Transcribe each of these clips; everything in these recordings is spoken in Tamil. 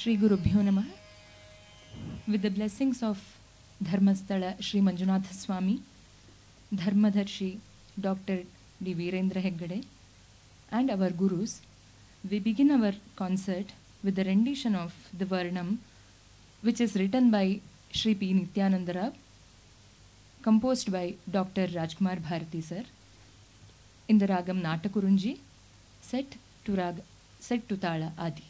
Shri Guru Bhyo Namaha. With the blessings of Dharmastala Sri Manjunath Swami, Dharmadarshi Dr. D. Virendra Heggade, and our Gurus, we begin our concert with the rendition of the Varnam, which is written by Shri P. Nithyananda Rao, composed by Dr. Rajkumar Bharathi sir, in the Ragam Natakurunji, set to Thala Adi.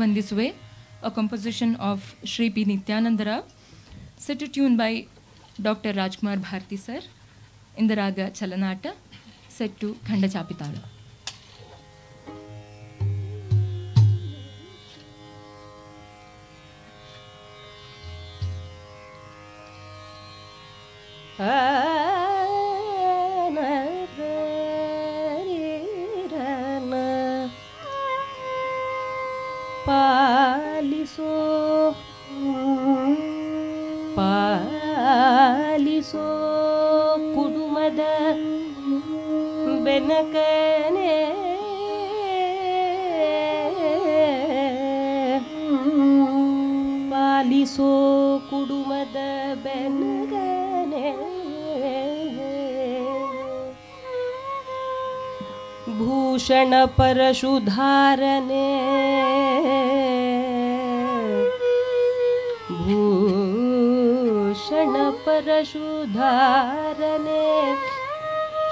Vandisuve, a composition of Shri P. Nithyananda Rao, set to tune by Dr. Rajkumar Bharathi sir, in the raga Chalanata, set to Khanda Chapitala. Bhushan परशुधारने Bhushan परशुधारने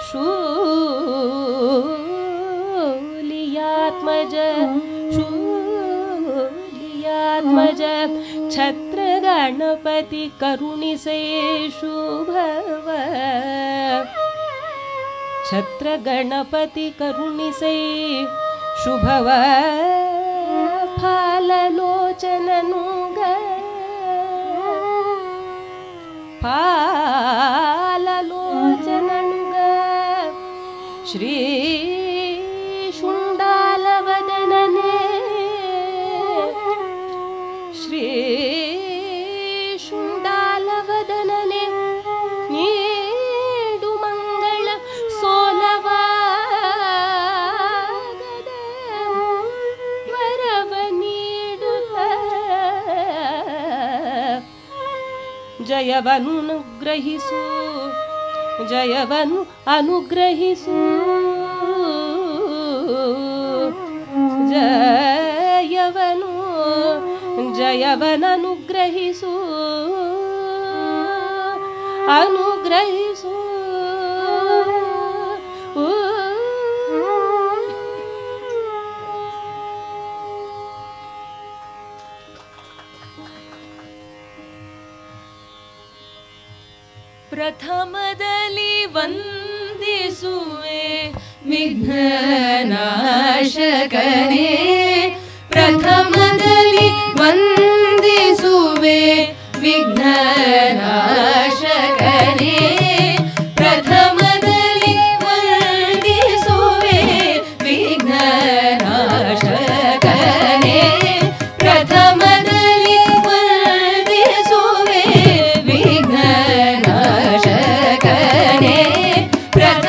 शूलियात्मज छत्र गणपति करुणिसे शुभव छत्र गणपति करुणिसे शुभव फाललोचननुग श्री शुंडालवदनने श्री शुंडालवदनने नीडु मंगल सोलवागद वरव नीडुत जयवनुग्रहिसु जयवनु अनुग्रहिसु जयवनु जयवन अनुग्रहिसु अनुग्रहिसु प्रथमदली वंदिसुवे विघ्ननाशकने प्रथमदली वंदिसुवे विघ्ननाशकने प्रथमदली वंदिसुवे विघ्ननाशकने प्रथमदली वंदिसुवे विघ्न प्रथमदली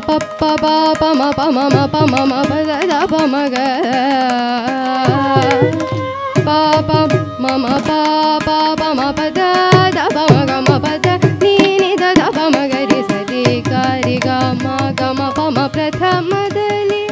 pa pa pa pa ma pa ma ma pa ma ma pa da pa ma ga pa pa ma ma pa pa pa ma pa da pa ma ga ma pa da ni ni da da pa ma ga re sa de ga ma pa ma pratham dali.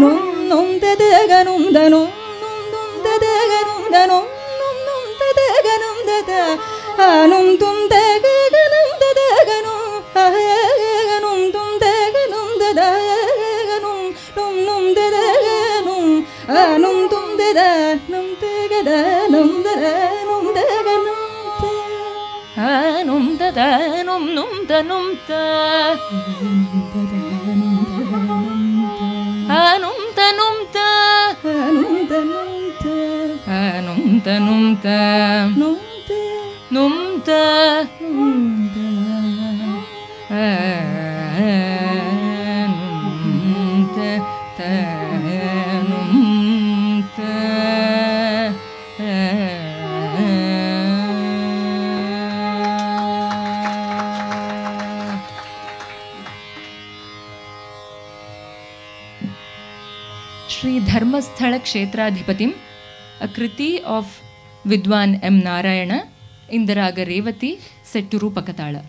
num num da da num da num num da da num num da da num da da anum tum da ga num da da num ha ga num tum da ga num da da ga num num num da da num anum tum da da num da ga num da num da ga num anum da da num num da num da anum tanum ta anum tanum ta anum tanum ta num ta num ta anum ta ta num ta Shri Dharmasthala Kshetradhipatim, a kriti of Vidwan M. Narayana, in the Raga Revati, set to Rupakatala.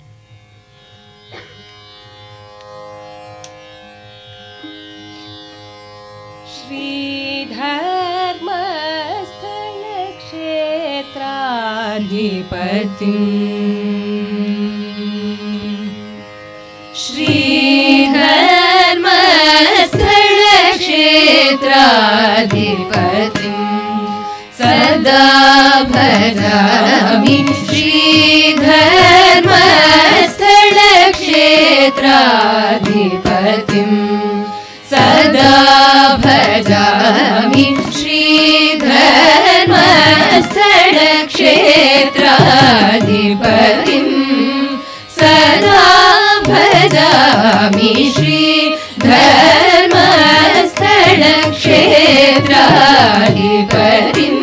Shri Dharmasthala Kshetradhipatim, Shri Dharmasthala क्षेत्राधिपतिं सदा भजामि श्री धर्मस्थल क्षेत्राधिपतिं सदा भजामि श्री धर्मस्थल क्षेत्राधिपतिं सदा भजामि श्री क्षेत्राधिपतिं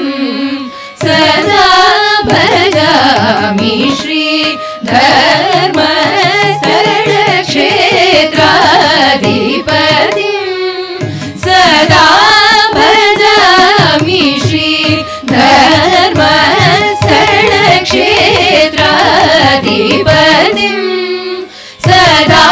सदा भजामि श्री धर्मस्थल क्षेत्राधिपतिं सदा भजामि श्री धर्मस्थल क्षेत्राधिपतिं सदा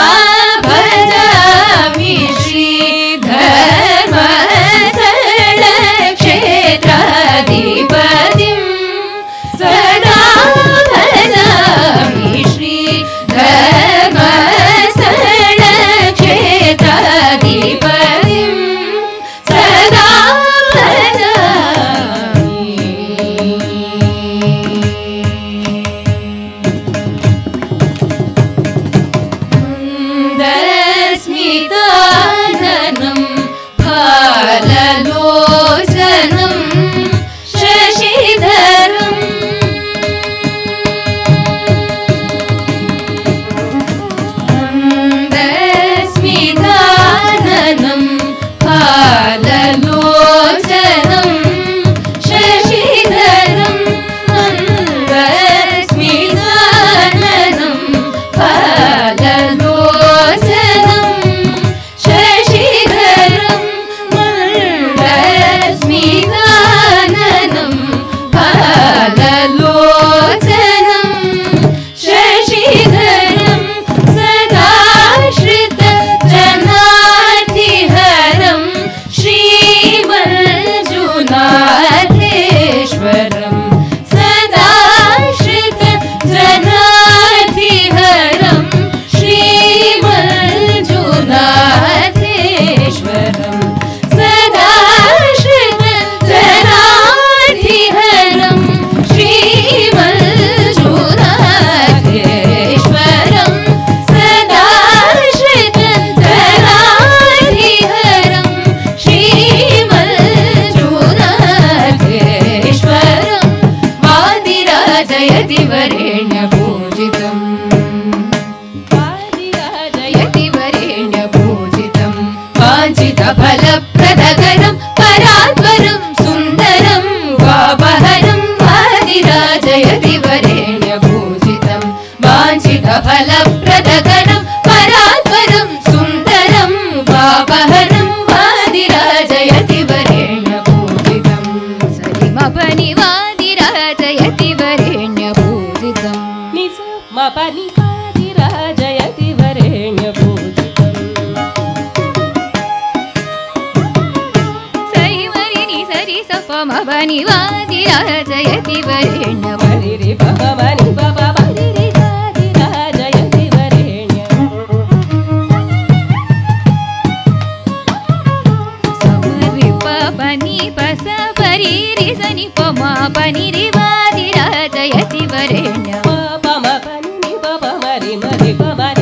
Bhavani Vadi Rajayati Varenya Valiri Bhavani Baba Valiri Vadi Rajayati Varenya Samari Bhavani Pasa Variri Sani Pama Vaniri Vadi Rajayati Varenya Pama Pani Baba Mari Mari Baba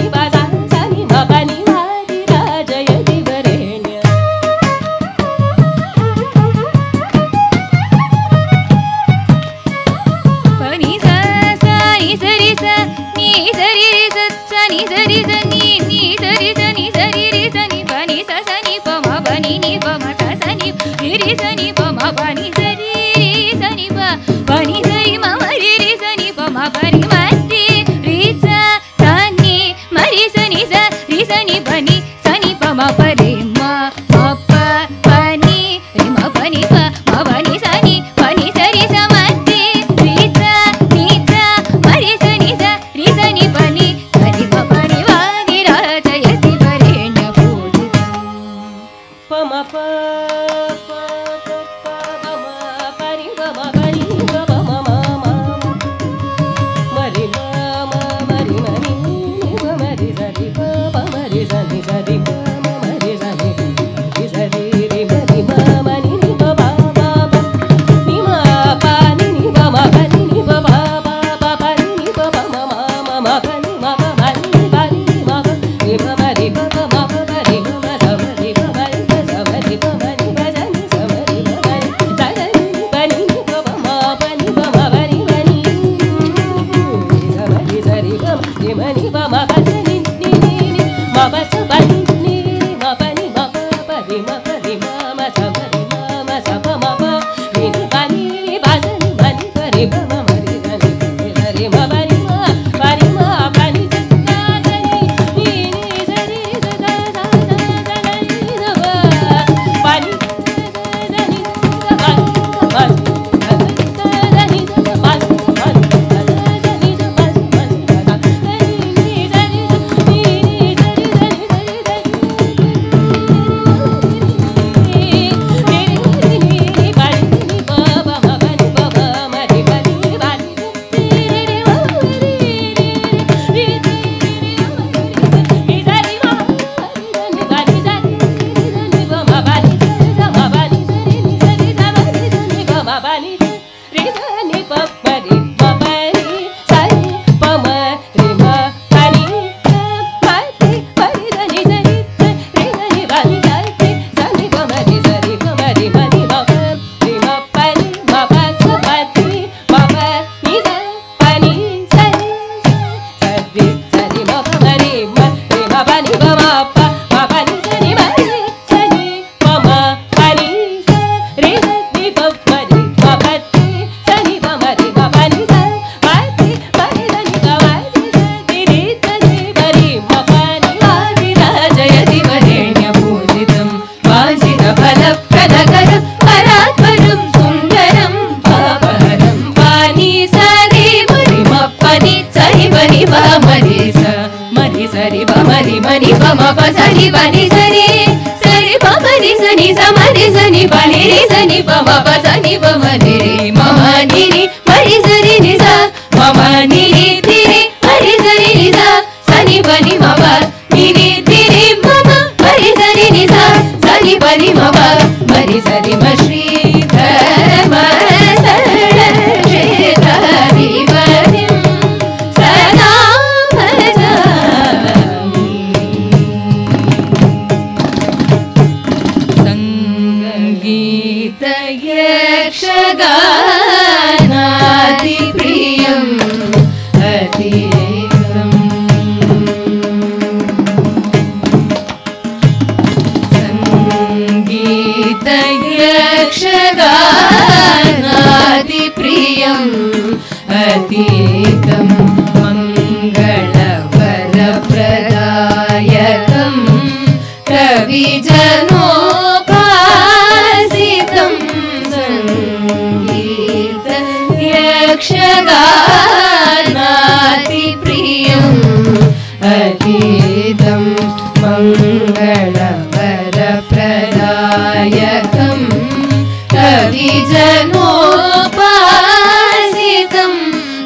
परिजनोपासितं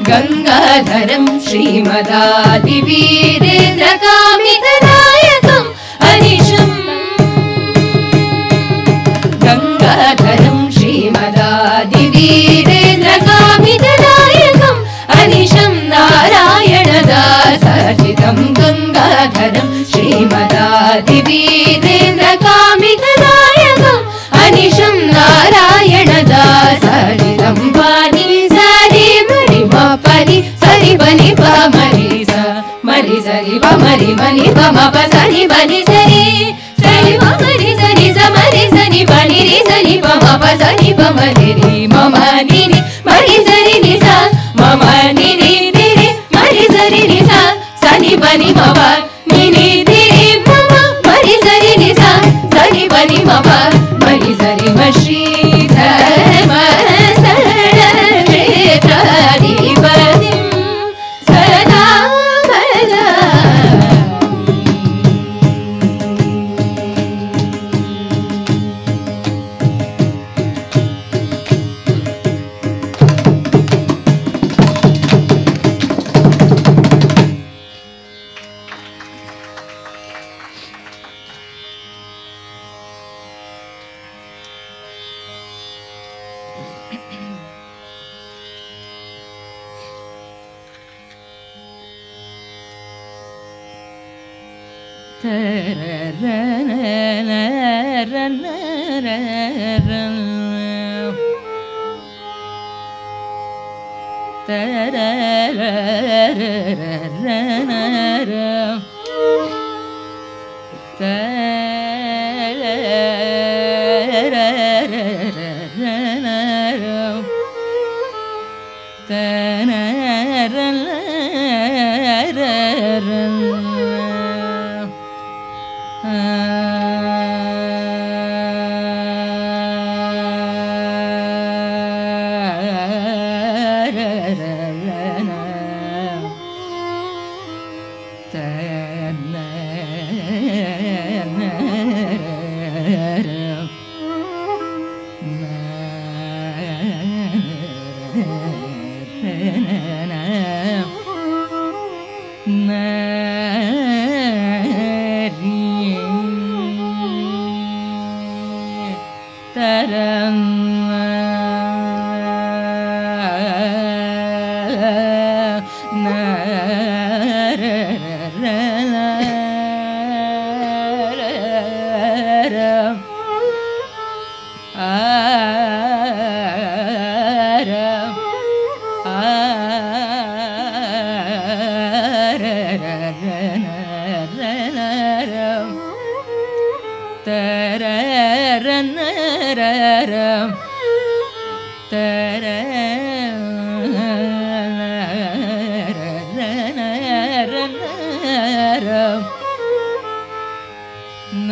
गंगाधरं श्रीमदादि वीरेन्द्रकामितनायकं अनिशं गंगाधरं श्रीमदादि वीरेन्द्रकामितनायकं अनिशं नारायणदासार्चितं गंगाधरं श्रीमदादि वीरेन्द्रकामितनायकं अनिशं नारायणदासार्चितं पाणिं सरि मणि पापरि सरि बनि पामरि सा मरि सरि पामरि मणि पामप सरि बनि सरि सरि पामरि सरि समरि सनि बनि रि सनि पामप सरि पामरि रि ममनि नि मरि सरि नि सा ममनि नि रि मरि सरि नि सा सनि बनि मम नि नि रि मम मरि सरि नि सा सनि बनि मम मरि सरि मश्री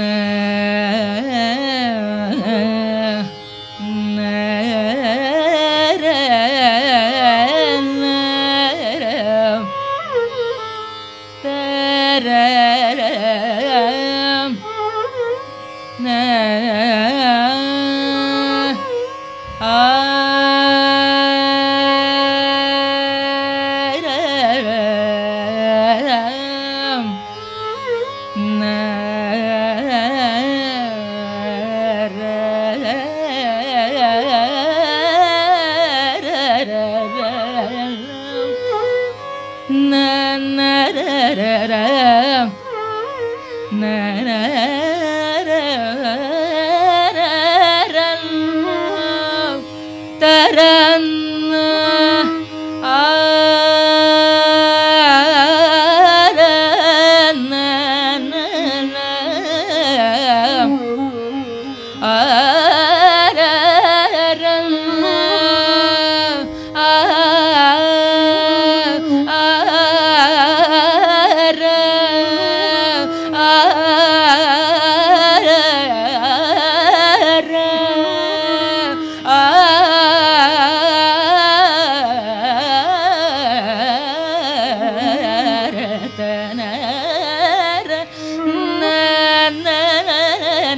na na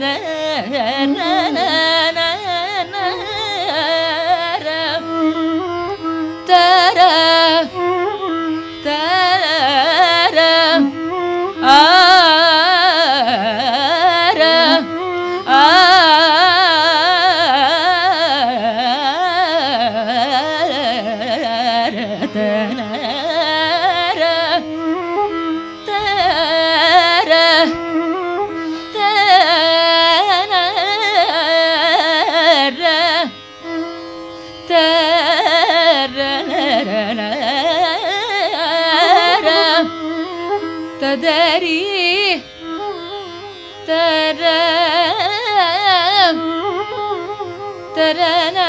na na na ಮಾದರಿ ತರ ತರನ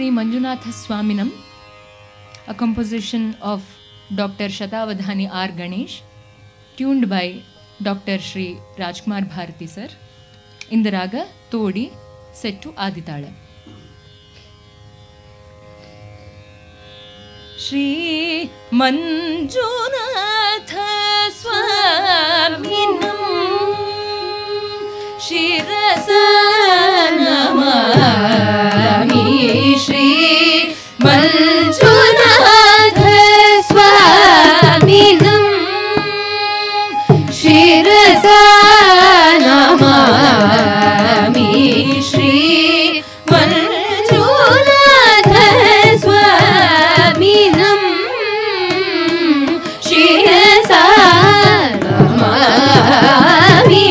Sri Manjunath Swaminam, a composition of Dr. Shatavadhani R. Ganesh, tuned by Dr. Shri Rajkumar Bharathi sir, in the raga Todi, set to Aditala. Shri Manjunath Swaminam Shirasa Namami Shri Manjunath Swaminam Shirasa Namami Shri Manjunath Swaminam Shirasa Namami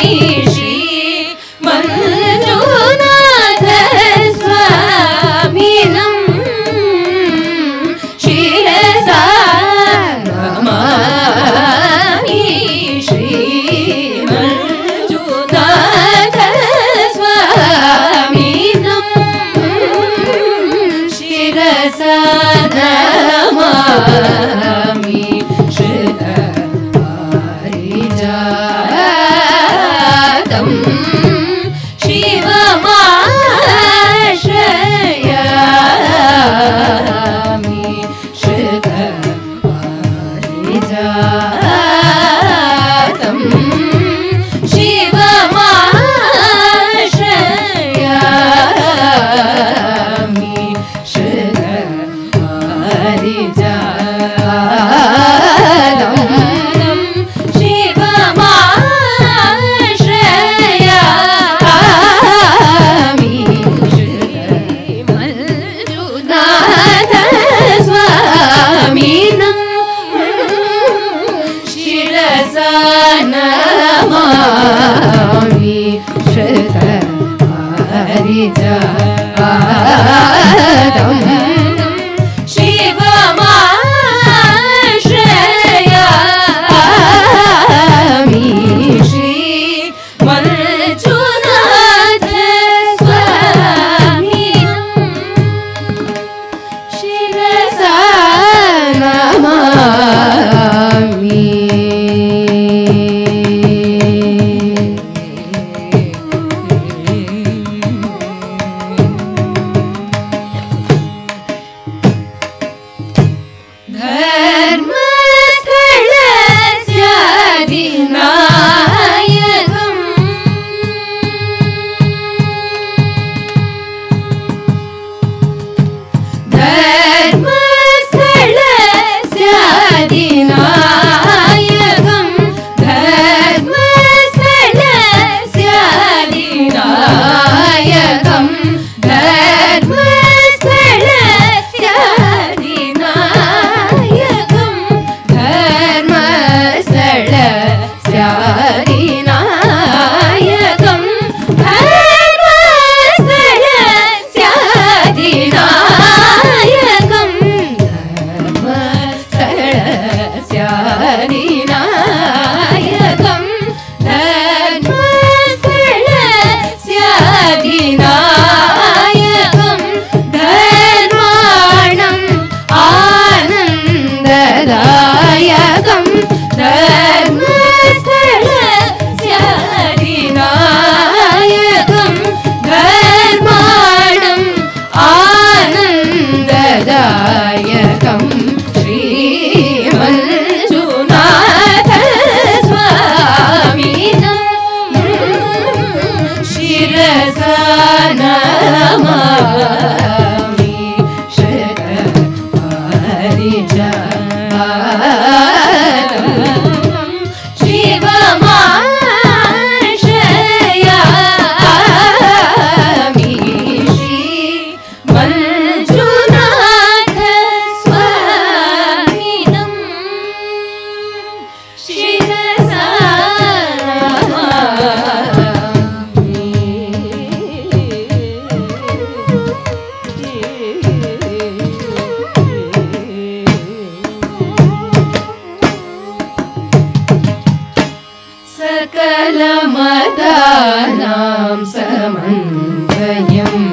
Kalamadhanam samanjayam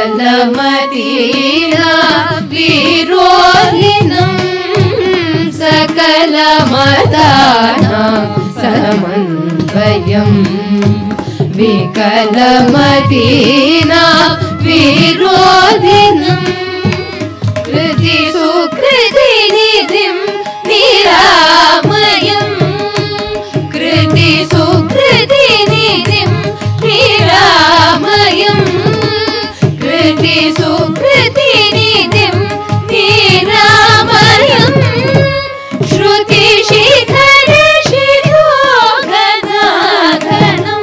सकलमतीना विरोधिनं सकलमताना समन्वयं विकलमतीना विरोधिनं कृति सुकृति निधिं निरामयं कृति सुकृति निधिं निरामयं कृति सुकृति निधिं निरामयं श्रुति शिखर शिरो गदाधरं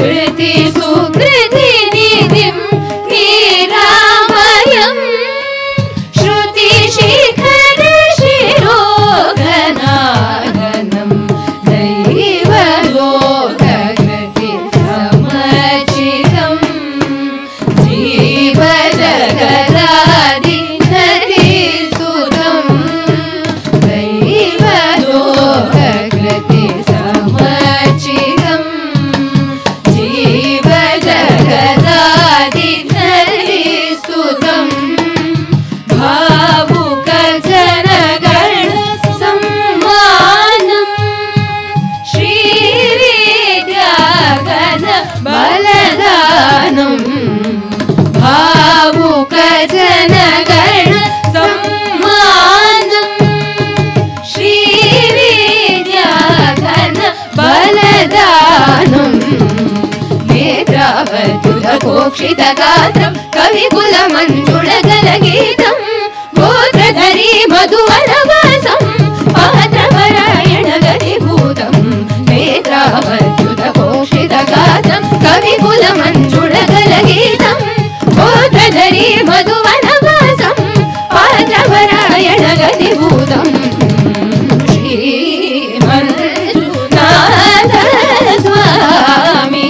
कृति सुकृति निधिं निरामयं श्रुति शिखर शिरो गदाधरं दैव लोक कृति समचितं जीव जगदादि नति सुतं दैव लोक कृति समचितं जीव जगदादि नति सुतं भावुक जनगण सम्मानं श्रीविद्या गण बलदानं भावुक जनगण सम्मानं श्रीविद्या गण बलदानं नेत्रावतुलकोक्षितगात्रं कविकुलमञ्जुलगलगीतं गोत्रधरी मधुवनवासं पात्रपरायणगतिभूतं नेत्रावतुलकोक्षितगात्रं कविकुलमञ्जुलगलगीतं गोत्रधरी मधुवनवासं पात्रपरायणगतिभूतं श्रीमञ्जुनाथ स्वामी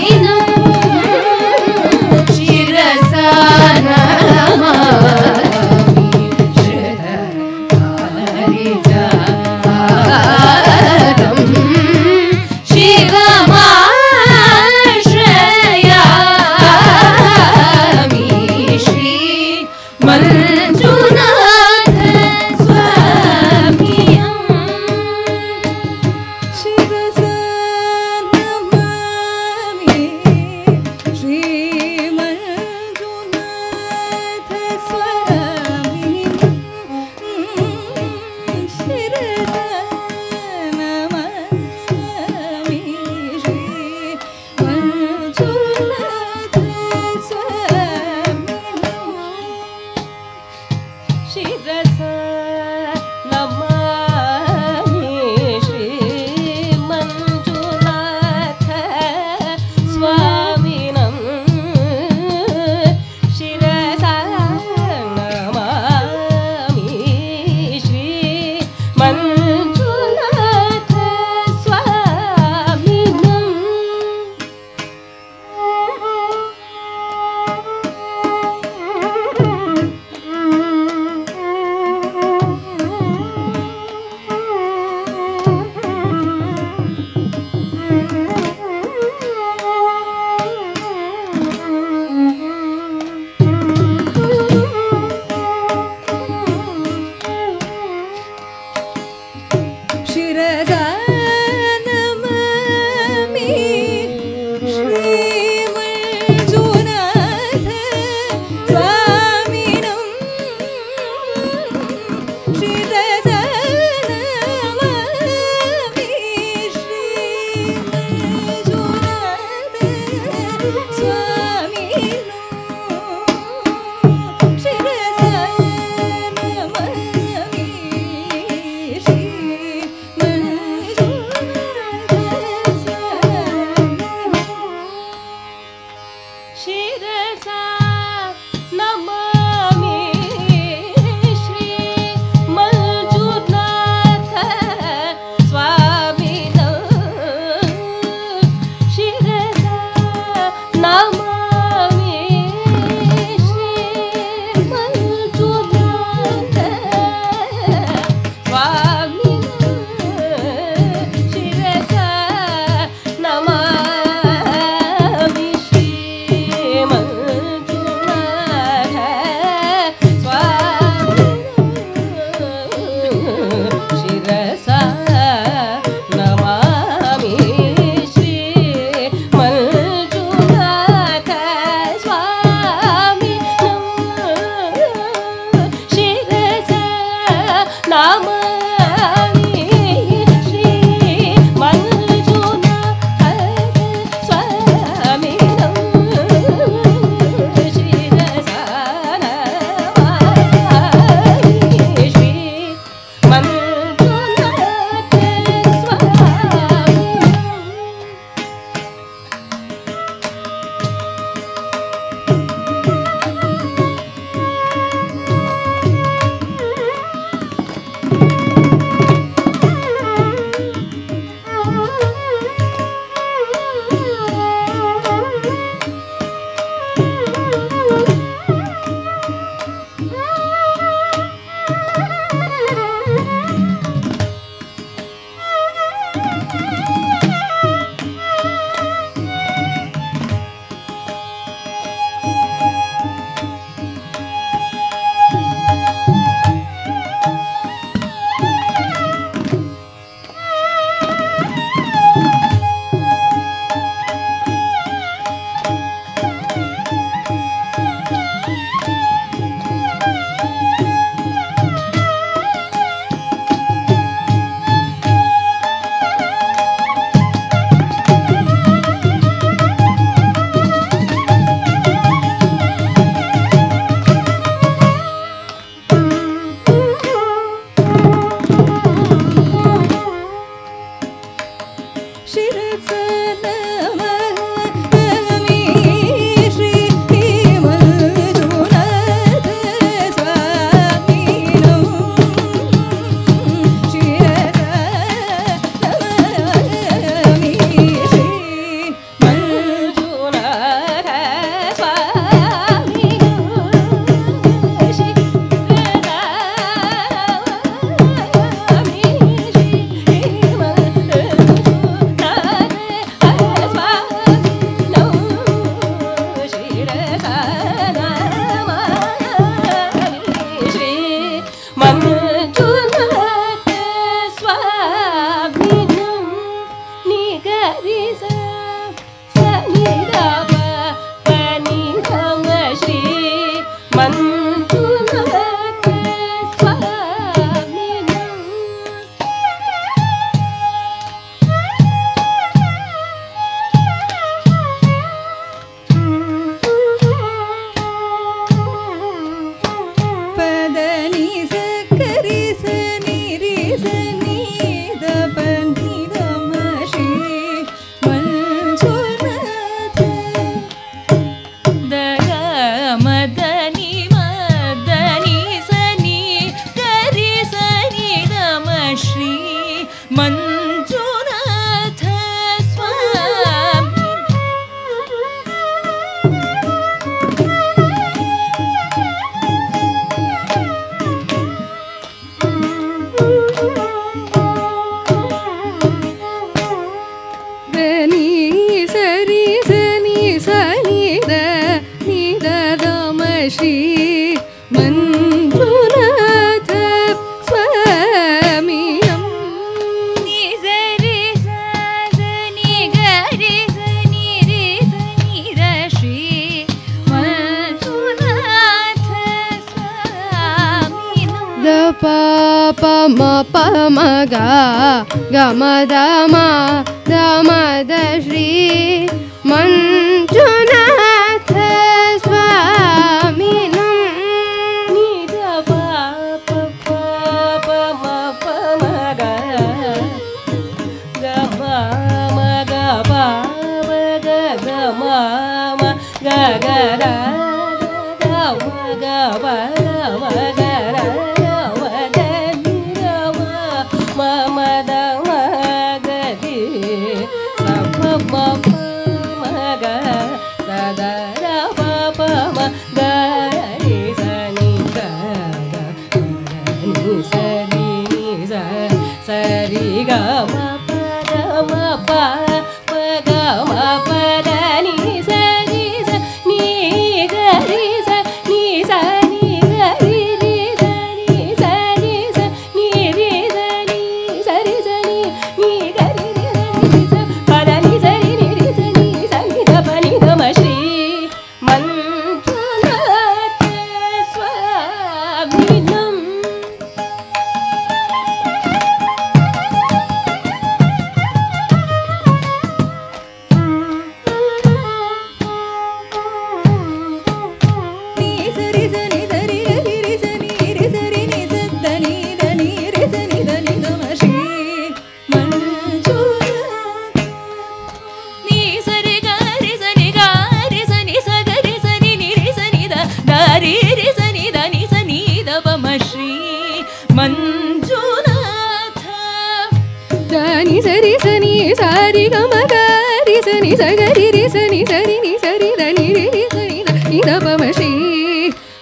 sari sani sari ga ma ga ri sani sa ga ri sani sari ni sari la ni ri sari la ni da pa ma shi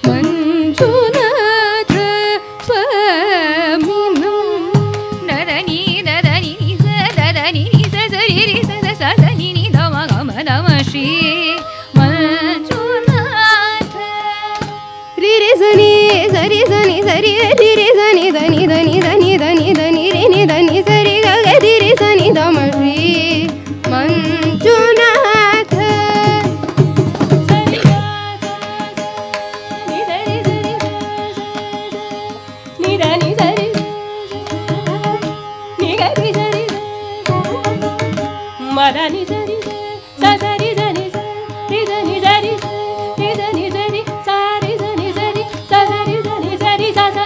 Manjunath Swami na da ni sa sa ri sa sa ni ni da ma ga ma da ma shi Manjunath ri sani sari ri dani dani dani ni dani sari ga ga diri sani da ma shri Manjunath sari ga ni sari sari ni dani sari ni ga diri sari madani sari sa sari dani sari dani sari ni dani sari sari dani sari sa sari dani sari sa sa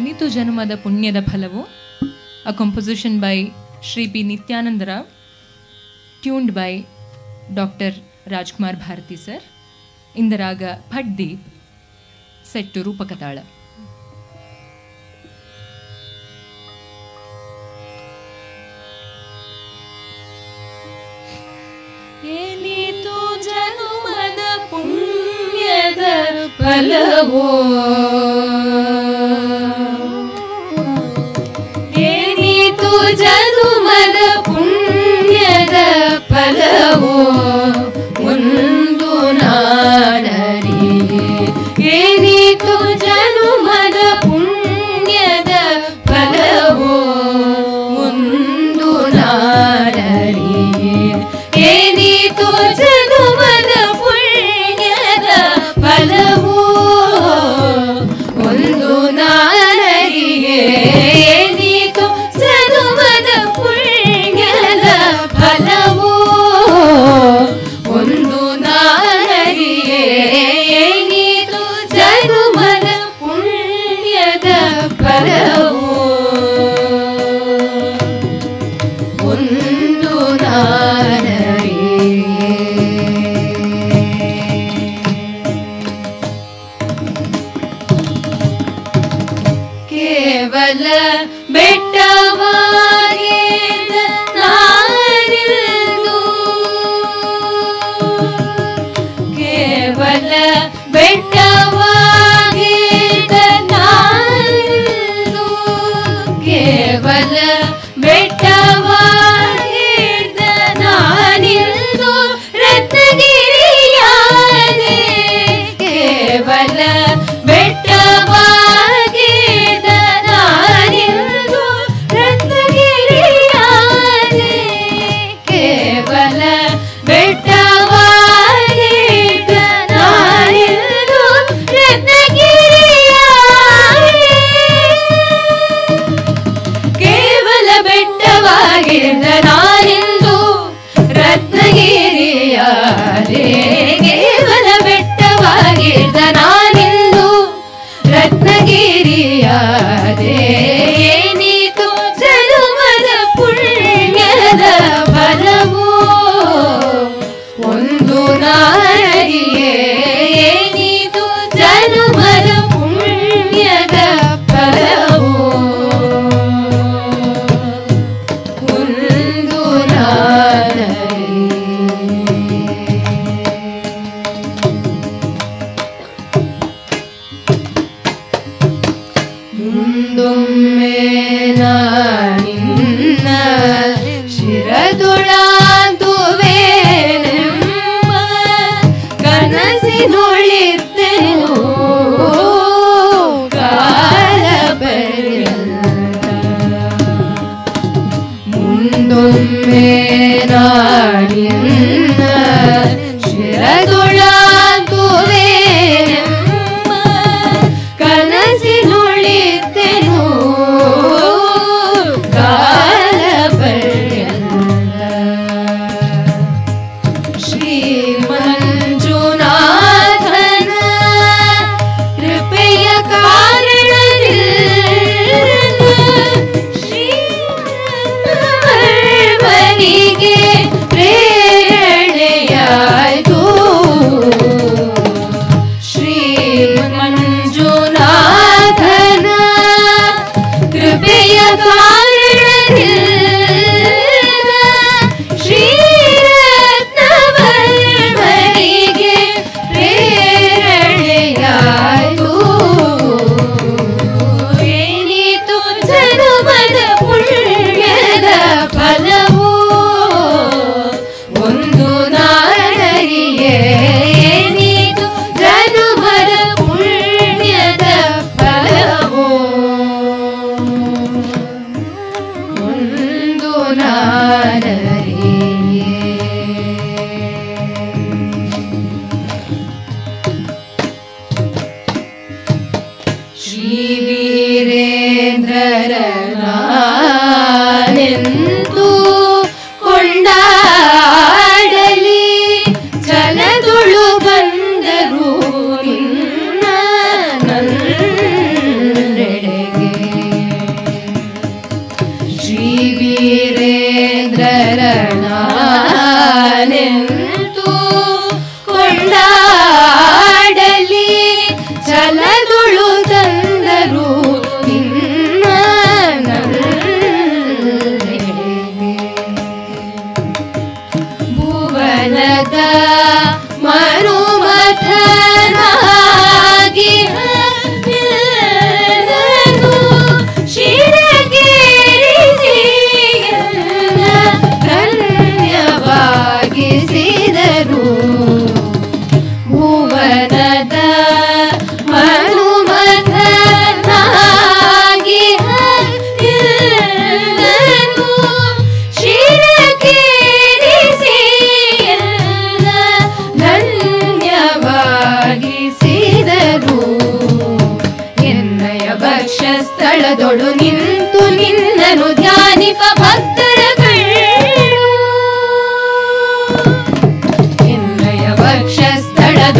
ಎನಿತು ಜನುಮದ ಪುಣ್ಯದ ಫಲವು, a composition by Shri P. Nithyananda Rao, tuned by Dr. Rajkumar Bharathi sir, in the raga Bhatdeep, set to Rupakatala. ಎನಿತು ಜನುಮದ ಪುಣ್ಯದ ಫಲವು, ಏನಿತು ಜನುಮದ ಪುಣ್ಯದ ಫಲವು ಮುಂದು ನಾನರಿಯೆ, ಏನಿತು ಜನುಮದ ಪುಣ್ಯದ ಫಲವು ಮುಂದು ನಾನರಿಯೆ, ಏನಿತು ಜನುಮದ ಪುಣ್ಯದ ಫಲವು ಒಂದು ನಾನರಿಗೆ, ಏನಿತು ಜನುಮದ ಪುಣ್ಯದ ಫಲವು ಒಂದು ನಾನರಿಗೆ, ಏನಿತು ಜನುಮದ ಪುಣ್ಯದ ಫಲವು ಒಂದು ನಾನರಿಗೆ. ಕೇವಲ ಬೆಟ್ಟವಾಗಿದ್ದ ನಾನಿಂದು, ಕೇವಲ ಬೆಟ್ಟವಾಗಿದ್ದ ನಾನಿಂದು, ಕೇವಲ ಬೆಟ್ಟವಾಗಿದ್ದ ನಾನಿಂದು ರತ್ನಗಿರಿಯಾದೆ, ಕೇವಲ ಬೆಟ್ಟವಾಗಿದ್ದ ನಾನಿಂದು ರತ್ನಗಿರಿಯಾದೆ, ಕೇವಲ ಬೆಟ್ಟವಾಗಿದ್ದ ನಾನಿಂದು ರತ್ನಗಿರಿಯಾದೆ, ಕೇವಲ ಬೆಟ್ಟವಾಗಿದ್ದ ನಾನಿಂದು ರತ್ನಗಿರಿಯಾದೆ, ಕೇವಲ ಬೆಟ್ಟವಾಗಿದ್ದ ನಾನಿಂದು ರತ್ನಗಿರಿಯಾದೆ, ಏನಿತು ಜನುಮದ ಪುಣ್ಯದ ಫಲವು ಒಂದು ನಾರಿಯೇ, ಏನಿತು ಜನುಮದ ಪುಣ್ಯದ ಫಲವು ಒಂದು ನಾರಿಯೇ. ಮುಂದೊಮ್ಮೆ ನಿನ್ನ ಶಿರದೊಳಾಂದುವೆನೆಂಬ ಕನಸಿ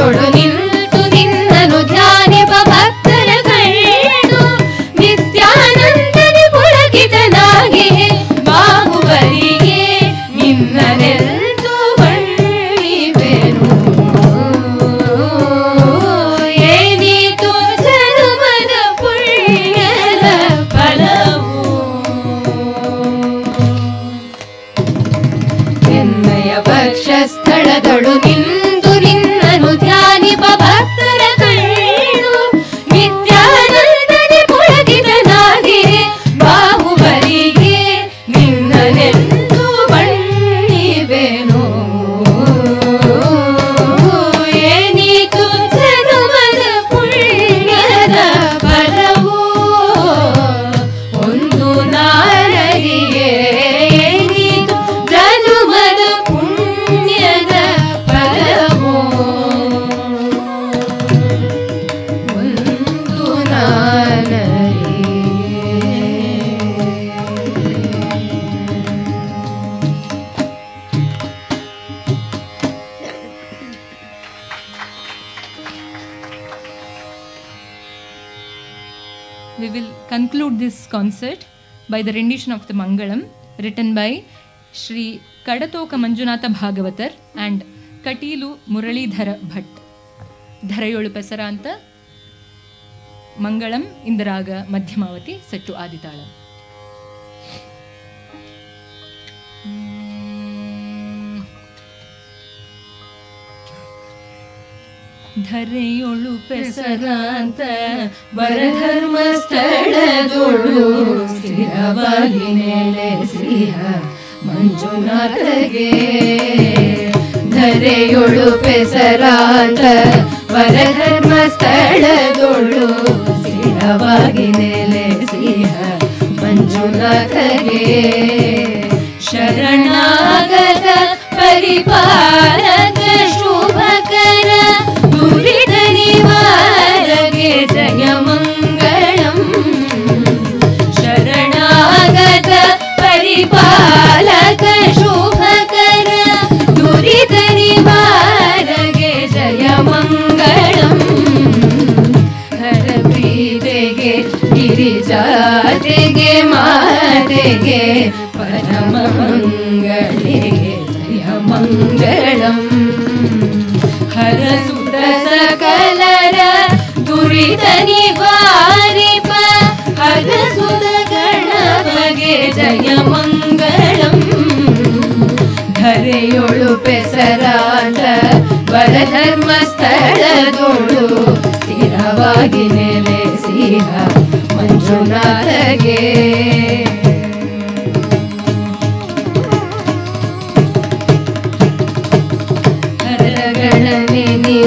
ತೋಡು ನಿಂತು ನಿನ್ನನು ಧ್ಯಾನಿಪ ಭಕ್ತರ ಕಂಡು ನಿತ್ಯಾನಂದನೆ ಪುಳಕಿತನಾಗಿ ಬಾಹುಬಲಿಗೆ ನಿನ್ನನೆಂದು ಬಳ್ಳಿವೆನು. ಏನಿತು ಜನ್ಮದ ಪುಣ್ಯದ ಫಲವು ಎನ್ನಯ ಭಕ್ಷಸ್ಥಳದಳು ನಿನ್ನ concert by the rendition of the Mangalam written by Shri Kadatoka Manjunatha Bhagavatar and Katilu Muralidhara Bhat. Dharayolu Pesaranta Mangalam Indiraga Madhyamavati set to Aditala. ಧರೆಯೊಳು ಪೆಸರಾಂತ ಬರಧರ್ಮಸ್ಥಳದೊಳು ಸ್ಥಿರವಾಗಿ ನೆಲೆಸಿಯ ಮಂಜುನಾಥಗೆ. ಧರೆಯೊಳು ಪೆಸರಾಂತ ಬರಧರ್ಮಸ್ಥಳದೊಳು ಸ್ಥಿರವಾಗಿ ನೆಲೆಸಿಯ ಮಂಜುನಾಥಗೆ. ಶರಣಾಗತ ಪರಿಪಾಲಕ ಶುಭಕರ ದುರಿತ ನಿವಾರಗೆ ಜಯ ಮಂಗಳಂ. ಶರಣಾಗತ ಪರಿಪಾಲಕ ಶುಭಕರ ದುರಿತ ನಿವಾರಗೆ ಜಯ ಮಂಗಳಂ. ಹರ ಪ್ರೀತೆಗೆ ಗಿರಿಜಾತೆಗೆ ಮಾತೆಗೆ ಪರಮ ಮಂಗಳಿಗೆ ಜಯ ಮಂಗಳಂ. ಹರಸು ಸಕಲರ ದುರಿತ ನಿವಾರಿಪ ಹರ ಸುದ ಗಣಪಗೆ ಜಯ ಮಂಗಳಂ. ಧರೆಯೊಳು ಪೆಸರಾದ ಬರಧರ್ಮಸ್ಥಳದೊಳು ಸ್ಥಿರವಾಗಿ ನೆಲೆಸಿಯ ಮಂಜುನಾಥಗೆ.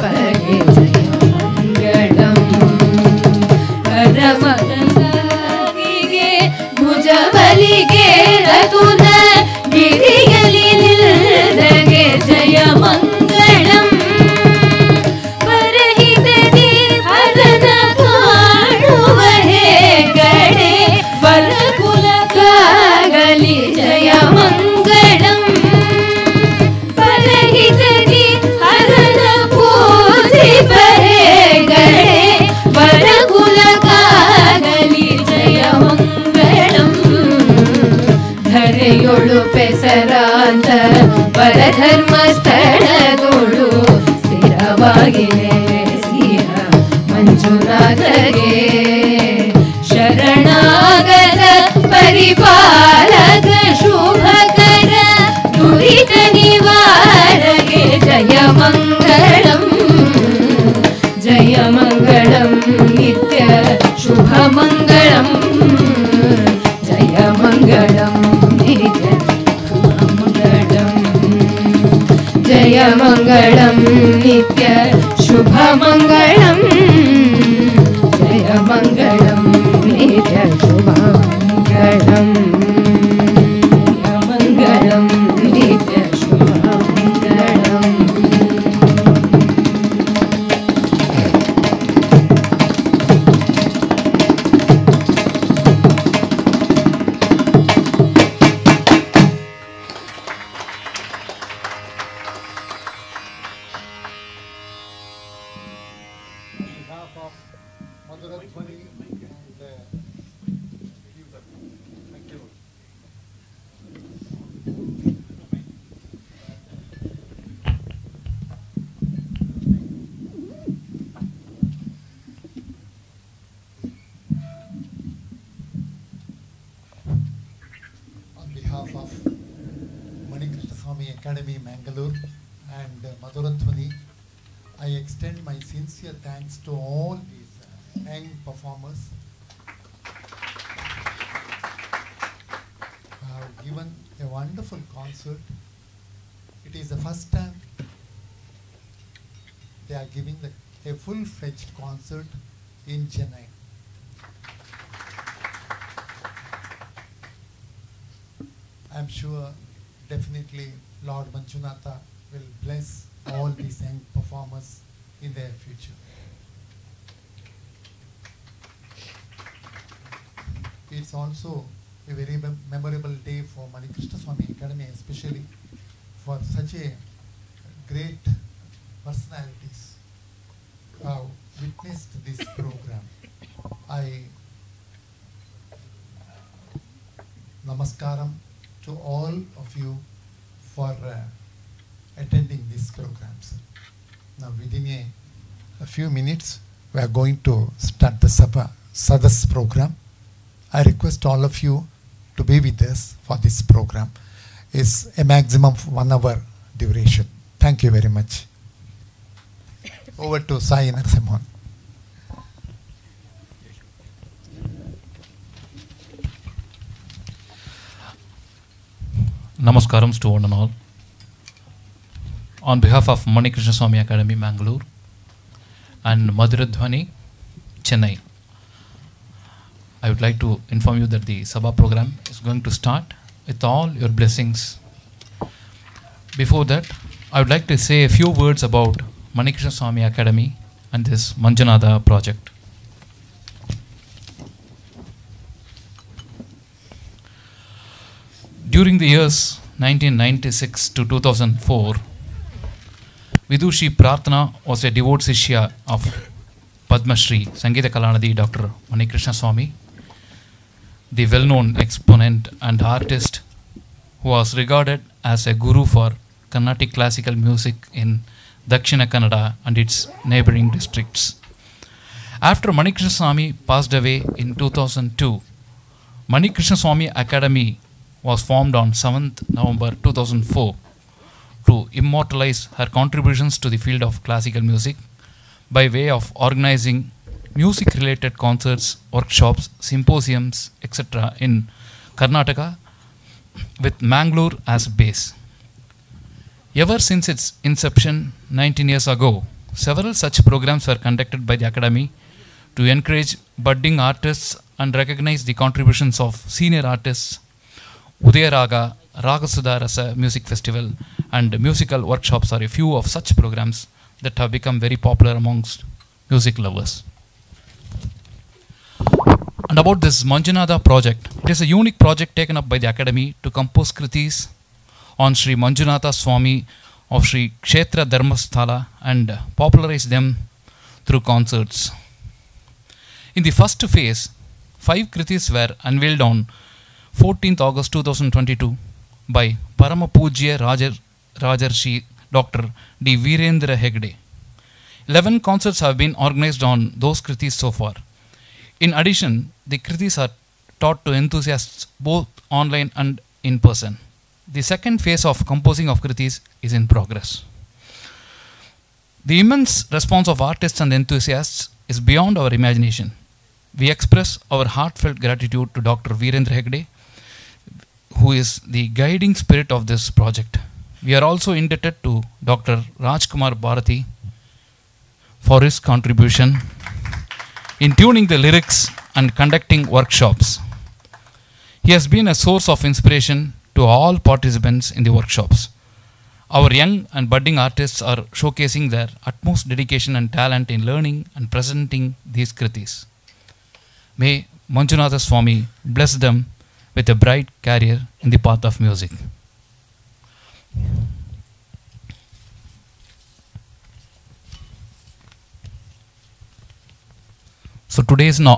ಪರಗೆ ಜಯ ಮಂಗಳಂ. ಹರಮತಸಾಗಿಗೆ ಭುಜಬಲಿಗೆ ರತುನ ಗಿರಿಯಲಿ ನಿಲ್ಲದಗೆ ಜಯ ಮಂಗಳಂ. ಪರಹಿತದಿ ಹರನ ಕಾಣುವ ಹೆಗಡೆ ವರಕುಲಕ್ಕಾಗಲಿ ಜಯ ಮಂಗಳಂ. ಪರಹಿತದಿ ಹರನ ಪೂಜಿಪ ಹೆಗಡೆ ವರಕುಲಕ್ಕಾಗಲಿ ಜಯ ಮಂಗಳಂ. ಧರೆಯೊಳು ಪೆಸರಾಂತ ಪರಧರ್ಮಸ್ಥಳದೊಳು ಸ್ಥಿರವಾಗಿ ನೆಲೆಸಿಯ ಮಂಜುನಾಥಗೆ. ಶರಣಾಗತ ಪರಿಪಾಲಕ ಶುಭಕರ ದುರಿತ ನಿವಾರಗೆ ಜಯ ಮಂಗಳಂ. ಜಯ ಮಂಗಳಂ ನಿತ್ಯ ಶುಭ ಮಂಗಳಂ. ಜಯ ಮಂಗಳಂ ನಿತ್ಯ ಶುಭ ಮಂಗಳಂ. ಜಯ ಮಂಗಳಂ ನಿತ್ಯ ಶುಭ ಮಂಗಳಂ. ಜಯ ಮಂಗಳಂ ನಿತ್ಯ ಶುಭ ಮಂಗಳಂ. ಜಯ ಮಂಗಳಂ ನಿತ್ಯ ಶುಭ ಮಂಗಳಂ. behalf of Mani Krishnaswami Academy, Mangalore and Madhuradhwani, I extend my sincere thanks to all these young performers who have given a wonderful concert. It is the first time they are giving a full-fledged concert in Chennai. I'm sure definitely Lord Manjunatha will bless all these young performers in their future. It's also a very memorable day for Mani Krishnaswami Academy, especially for such a great personalities who have witnessed this program. I namaskaram to all of you for attending these programs. Now within a few minutes we are going to start the Sadas program. I request all of you to be with us for this program. It's a maximum of 1 hour duration. Thank you very much. Over to Sai Narasimhan. Namaskarams to one and all. On behalf of Mani Krishnaswami Academy, Mangalore and Madhuradhwani, Chennai, I would like to inform you that the Sabha program is going to start with all your blessings. Before that, I would like to say a few words about Mani Krishnaswami Academy and this Manjunatha project. During the years 1996 to 2004, Vidushi Prarthana was a devout Shishya of Padma Shri, Sangeeta Kalanadi, Dr. Mani Krishnaswami, the well-known exponent and artist who was regarded as a guru for Carnatic classical music in Dakshina Kannada and its neighboring districts. After Mani Krishnaswami passed away in 2002, Mani Krishnaswami Academy was formed on 7th November 2004 to immortalize her contributions to the field of classical music by way of organizing music-related concerts, workshops, symposiums, etc. in Karnataka with Mangalore as base. Ever since its inception 19 years ago, several such programs were conducted by the Academy to encourage budding artists and recognize the contributions of senior artists. Udayaraga, Ragasudarasa Music Festival and musical workshops are a few of such programs that have become very popular amongst music lovers. And about this Manjunatha project, it is a unique project taken up by the Academy to compose kritis on Sri Manjunatha Swami of Sri Kshetra Dharmasthala and popularize them through concerts. In the first phase, 5 kritis were unveiled on 14th August 2022 by Paramapujya Rajarshi Dr. D. Virendra Heggade. 11 concerts have been organized on those kritis so far. In addition, the kritis are taught to enthusiasts both online and in person. The second phase of composing of kritis is in progress. The immense response of artists and enthusiasts is beyond our imagination. We express our heartfelt gratitude to Dr. Virendra Heggade, who is the guiding spirit of this project. We are also indebted to Dr. Rajkumar Bharathi for his contribution in tuning the lyrics and conducting workshops. He has been a source of inspiration to all participants in the workshops. Our young and budding artists are showcasing their utmost dedication and talent in learning and presenting these kritis. May Manjunatha Swami bless them with a bright career in the path of music. So today is an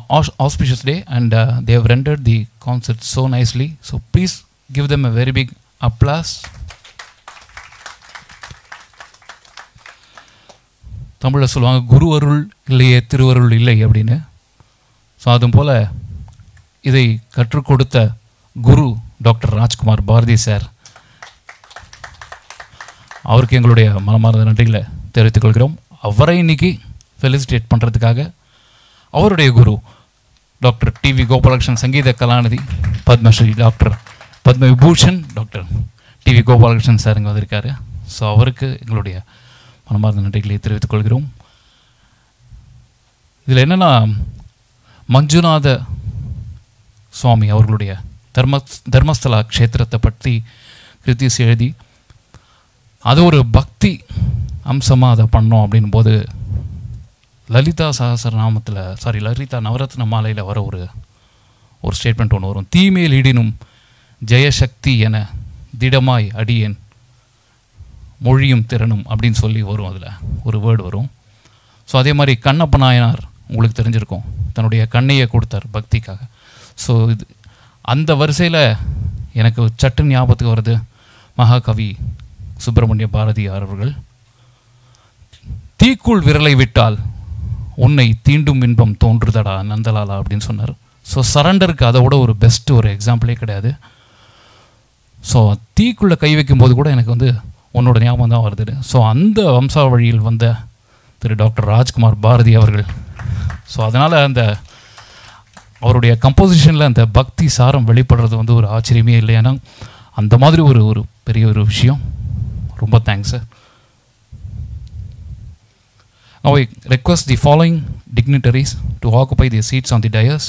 auspicious day and they have rendered the concert so nicely. So please give them a very big applause. Tamil solanga Guru arul illaiye thiruvarul illai appadina. So, that's why this is the Guru, Dr. Rajkumar Bharathi sir. Our Kingludia, Malamar Natila, theoretical groom, Avare Niki, felicitate Pantratakaga, our day guru, Dr. T.V. Gopalakrishnan, Sangeetha Kalanadi, Padma Shri, Dr. Padma Bhushan, Dr. T.V. Gopalakrishnan, sir, and other carrier. So our Kingludia, Malamar Natila, theoretical groom. Ilena Manjunath Swami, our Gludia, Dharmastala Kshetra Tapati, Kriti Seredi. அது ஒரு பக்தி அம்சமா அத பண்ணோம் அப்படிம்போது லலிதா சஹஸ்ரநாமத்துல சாரி லலிதா நவரத்ன மாலையில வர ஒரு ஸ்டேட்மென்ட் ஒன்னு வரும் தீமேல் இடினும் ஜெயசக்தி என திடமாய் அடியேன் மொழியும் திறனும் அப்படினு சொல்லி வரும் அதுல ஒரு வேர்ட் வரும் சோ அதே மாதிரி கண்ணப்ப நாயனார் உங்களுக்கு தெரிஞ்சிருக்கும் தன்னுடைய கண்ணையே கொடுத்தார் பக்திக்காக சோ அந்த வரிசையில எனக்கு சட்டு ஞாபகத்துக்கு வருது மகாகவி சுப்ரமணிய பாரதியார் அவர்கள் தீக்குள் விரலை விட்டால் உன்னை தீண்டும் இன்பம் தோன்றுதடா நந்தலாலா அப்படினு சொன்னார் சோ சரண்டருக்கு அதோட ஒரு பெஸ்ட் ஒரு எக்ஸாம்பிளே கிடையாது சோ தீக்குள்ள கை வைக்கும்போது கூட எனக்கு வந்து உன்னோட ஞாபகம் தான் வருது சோ அந்த வம்சாவழியில் வந்த திரு டாக்டர் ராஜ்குமார் பாரதி அவர்கள் சோ அதனால அந்த அவருடைய கம்போசிஷன்ல அந்த பக்தி சாரம் வெளிப்படுறது வந்து ஒரு ஆச்சரியமே இல்லையானா அந்த மாதிரி ஒரு பெரிய ஒரு விஷயம் But thanks, sir. Now we request the following dignitaries to occupy their seats on the dais.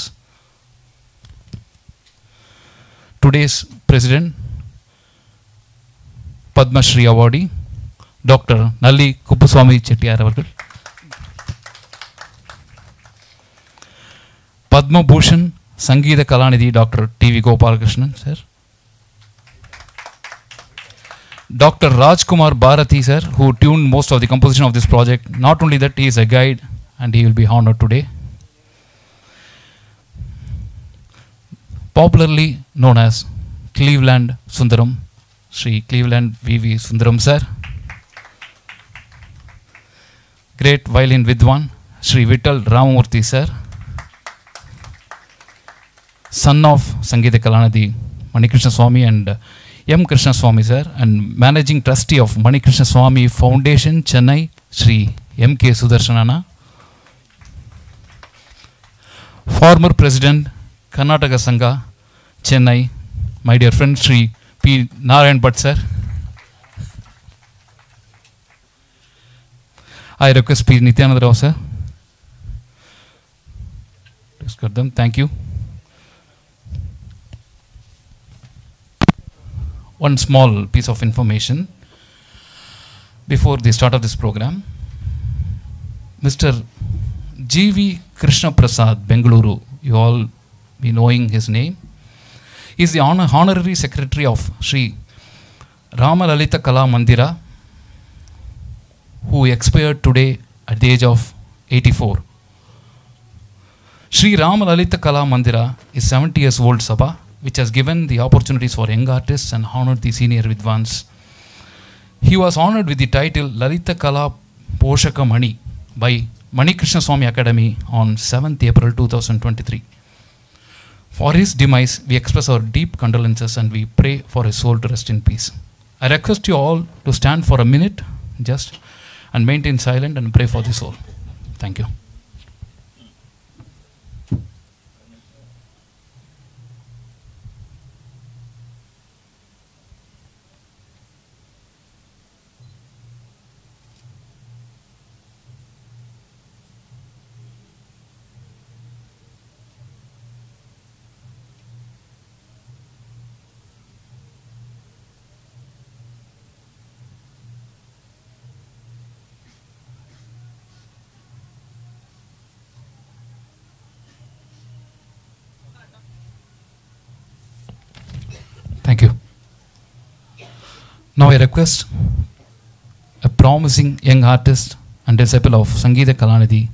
Today's President, Padma Shri Awardee, Dr. Nalli Kuppuswamy Chetti, Padma Bhushan, Sangeetha Kalanidhi, Dr. T.V. Gopalakrishnan, sir. Dr. Rajkumar Bharathi, sir, who tuned most of the composition of this project. Not only that, he is a guide and he will be honored today. Popularly known as Cleveland Sundaram, Shri Cleveland V. V. Sundaram, sir. Great violin Vidwan, Shri Vittal Ramamurthy, sir. Son of Sangeetha Kalanadi, Mani Krishnaswami and M. Krishnaswami sir and Managing Trustee of Mani Krishnaswami Foundation, Chennai, Sri M. K. Sudarshanana. Former President, Karnataka Sangha, Chennai, my dear friend Sri P. Narayan Bhat sir. I request P. Nithyananda Rao sir. Thank you. One small piece of information before the start of this program. Mr. G.V. Krishna Prasad, Bengaluru, you all be knowing his name. He is the Honorary Secretary of Sri Ramalalitha Kala Mandira, who expired today at the age of 84. Sri Ramalalitha Kala Mandira is 70 years old Sabha, which has given the opportunities for young artists and honored the senior Vidwans. He was honored with the title Lalitha Kala Poshaka Mani by Mani Krishnaswami Academy on 7th April 2023. For his demise, we express our deep condolences and we pray for his soul to rest in peace. I request you all to stand for a minute just and maintain silent and pray for the soul. Thank you. Thank you. Now I request a promising young artist and disciple of Sangeetha Kalanadi,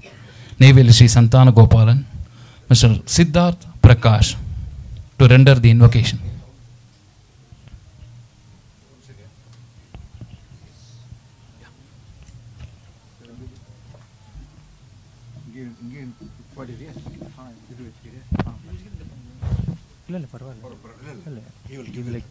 Neveli Sri Santana Gopalan, Mr. Siddharth Prakash, to render the invocation. He will give like.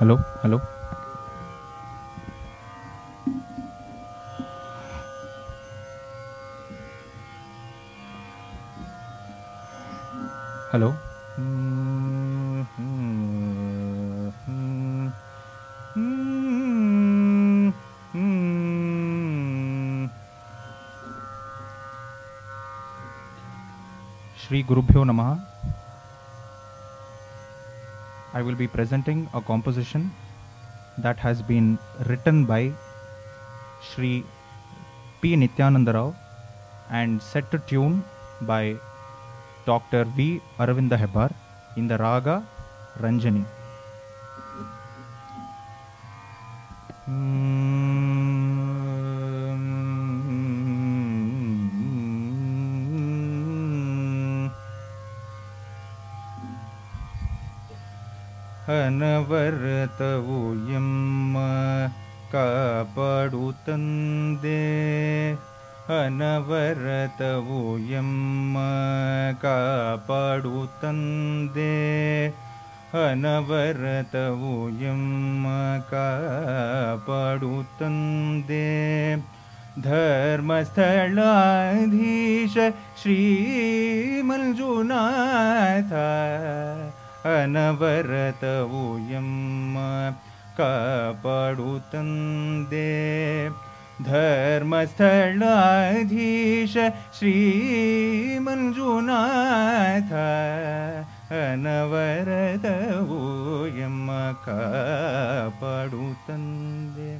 Hello, hello. Hello. Shri Gurubhyo Namaha. I will be presenting a composition that has been written by Shri P. Nithyananda Rao and set to tune by Dr. V. Aravinda Hebbar in the Raga Ranjani. Anavarthavu yamma kapadutande. Anavarthavu yamma kapadutande. Anavarthavu yamma kapadutande. Dharmasthaladhisha Sri Manjunatha. Anavaratavu yamma kapadutande. Dharmasthaladhisha Shri Manjunatha. Anavaratavu yamma kapadutande.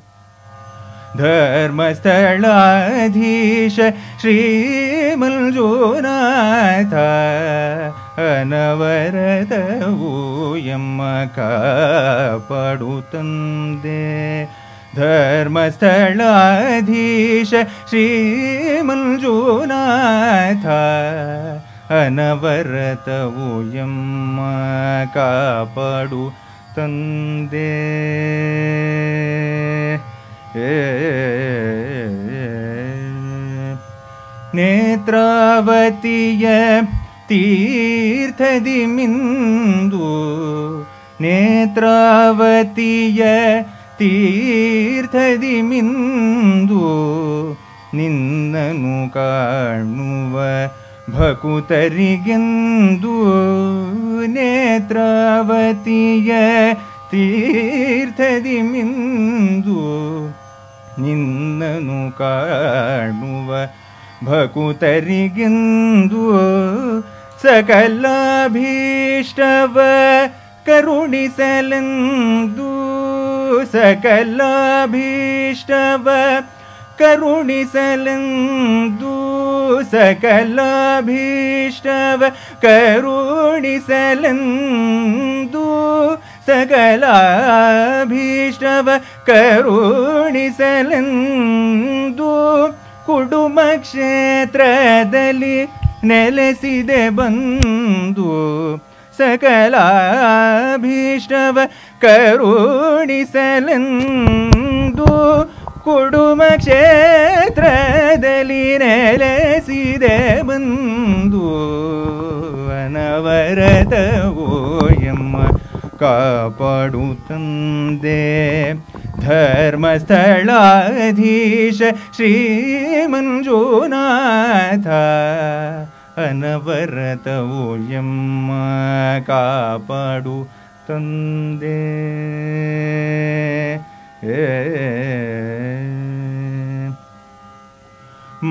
Dharmasthaladhisha Shri Manjunatha. Anavaratavu yamma kapadutande. Dharmasthaladhisha Shri Manjunatha. Anavaratavu yamma kapadutande. Netravatiya Tirthadimindu. Netravatiya Tirthadimindu. Ninnanu kaanuva bhakutarigendu. Netravatiya Tirthadimindu. Ninnanu kaanuva bhakutarigendu. Sakalabhishtava karunisalandu. Sakalabhishtava karunisalandu. Sakalabhishtava karunisalandu. Sakalabhishtava karunisalandu. Kudumakshetradali ನೆಲೆಸಿದೆ ಬಂದು. ಸಕಲಾಭೀಷ್ಟವ ಕರುಣಿಸಲೆಂದು. ಕುಡುಮ ಕ್ಷೇತ್ರದಲ್ಲಿ ನೆಲೆಸಿದೆ ಬಂದು. ಅನವರತವೋ ಯಮ್ಮ ಕಾಪಾಡುತ್ತಂದೆ. ಧರ್ಮಸ್ಥಳಾಧೀಶ ಶ್ರೀ ಮಂಜುನಾಥ. ಅನವರತವು ಯಮ್ಮ ಕಾಪಾಡುತ್ತಂದೆ.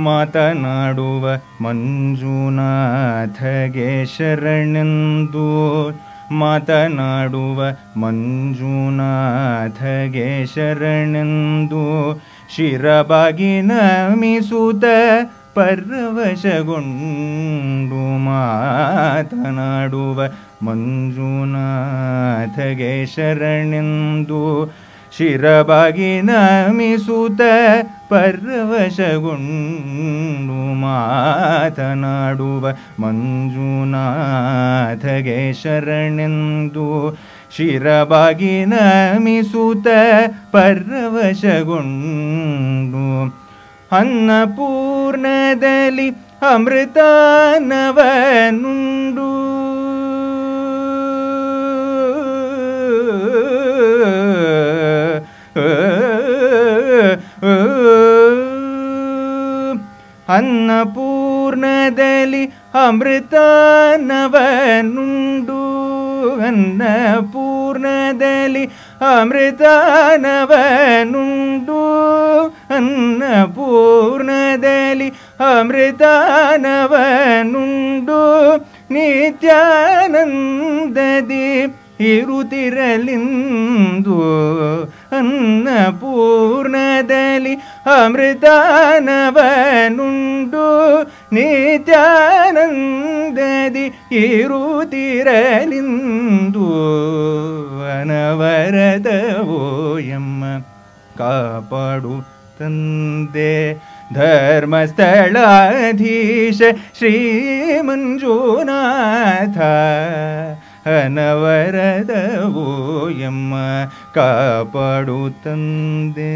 ಮಾತನಾಡುವ ಮಂಜುನಾಥಗೆ ಶರಣೆಂದು. ಮಾತನಾಡುವ ಮಂಜುನಾಥಗೆ ಶರಣೆಂದು. ಶಿರಬಾಗಿ ನಮಿಸುತ್ತ ಪರವಶಗೊಂಡು. ಮಾತನಾಡುವ ಮಂಜುನಾಥಗೆ ಶರಣೆಂದು. ಶಿರಬಾಗಿನ ಮಿಸುತ ಪರ್ವಶಗುಂಡು ಮಾತನಾಡುವ ಮಂಜುನಾಥಗೆ ಶರಣೆಂದು ಶಿರಬಾಗಿನ ಮಿಸುತ ಪರ್ವಶಗುಂಡು ಅನ್ನಪೂರ್ಣದಲ್ಲಿ ಅಮೃತಾನವನುಂಡು ಅನ್ನಪೂರ್ಣದಲ್ಲಿ ಅಮೃತಾನವನುಂಡು ಅನ್ನಪೂರ್ಣದಲ್ಲಿ ಅಮೃತಾನವನುಂಡು ಅನ್ನಪೂರ್ಣದಲ್ಲಿ ಅಮೃತಾನವನುಂಡು ನಿತ್ಯಾನಂದದಿ ಇರುತ್ತಿರಲಿಂದು ಅನ್ನಪೂರ್ಣದಲ್ಲಿ ಅಮೃತಾನವನುಂಡು ನಿತ್ಯಾನಂದದಿ ಇರುತ್ತಿರಲಿಂದು ಅನವರದವೋಯಮ್ಮ ಕಾಪಾಡು ತಂದೆ ಧರ್ಮಸ್ಥಳಾಧೀಶ ಶ್ರೀ ಮಂಜುನಾಥ ಅನವರದವೋಯಮ್ಮ ಕಾಪಾಡು ತಂದೆ.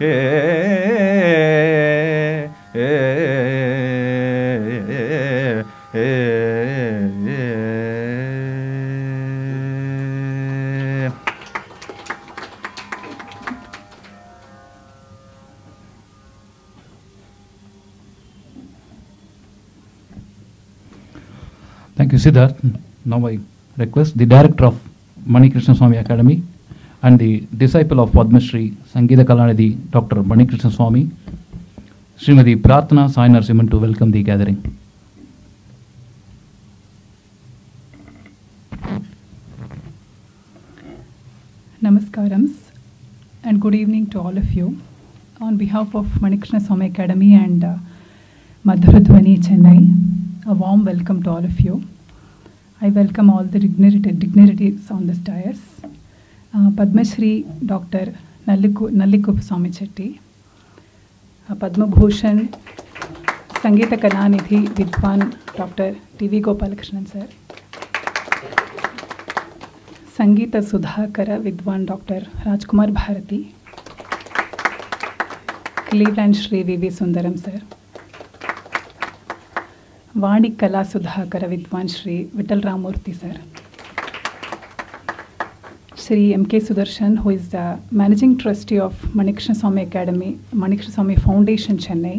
ಹೇ ಹೇ ಹೇ Thank you, Siddharth. Now I request the director of Mani Krishnaswami Academy and the disciple of Padma Shri, Sangeetha Kalanadi, Dr. Mani Krishnaswami, Srimati Prarthana, Sai Narasimhan to welcome the gathering. Namaskarams and good evening to all of you. On behalf of Mani Krishnaswami Academy and Madhuradhwani, Chennai, a warm welcome to all of you. I welcome all the dignitaries on the dais. Padma Shri Dr. Nalli Kuppuswamy Chetti, Padma Bhushan, Sangeeta Kalanidhi, Vidwan Dr. T.V. Gopalakrishnan sir, Sangeeta Sudhakara, Vidwan Dr. Rajkumar Bharathi, Cleveland Sri V. V. Sundaram sir, Vani Kala Sudhakara Vidwan Shri Vittal Ramamurthy sir, Shri M K. Sudarshan who is the managing trustee of Mani Krishnaswamy Academy, Mani Krishnaswamy Foundation Chennai,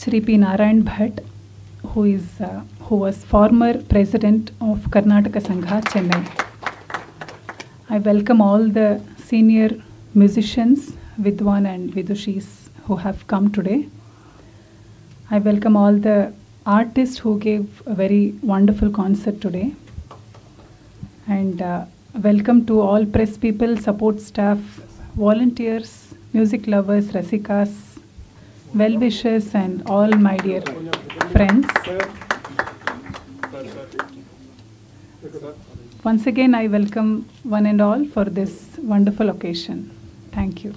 Shri P. Narayan Bhat who was former president of Karnataka Sangha Chennai. I welcome all the senior musicians Vidwan and Vidushis who have come today. I welcome all the artists who gave a very wonderful concert today, and welcome to all press people, support staff, volunteers, music lovers, rasikas, well wishers, and all my dear friends. Once again, I welcome one and all for this wonderful occasion. Thank you.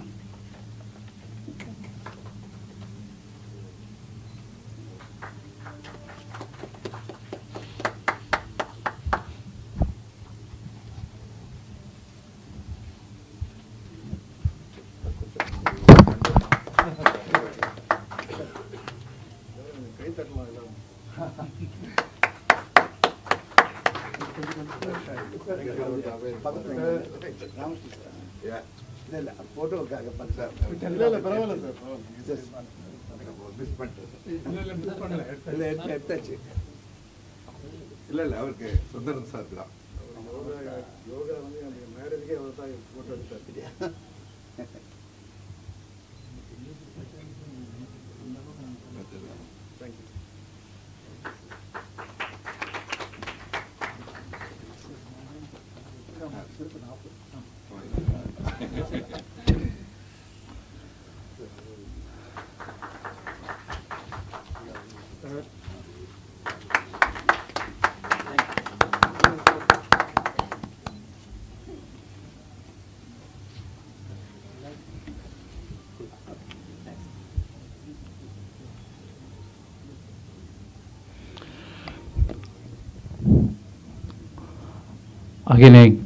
Again,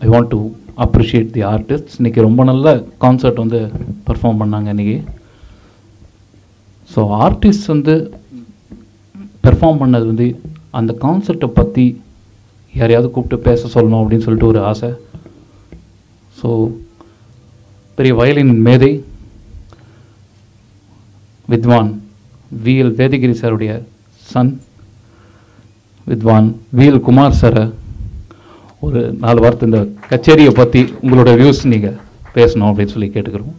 I want to appreciate the artists. Niki romba nalla concert vandu perform pannanga niki. So artists vandu perform pannadhu vandu and the concert patti yariyadu koopittu pesa solnu appdin solittu oru aasai. So periya violin Medha Vidwan V.L. Vedigiri sir udiya son Vidwan V.L. Kumar sir ஒரு நாலு வார்த்தை இந்த கச்சேரியை பற்றி உங்களோட வியூஸ் நீங்கள் பேசணும் அப்படின்னு சொல்லி கேட்டுக்கிறோம்.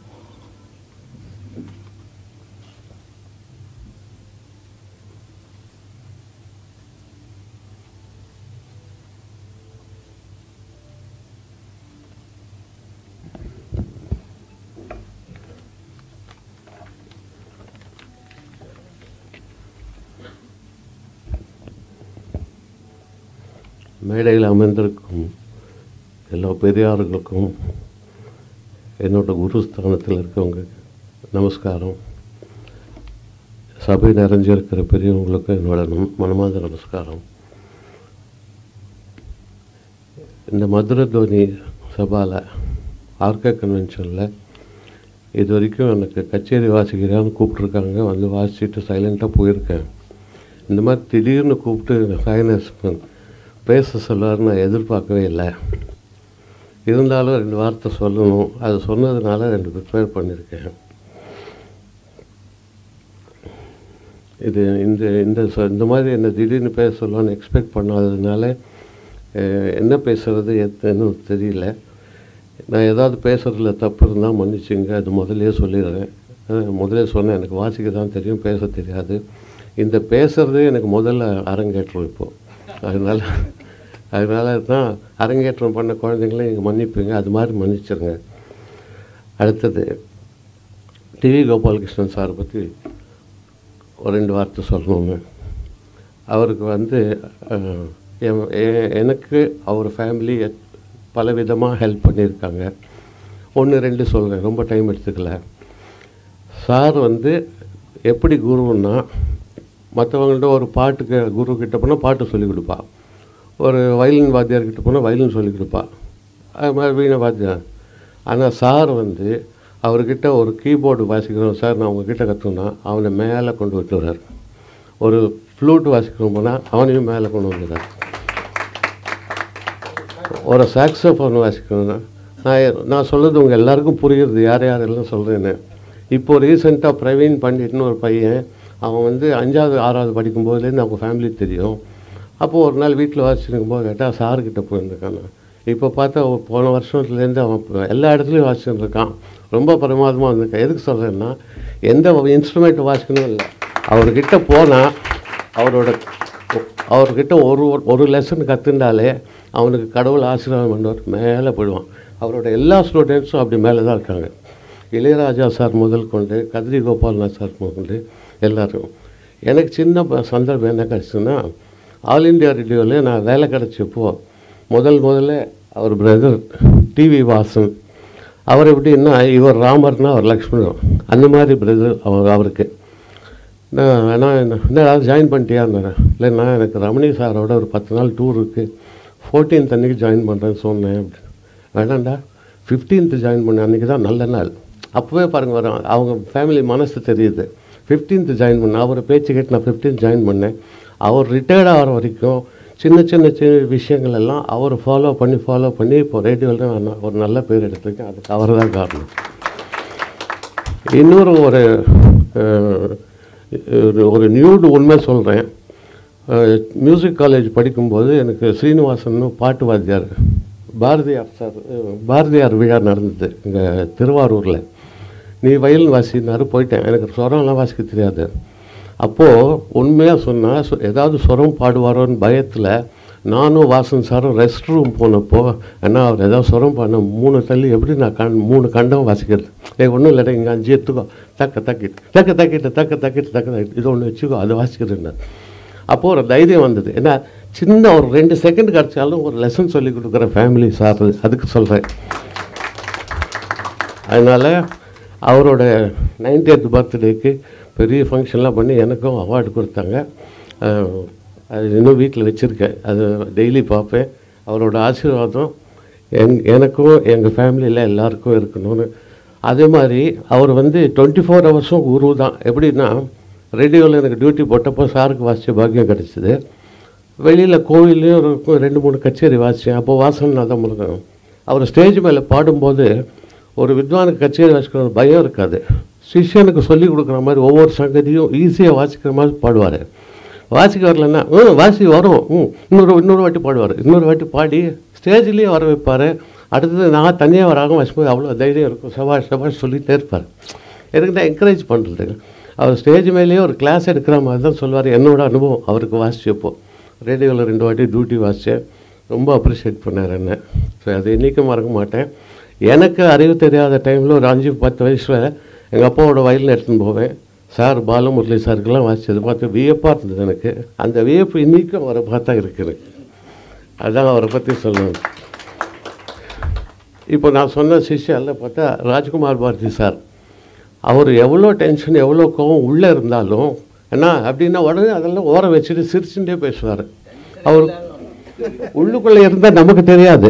மேடையில் அமர்ந்திருக்கும் எல்லா பெரியார்களுக்கும் என்னோட குருஸ்தானத்தில் இருக்கவங்க நமஸ்காரம். சபை நிறைஞ்சிருக்கிற பெரியவங்களுக்கு என்னோட மனமார்ந்த நமஸ்காரம். இந்த மதுரத்வனி சபாவில் ஆர்கே கன்வென்ஷனில் இது வரைக்கும் எனக்கு கச்சேரி வாசிக்கிறான்னு கூப்பிட்ருக்காங்க, வந்து வாசிச்சுட்டு சைலண்ட்டாக போயிருக்கேன். இந்த மாதிரி திடீர்னு கூப்பிட்டு சைனஸ் பேச சொல்லாருன்னு நான் எதிர்பார்க்கவே இல்லை. இருந்தாலும் ரெண்டு வார்த்தை சொல்லணும், அது சொன்னதுனால ரெண்டு ப்ரிப்பேர் பண்ணியிருக்கேன். இது இந்த இந்த இந்த மாதிரி என்னை திடீர்னு பேச சொல்லணும்னு எக்ஸ்பெக்ட் பண்ணாததுனால என்ன பேசுகிறது எதுன்னு தெரியல. நான் ஏதாவது பேசுகிறதுல தப்பு இருந்தால் மன்னிச்சுங்க, அது முதலே சொல்லிடுறேன். முதலே சொன்னேன், எனக்கு வாசிக்க தான் தெரியும், பேச தெரியாது. இந்த பேசுகிறதே எனக்கு முதல்ல அரங்கேற்றம் இப்போது. அதனால தான் அரங்கேற்றம் பண்ண குழந்தைங்களே நீங்கள் மன்னிப்பீங்க, அது மாதிரி மன்னிச்சிருங்க. அடுத்தது டிவி கோபாலகிருஷ்ணன் சாரை பற்றி ஒரு ரெண்டு வார்த்தை சொல்லணுங்க. அவருக்கு வந்து எனக்கு அவர் ஃபேமிலி பல விதமாக ஹெல்ப் பண்ணியிருக்காங்க. ஒன்று ரெண்டு சொல்கிறேன், ரொம்ப டைம் எடுத்துக்கல. சார் வந்து எப்படி குருன்னா, மற்றவங்கள்ட்ட ஒரு பாட்டுக்கு குரு கிட்ட போனால் பாட்டு சொல்லிக் கொடுப்பா, ஒரு வயலின் வாத்தியார்கிட்ட போனால் வயலின் சொல்லிக் கொடுப்பா, அது மாதிரி வீணை வாத்தியார். ஆனால் சார் வந்து அவர்கிட்ட ஒரு கீபோர்டு வாசிக்கிறோம் சார் நான் அவங்கக்கிட்ட கற்றுனா அவனை மேலே கொண்டு விட்டுறார், ஒரு ஃப்ளூட் வாசிக்கிறோம் போனால் அவனையும் மேலே கொண்டு வந்துடுறார், ஒரு சாக்ஸோஃபோன் வாசிக்கிறோன்னா நான் சொல்கிறது உங்கள் எல்லாருக்கும் புரியுறது, யார் யாரெல்லாம் சொல்கிறேன்னு. இப்போது ரீசெண்டாக பிரவீன் பண்டிட்னு ஒரு பையன், அவன் வந்து 5வது 6வது படிக்கும்போதுலேருந்து அவங்க ஃபேமிலி தெரியும். அப்போது ஒரு நாள் வீட்டில் வாசிச்சிருக்கும் போது கேட்டால் சார்கிட்ட போயிருந்துருக்கான். இப்போ பார்த்தா போன வருஷத்துலேருந்து அவன் எல்லா இடத்துலையும் வாசிச்சுருக்கான், ரொம்ப பிரமாதமாக இருந்திருக்கான். எதுக்கு சொல்கிறேன்னா, எந்த இன்ஸ்ட்ருமெண்ட் வாசிக்கணும் இல்லை, அவர்கிட்ட போனால் அவர்கிட்ட ஒரு ஒரு லெசன் கற்றுண்டாலே அவனுக்கு கடவுள் ஆசீர்வாதம் பண்ணுவார், மேலே போயிடுவான். அவரோட எல்லா ஸ்டூடெண்ட்ஸும் அப்படி மேலே தான் இருக்காங்க. இளையராஜா சார் முதல் கொண்டு கதிரி கோபால்நாத் சார் முதல் கொண்டு எல்லோரும். எனக்கு சின்ன சந்தர்ப்பம் என்ன கிடச்சிதுன்னா, ஆல் இண்டியா ரேடியோவில் நான் வேலை கிடச்சப்போ முதல்ல அவர் பிரதர் டிவி வாசன், அவர் எப்படின்னா இவர் ராமர்னா அவர் லக்ஷ்மணன், அந்த மாதிரி பிரதர் அவருக்கு. நான் ஏதாவது ஜாயின் பண்ணிட்டியா இருந்தேன் இல்லை, நான் எனக்கு ரமணி சாரோட ஒரு 10 நாள் டூர் இருக்குது, 14th அன்றைக்கி ஜாயின் பண்ணுறேன்னு சொன்னேன். அப்படின்னு வேணாண்டா 15th ஜாயின் பண்ணேன், அன்றைக்கி தான் நல்ல நாள். அப்போவே பாருங்கள் வரோம், அவங்க ஃபேமிலி மனசு தெரியுது. 15th ஜாயின் பண்ணேன், அவரை பேச்சு கேட்டு நான் 15th ஜாயின் பண்ணேன். அவர் ரிட்டையர்ட் ஆகிற வரைக்கும் சின்ன சின்ன விஷயங்கள் எல்லாம் அவர் ஃபாலோ பண்ணி இப்போ ரேடியோவில் தான் நான் ஒரு நல்ல பேர் எடுத்துருக்கேன், அதுக்கு அவர் தான் காரணம். இன்னொரு ஒரு நியூடு உண்மை சொல்கிறேன். மியூசிக் காலேஜ் படிக்கும்போது எனக்கு ஸ்ரீனிவாசன் பாட்டு வாத்தியார் பாரதியார் விழா நடந்தது இங்கே திருவாரூரில். நீ வயலின் வாசினாரு போயிட்டேன், எனக்கு சொரம்லாம் வாசிக்க தெரியாது. அப்போது உண்மையாக சொன்னால் ஏதாவது சொரம் பாடுவாரோன்னு பயத்தில் நானும் வாசன் சாரும் ரெஸ்ட் ரூம் போனப்போ, ஏன்னா அவர் ஏதாவது சொரம் பாடின 3 தள்ளி எப்படி நான் மூணு கண்டம் வாசிக்கிறது, ஒன்றும் இல்லைடா இங்கே 5 எடுத்துக்கோ, தக்க தக்கிட்டு இது ஒன்று வச்சுக்கோ, அதை வாசிக்கிறேன். அப்போது ஒரு தைரியம் வந்தது, ஏன்னா சின்ன ஒரு 2 செகண்ட் கிடச்சாலும் ஒரு லெசன் சொல்லி கொடுக்குற ஃபேமிலி சார், அதுக்கு சொல்கிறேன். அதனால் அவரோட 90th பர்த்டேக்கு பெரிய ஃபங்க்ஷன்லாம் பண்ணி எனக்கும் அவார்டு கொடுத்தாங்க. அது இன்னும் வீட்டில் வச்சுருக்கேன். அது டெய்லி பார்ப்பேன். அவரோட ஆசீர்வாதம் எனக்கும் எங்கள் ஃபேமிலியில் எல்லாருக்கும் இருக்கணும்னு. அதே மாதிரி அவர் 24 ஹவர்ஸும் குரு தான். எப்படின்னா, ரேடியோவில் எனக்கு டியூட்டி போட்டப்போ சாருக்கு வாசித்த பாக்கியம் கிடச்சிது. வெளியில் கோவிலையும் இருக்கும் 2-3 கச்சேரி வாசித்தேன். அப்போ வாசனநாதம் முருகன் அவர் ஸ்டேஜ் மேலே பாடும்போது ஒரு வித்வானுக்கு கச்சேரி வாசிக்கிற ஒரு பயம் இருக்காது. சிஷியனுக்கு சொல்லிக் கொடுக்குற மாதிரி ஒவ்வொரு சங்கதியும் ஈஸியாக வாசிக்கிற மாதிரி பாடுவார். வாசிக்க வரலன்னா வாசி வரும் இன்னொரு வாட்டி பாடுவார். இன்னொரு வாட்டி பாடி ஸ்டேஜ்லேயே வர வைப்பார். அடுத்தது நான் தனியாக வராகவும் வாசிக்கும்போது அவ்வளோ தைரியம் இருக்கும். சபாஷ் சபாஷ் சொல்லிகிட்டே இருப்பார். எனக்கு தான் என்கரேஜ் பண்ணுறது. அவர் ஸ்டேஜ் மேலேயே ஒரு கிளாஸ் எடுக்கிற மாதிரி தான் சொல்லுவார். என்னோட அனுபவம் அவருக்கு வாசிச்சப்போ. ரேடியோவில் 2 வாட்டி டியூட்டி வாசித்தேன். ரொம்ப அப்ரிஷியேட் பண்ணார் என்ன. ஸோ அது இன்றைக்கும் மறக்க மாட்டேன். எனக்கு அறிவு தெரியாத டைமில் ஒரு 5-10 வயசில் எங்கள் அப்பாவோட வயலில் எடுத்துன்னு போவேன். சார் பாலமுரளி சாருக்கெல்லாம் வாசித்தது பார்த்து வியப்பாக இருந்தது எனக்கு. அந்த வியப்பு இன்றைக்கும் அவரை பார்த்தா இருக்குது. அதுதான் அவரை பற்றி சொல்லணும். இப்போ நான் சொன்ன சிஷ்யாவில் பார்த்தா ராஜ்குமார் பாரதி சார், அவர் எவ்வளோ டென்ஷன் எவ்வளோ கோவம் உள்ளே இருந்தாலும் ஏன்னா அப்படின்னா உடனே அதெல்லாம் ஓர வச்சுட்டு சிரிச்சுட்டே பேசுவார். அவர் உள்ளுக்குள்ளே இருந்தால் நமக்கு தெரியாது.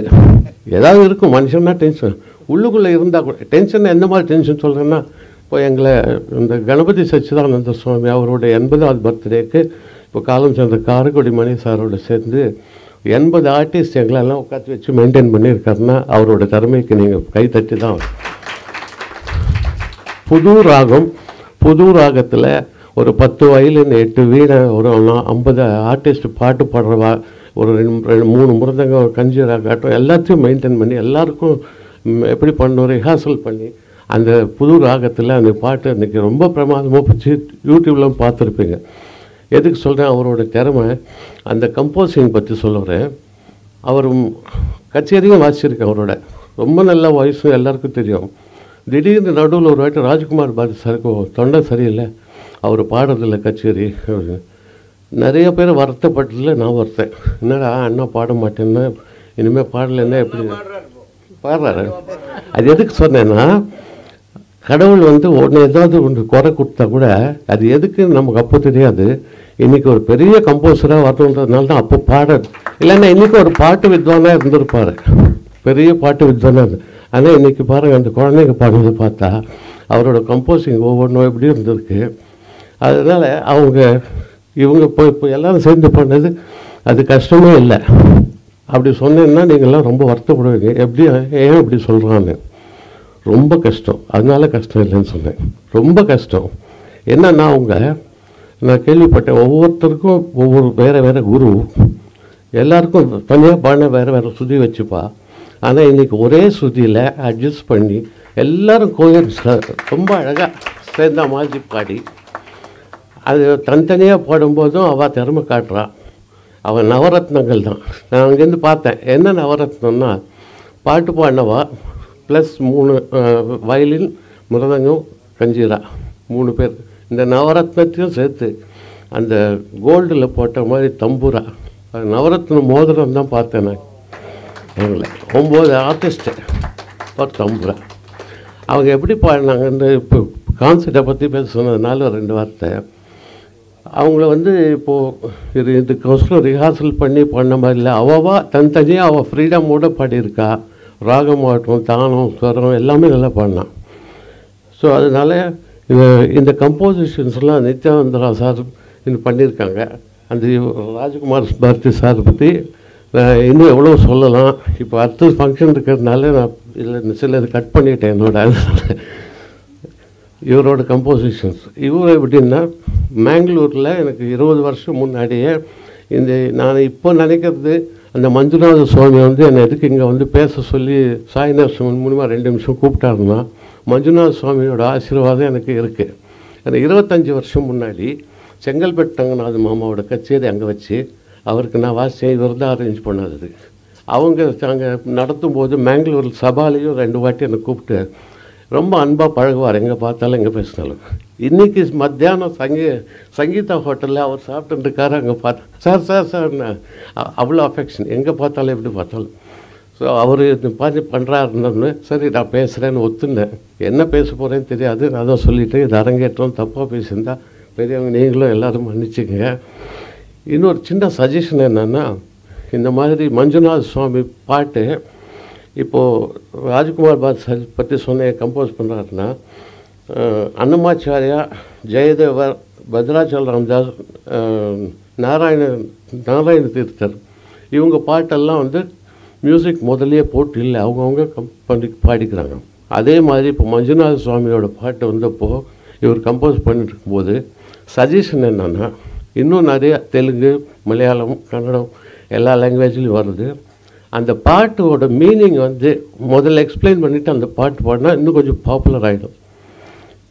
ஏதாவது இருக்கும் மனுஷன்னா டென்ஷன் உள்ளுக்குள்ளே இருந்தால் கூட. டென்ஷன் எந்த மாதிரி டென்ஷன் சொல்கிறேன்னா, இப்போ எங்களை இந்த கணபதி சச்சிதானந்த சுவாமி அவருடைய 80வது பர்த்டேக்கு இப்போ காலம் சேர்ந்த காரைக்குடி மணி சாரோடு சேர்ந்து 80 ஆர்டிஸ்ட் எங்களெல்லாம் உட்காந்து வச்சு மெயின்டைன் பண்ணியிருக்காருன்னா அவரோட திறமைக்கு நீங்கள் கைத்தட்டி தான். புது ராகத்தில் ஒரு 10 வயலின் 8 வீணை ஒரு 50 ஆர்டிஸ்ட் பாட்டு பாடுறவா ஒரு 3 முருந்தங்க ஒரு கஞ்சிராக்காட்டும் எல்லாத்தையும் மெயின்டைன் பண்ணி எல்லாருக்கும் எப்படி பண்ணணும் ரிஹார்சல் பண்ணி அந்த புது ராகத்தில் அந்த பாட்டு இன்றைக்கி ரொம்ப பிரமாதமாக போச்சு. யூடியூப்லாம் பார்த்துருப்பீங்க. எதுக்கு சொல்கிறேன், அவரோட திறமை. அந்த கம்போசிங் பற்றி சொல்லுறேன். அவர் கச்சேரியும் வாசிச்சிருக்கேன். அவரோட ரொம்ப நல்ல வாய்ஸும் எல்லாருக்கும் தெரியும். திடீர்னு நடுவில் ஒரு வாட்டி ராஜ்குமார் பாரதி சாருக்கு தொண்டை சரியில்லை, அவர் பாடுறதில்ல கச்சேரி. நிறைய பேர் வருத்தப்பட்டதில்லை. நான் வருத்தேன், என்னடா அண்ணா பாட மாட்டேன்னா இனிமேல் பாடலைன்னா எப்படி பாடுறாரு. அது எதுக்கு சொன்னேன்னா, கடவுள் ஒன்று ஏதாவது ஒன்று குறை கொடுத்தா கூட அது எதுக்குன்னு நமக்கு அப்போ தெரியாது. இன்றைக்கி ஒரு பெரிய கம்போசராக வரணுன்றதுனால தான் அப்போ பாடுறது. இல்லைன்னா இன்றைக்கி ஒரு பாட்டு வித்வானாக இருந்திருப்பார், பெரிய பாட்டு வித்வானாக. ஆனால் இன்றைக்கி பாருங்கள், அந்த குழந்தைங்க பாடுறது பார்த்தா அவரோட கம்போசிங் ஒவ்வொன்றும் எப்படியும் இருந்திருக்கு. அதனால் இவங்க இப்போ எல்லோரும் சேர்ந்து பண்ணது அது கஷ்டமே இல்லை. அப்படி சொன்னேன்னா நீங்கள்லாம் ரொம்ப வருத்தப்படுவீங்க, எப்படி ஏன் இப்படி சொல்கிறான்னு. ரொம்ப கஷ்டம், அதனால கஷ்டம் இல்லைன்னு சொன்னேன். ரொம்ப கஷ்டம் என்னன்னா, நான் கேள்விப்பட்டேன் ஒவ்வொருத்தருக்கும் ஒவ்வொரு வேறு குரு, எல்லாருக்கும் தனியாக பாடின வேறு சுதி வச்சுப்பா. ஆனால் இன்றைக்கி ஒரே சுதியில் அட்ஜஸ்ட் பண்ணி எல்லோரும் கோயில் ரொம்ப அழகாக சேர்ந்த மாதிரி பாடி அது தனித்தனியாக பாடும்போதும் அவள் திறமை காட்டுறான். அவன் நவரத்னங்கள் தான். நான் அங்கேருந்து பார்த்தேன் என்ன நவரத்னம்னா, பாட்டு பாடினவா ப்ளஸ் 3 வயலின் மிருதங்கம் கஞ்சீரா 3 பேர் இந்த நவரத்னத்தையும் சேர்த்து அந்த கோல்டில் போட்ட மாதிரி தம்பூரா நவரத்ன மோதிரம் தான் பார்த்தேன் நான். எங்களை 9 ஆர்டிஸ்ட்டு ஒரு தம்பூரா. அவங்க எப்படி பாடினாங்கன்னு இப்போ கான்சர்ட்டை பற்றி பேச சொன்னதுனால ஒரு 2 வார்த்தை. அவங்கள இப்போது இதுக்கோசரம் ரிஹார்சல் பண்ணி பண்ண மாதிரி இல்லை. அவவா தனித்தனியாக அவள் ஃப்ரீடமோடு பாடியிருக்கா. ராகம் ஆட்டம் தானம் ஸ்வரம் எல்லாமே நல்லா பாடினான். ஸோ அதனால் இந்த கம்போசிஷன்ஸ்லாம் நித்யானந்த ராவ் சார் பண்ணியிருக்காங்க. அந்த ராஜ்குமார் பாரதி சார் பற்றி இன்னும் எவ்வளோ சொல்லலாம். இப்போ அடுத்த ஃபங்க்ஷன் இருக்கிறதுனால நான் இதில் சில கட் பண்ணிட்டேன் என்னோட. இவரோட கம்போசிஷன்ஸ் இவர் எப்படின்னா, மேங்களூரில் எனக்கு 20 வருஷம் முன்னாடியே இந்த நான் இப்போ நினைக்கிறது அந்த மஞ்சுநாத சுவாமி என்னை எதுக்கு இங்கே பேச சொல்லி சாய் நரசிம்மன் மூலிமா 2 நிமிஷம் கூப்பிட்டாருன்னா மஞ்சுநாத சுவாமியோட ஆசீர்வாதம் எனக்கு இருக்குது. எனக்கு 25 வருஷம் முன்னாடி செங்கல்பட்டு ரங்கநாத மாமாவோட கச்சேரி அங்கே வச்சு அவருக்கு நான் வாசித்தேன். இவர் தான் அரேஞ்ச் பண்ணாதது. அவங்க அங்கே நடத்தும் போது மேங்களூர் சபாலையும் 2 வாட்டி என்னை கூப்பிட்டு ரொம்ப அன்பாக பழகுவார். எங்கே பார்த்தாலும் எங்கே பேசினாலும். இன்றைக்கி மத்தியானம் சங்கீதா ஹோட்டலில் அவர் சாப்பிட்டுருக்காரு. அங்கே பார்த்தா சார் சார் சார்ண்ணா அவ்வளோ அஃபெக்ஷன், எங்கே பார்த்தாலும் எப்படி பார்த்தாலும். ஸோ அவர் பார்த்து பண்ணுறாருன்னு சரி நான் பேசுகிறேன்னு ஒத்துனேன். என்ன பேச போகிறேன்னு தெரியாது, நான் தான் சொல்லிவிட்டு இது அரங்கேற்றம். தப்பாக பேசியிருந்தால் பெரியவங்க நீங்களும் எல்லோரும் மன்னிச்சுங்க. இன்னொரு சின்ன சஜஷன் என்னன்னா, இந்த மாதிரி மஞ்சுநாத் சுவாமி பாட்டு இப்போது ராஜ்குமார் பாரதி பற்றி சொன்ன கம்போஸ் பண்ணுறாருன்னா, அன்னமாச்சாரியா, ஜெயதேவர், பத்ராச்சல் ராம்தாஸ், நாராயண தீர்த்தர், இவங்க பாட்டெல்லாம் வந்து மியூசிக் முதல்லையே போட்டு இல்லை, அவங்கவுங்க பண்ணி பாடிக்கிறாங்க. அதே மாதிரி இப்போ மஞ்சுநாத சுவாமியோட பாட்டு வந்தப்போ இவர் கம்போஸ் பண்ணிட்டு இருக்கும்போது சஜஷன் என்னென்னா, இன்னும் நிறைய தெலுங்கு, மலையாளம், கன்னடம் எல்லா லாங்குவேஜ்லையும் வருது. அந்த பாட்டோட மீனிங் வந்து முதல்ல எக்ஸ்பிளைன் பண்ணிவிட்டு அந்த பாட்டு பாடினா இன்னும் கொஞ்சம் பாப்புலர் ஆகிடும்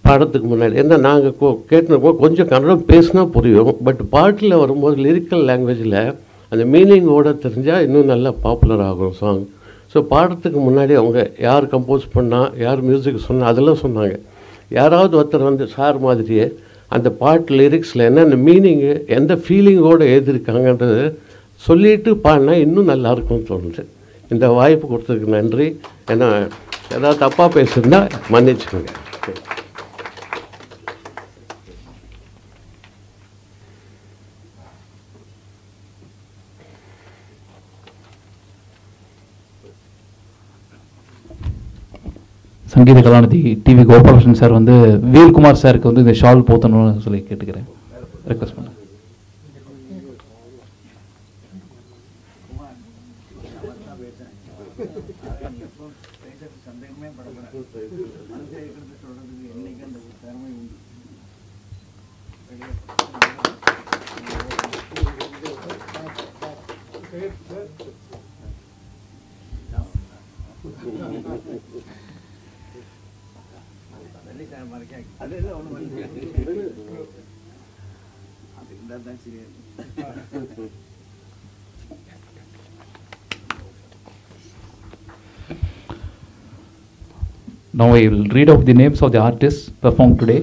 பாடத்துக்கு முன்னாடி. ஏன்னா நாங்கள் கேட்டுருப்போம், கொஞ்சம் கன்னடம் பேசினா புரியும், பட் பாட்டில் வரும்போது லிரிக்கல் லாங்குவேஜில் அந்த மீனிங்கோடு தெரிஞ்சால் இன்னும் நல்லா பாப்புலர் ஆகும் சாங். ஸோ பாடத்துக்கு முன்னாடி அவங்க யார் கம்போஸ் பண்ணால், யார் மியூசிக் சொன்னால் அதெல்லாம் சொன்னாங்க. யாராவது ஒருத்தர் வந்து சார் மாதிரியே அந்த பாட்டு லிரிக்ஸில் என்னென்ன மீனிங்கு, எந்த ஃபீலிங்கோடு எழுதியிருக்காங்கன்றது சொல்லிட்டு பாடினா இன்னும் நல்லாயிருக்கும்னு தோணுது. இந்த வாய்ப்பு கொடுத்ததுக்கு நன்றி. ஏன்னா ஏதாவது தப்பாக பேசுகிறதா மன்னிச்சுக்கோங்க. சங்கீத கலாநிதி, டிவி கோபாலகிருஷ்ணன் சார் வந்து வீல்குமார் சாருக்கு வந்து இந்த ஷால் போத்தணும்னு சொல்லி கேட்டுக்கிறேன், ரெக்வஸ்ட் பண்ணேன். Now I will read out the names of the artists performed today.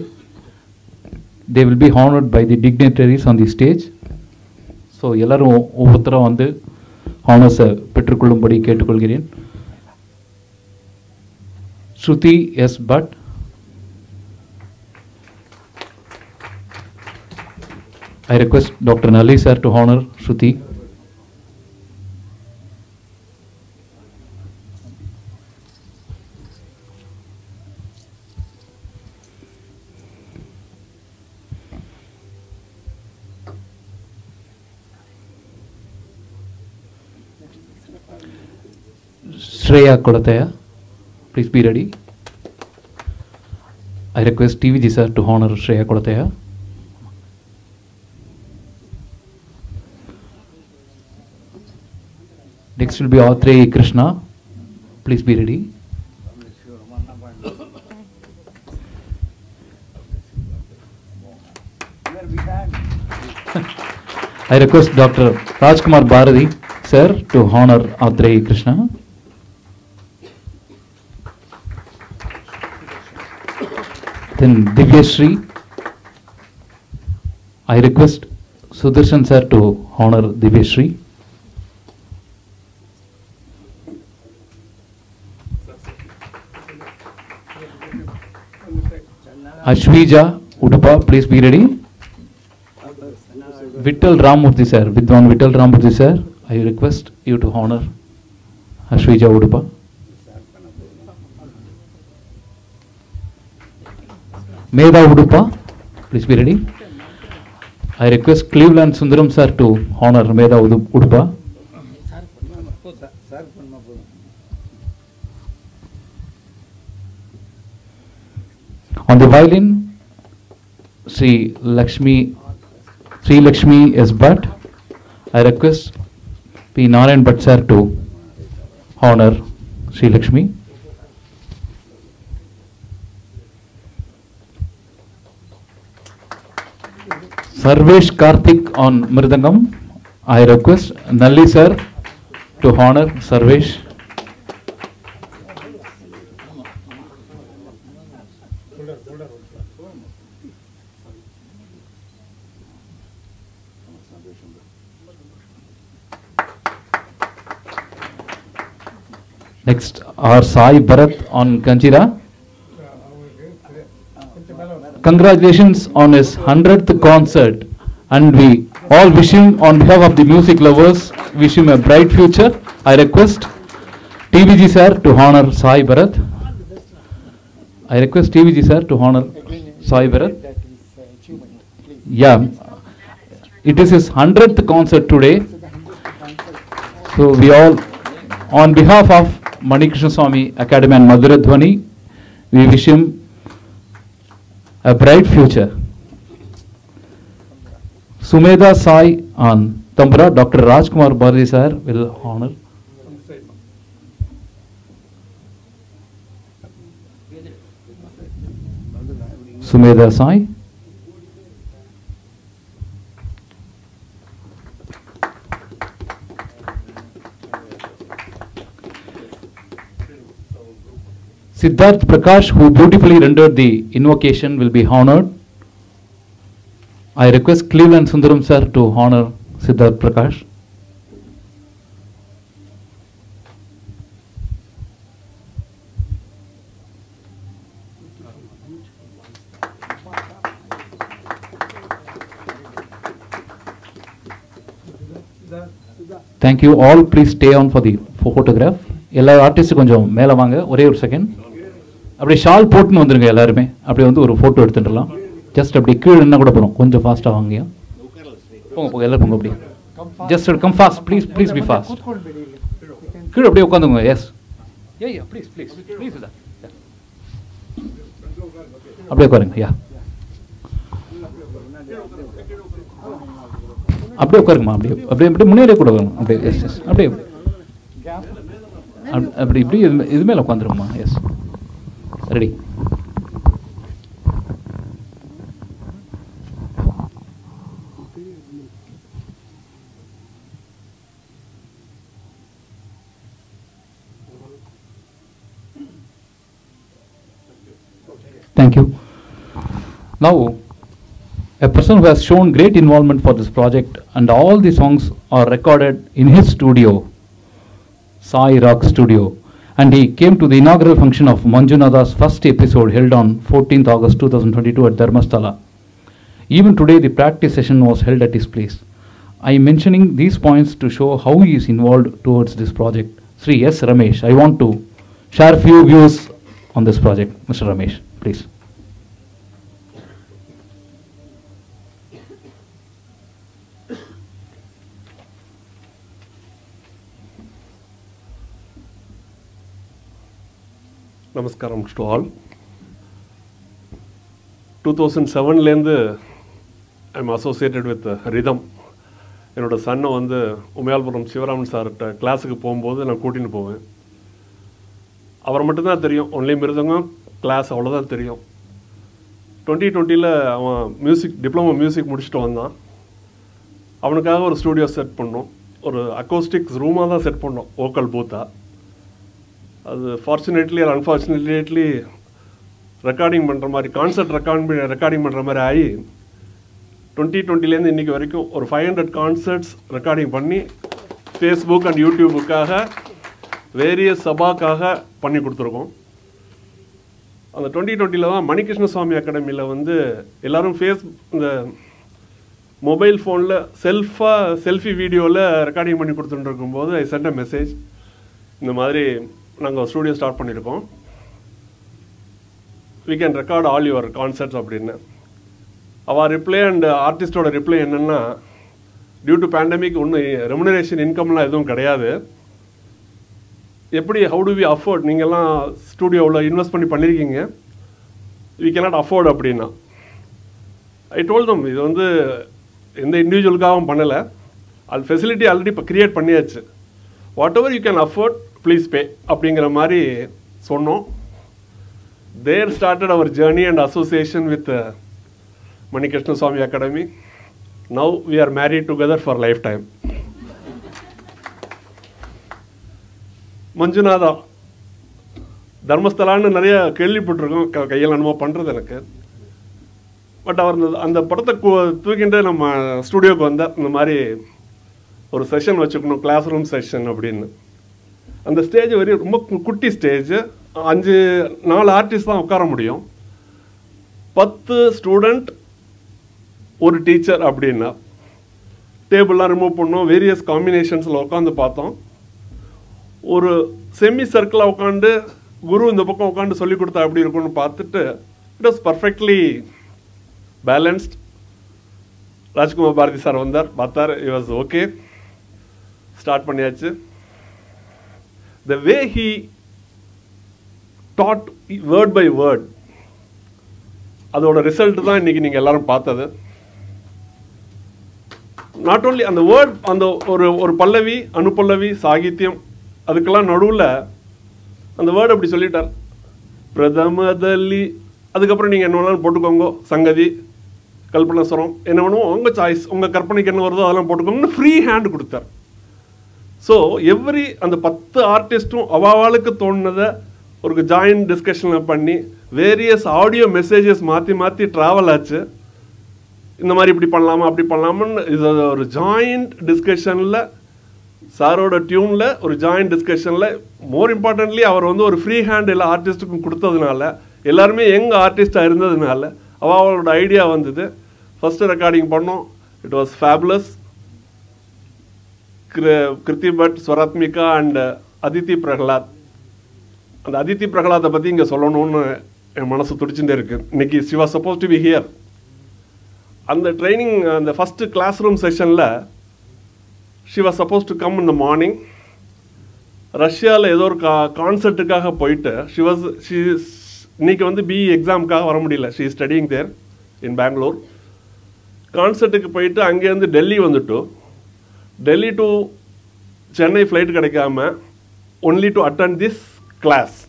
They will be honored by the dignitaries on the stage. So, எல்லாரும் ஒவ்வொருத்தரா வந்து honors பெற்றுக்கொள்ளும்படி கேட்டுக்கொள்கிறேன். Shruti S. Bhatt, I request Dr. Nalli sir to honor Shruti. Shreya Kolathaya, please be ready. I request T.V. sir to honor Shreya Kolathaya. Next will be Aathreyee Krishna. Please be ready. I request Dr. Rajkumar Bharathi sir to honor Aathreyee Krishna. Then Divya Sri, I request Sudarshan sir to honor Divya Sri. Ashweeka Udupa, please be ready. Vittal Ramamurthy sir, Vidwan Vittal Ramamurthy sir, I request you to honor Ashweeka Udupa. Medha Udupa, please be ready. I request Cleveland Sundaram sir to honor Medha Udupa. On the violin, Sri Lakshmi S. Bhatt. I request P. Narayan Bhat sir to honor Sri Lakshmi. Sarvesh Karthik on Mridangam. I request Nalli sir to honor Sarvesh. Next, R Sai Bharath on Kanchira. Congratulations on his 100th concert and we all wish him, on behalf of the music lovers, wish him a bright future. I request TVG sir to honor Sai Bharath. I request TVG sir to honor Sai Bharath. Yeah, it is his 100th concert today. So we all, on behalf of Mani Krishnaswami Academy and Madhuradhwani, we wish him a bright future. Sumedha Sai and Tambra, Dr. Rajkumar Bharathi sir will honor. Sumedha Sai. Siddharth Prakash, who beautifully rendered the invocation, will be honored. I request Cleveland Sundaram sir to honor Siddharth Prakash. Thank you all. Please stay on for the photograph. All artists, konjam mela vaanga, ore or second. अपने शाल पोट में उधर गए लार में अपने उन दो एक फोटो उठते नरला जस्ट अपने क्यूर इन्ना कोड़ा पड़ो कौन जो फास्ट आवांगे या पंगो पगे लार पंगो अपने just come fast please please be fast क्यूर अपने उकान दूँगा यस या या प्लीज प्लीज प्लीज इधर अपने करेंगे या अपने करेंगे माँ अपने अपने मुने रे कोड़ा अपने यस अपने अपने इधर इसमें लोग आंदर माँ yes ready. Thank you. Now, a person who has shown great involvement for this project, and all the songs are recorded in his studio, Sai Rock Studio. And he came to the inaugural function of Manjunatha's first episode held on 14th August 2022 at Dharmastala. Even today the practice session was held at his place. I am mentioning these points to show how he is involved towards this project. Sri S. Ramesh, I want to share few views on this project. Mr. Ramesh, please. Namaskaram to all. 2007 lende I'm associated with Rhythm. Enoda sonna vande Umayalpuram Sivaraman sir class ku pogumbodhu na kootinu poven. Avar mattum dhaan theriyum, only mirudanga class avladha theriyum. 2020 la avan music diploma music mudichittu vandha. Avanukkaga oru studio set pannom, oru acoustic room ah set pannom, vocal booth. Fortunately or unfortunately, recording mandramari concert recording mandramari 2020 lende inniki varaikum or 500 concerts recording panni Facebook and YouTube kaga various sabha kaga panni kuduthirkom. And 2020 la Mani Krishnaswami Academy la vande ellarum face the mobile phone la selfie video la recording panni kuduthirrumbodhu I sent a message indha madri நாங்கள் ஸ்டூடியோ ஸ்டார்ட் பண்ணியிருக்கோம் we can record all your concerts அப்படின்னு அவர் ரிப்ளை அண்ட் ஆர்டிஸ்டோட ரிப்ளை என்னென்னா டியூ டு பேண்டமிக் ஒன்றும் ரெமுனரேஷன் இன்கம்லாம் எதுவும் கிடையாது எப்படி ஹவு டு வி அஃபோர்ட் நீங்கள்லாம் ஸ்டூடியோவில் இன்வெஸ்ட் பண்ணியிருக்கீங்க வி கேனாட் அஃபோர்ட் அப்படின்னா ஐ டோல் தம் இது வந்து எந்த இண்டிவிஜுவலுக்காகவும் பண்ணலை அது ஃபெசிலிட்டி ஆல்ரெடி இப்போ க்ரியேட் பண்ணியாச்சு whatever you can afford please pay அப்படிங்கிற மாதிரி சொன்னோம் there started our journey and association with Mani Krishnaswamy Academy now we are married together for life time Manjunatha தர்மஸ்தலான்னு நிறைய கேள்விப்பட்டிருக்கோம் கையில் என்னமோ பண்ணுறது எனக்கு பட் அவர் அந்த படத்தை தூக்கிட்டு நம்ம ஸ்டுடியோவுக்கு வந்தார் இந்த மாதிரி ஒரு செஷன் வச்சுக்கணும் கிளாஸ் ரூம் செஷன் அப்படின்னு அந்த ஸ்டேஜ் வரையும் ரொம்ப குட்டி ஸ்டேஜ் 5-4 ஆர்டிஸ்ட் தான் உட்கார முடியும் 10 ஸ்டூடெண்ட் ஒரு டீச்சர் அப்படின்னா table remove pannum, various combinations la ukkandu paathom. Oru semi circle la ukkandu guru indha pakkam ukkandu solli kodutha appadi irukonu paathittu it was perfectly balanced. Rajkumar Bharathi sir vandar pathar, he was okay. Start panniyachu. The way he taught word by word, adoda result dhaan inniki neenga ellarum paathathu. Not only on the word, on the or pallavi, anupallavi, sagityam, adukala nadula, and the word of the solitar, Pradamadali, Adakapraning and Nolan, Portugongo, Sangadi, Kalpana Sorom, and Unga Chais, Unga Karpanik and Nolan Portugon, free hand Kurta. So every and the Patha artist to Avavalakatonada or giant discussion upon various audio messages, Mathi travel at. In the Maripudi Palama, Abdi Palaman is a joint discussion, Saroda tune, or joint discussion. More importantly, our own freehand artist to Kurta, Elarme, young artist, our idea on the first recording, it was fabulous. Kriti Bhatt, Swaratmika, and Aditi Prahlad. And Aditi Prahlad, the Badinga Solon, and Manasuturchin, Nikki, she was supposed to be here. And the training, the first classroom session, she was supposed to come in the morning. Russia, concert, she BE exam, she is studying there in Bangalore. Concert, Delhi to Chennai flight, only to attend this class.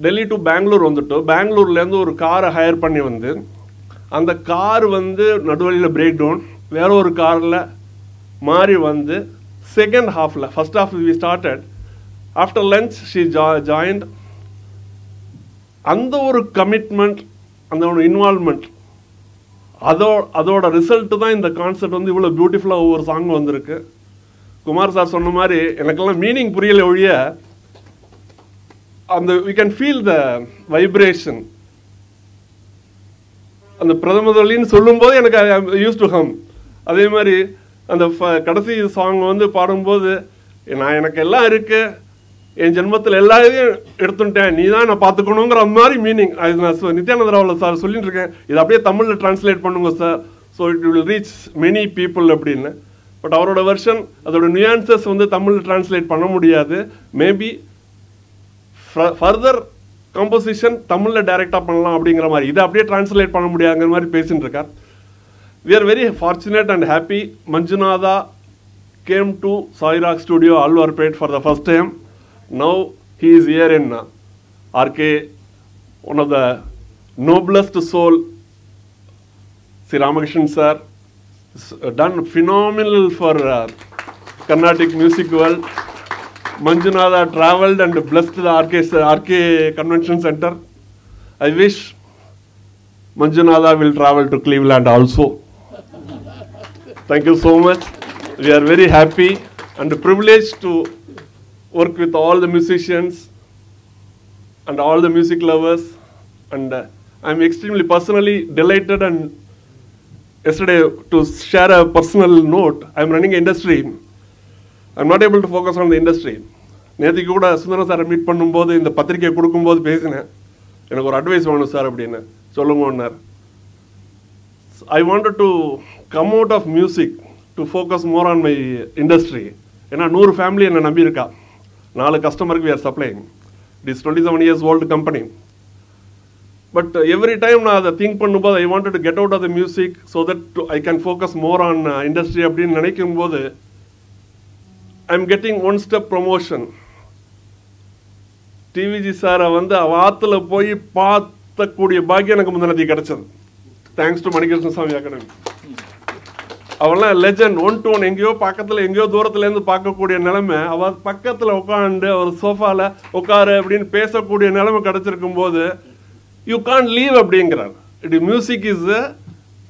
Delhi to Bangalore, Bangalore, car hire. And the car vandu breakdown, where or car la Mari vandu second half la. First half we started. After lunch she joined. And the commitment and the involvement. That result in the concert on the beautiful over song on the Kumar sir Sonamari and a meaning purial over here. And we can feel the vibration. And the Pradamadalin Solumbo and I used to hum. Ademari and the Kadasi song on the Padambo, and I and a Kelarike, and Janmatel, Ertuntan, Nizan, a Pathakununga, Mari meaning, I know Nithyananda Rao sir, Solin, is a Tamil translate Pandunga, so it will reach many people. But our version, the nuances on the Tamil translate Panamudia, maybe further. Composition, Tamil direct up and translate Panamudi. We are very fortunate and happy. Manjunatha came to Sai Rock Studio, Alvarpet for the first time. Now he is here in Arkay, one of the noblest soul. Sri Ramakrishnan sir has done phenomenal for Carnatic music world. Manjunatha travelled and blessed the Arkay Convention Center. I wish Manjunatha will travel to Cleveland also. Thank you so much. We are very happy and privileged to work with all the musicians and all the music lovers. And I am extremely personally delighted, and yesterday to share a personal note, I am running industry. I'm not able to focus on the industry. Nethi kuda Sundaram sir meet pannumbodhu indha patrikaya kudukumbodhu pesina enakku oru advice venum sir appadina solungonnar. I wanted to come out of music to focus more on my industry. Ena 100 family enna nambi iruka. 4 customer we are supplying. It is 27 years old company. But every time na the think pannumbodhu I wanted to get out of the music so that I can focus more on industry appdin nenikumbodhu I'm getting one step promotion. TVG sir, thanks to Mani Krishnaswami Academy. A legend, one to one, you can't leave. The music is, the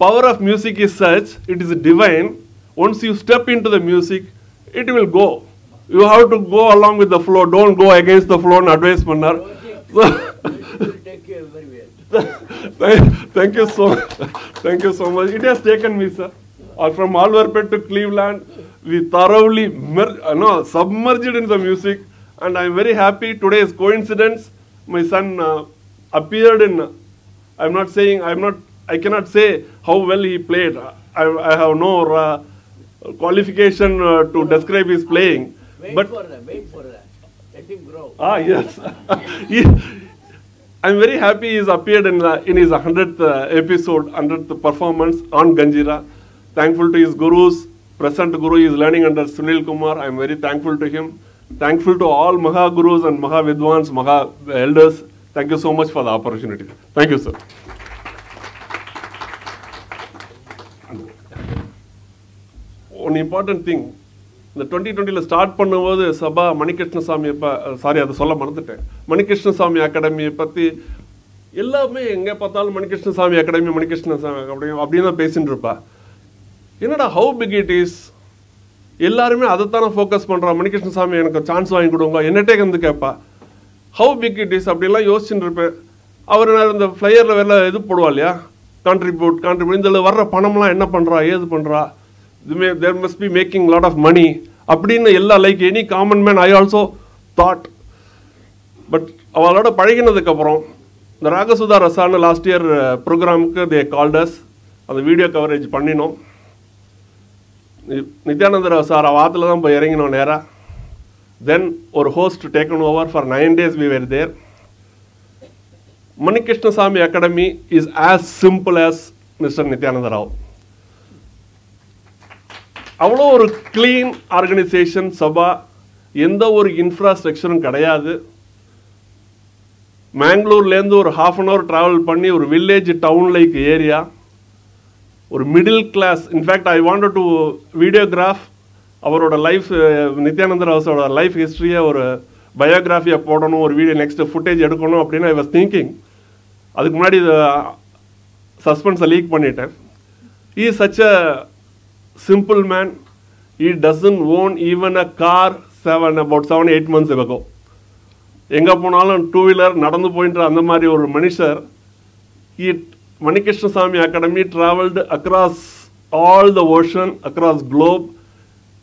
power of music is such, it is divine. Once you step into the music, it will go. You have to go along with the flow. Don't go against the flow and advice Mannar. Thank you so much. It has taken me, sir. or from Alvarpet to Cleveland, we thoroughly submerged in the music, and I am very happy. Today is coincidence. My son appeared in, I cannot say how well he played. I have no qualification to describe his playing. Wait for that. Let him grow. Yes. I'm very happy he's appeared in his 100th episode, 100th performance on Ganjira. Thankful to his gurus. Present guru is learning under Sunil Kumar. I'm very thankful to him. Thankful to all Maha Gurus and Maha Vidwans, Maha Elders. Thank you so much for the opportunity. Thank you, sir. One important thing, the 2020 start pannumbodhu Sabha Mani Krishnaswami sorry adu solla marandhutten Mani Krishnaswami Academy patti ellame enga paathalum Mani Krishnaswami Academy appadina pesiniruppa enada how big it is ellarume adatana focus pandra Mani Krishnaswami enakku chance vaangi kudunga ennatte kandu keppa how big it is appdilla yosichinirupe avaru indha flyer la vella edu poduvallaya contribute indha varra panam la enna pandra edhu pandra. There must be making a lot of money. Like any common man, I also thought. But a lot of the Ragasudha Rasana last year program, they called us on the video coverage. Nithyananda Rao sir, then our host taken over for 9 days. We were there. Mani Krishnaswami Academy is as simple as Mr. Nithyananda Rao. Avlo a clean organization, Sabha, Yenda or infrastructure in Kadayad, Mangalore Lend or half an hour travel Pani or village town like area, or middle class. In fact, I wanted to videograph our life, Nithyananda Rao's life history or biography or video next footage. I was thinking, that's why the suspense leak. He is such a simple man. He doesn't own even a car about 7-8 months ago. Enga ponalum two-wheeler nadandu poindra andha mari oru manishar. He Mani Krishnaswami Academy traveled across all the ocean, across globe.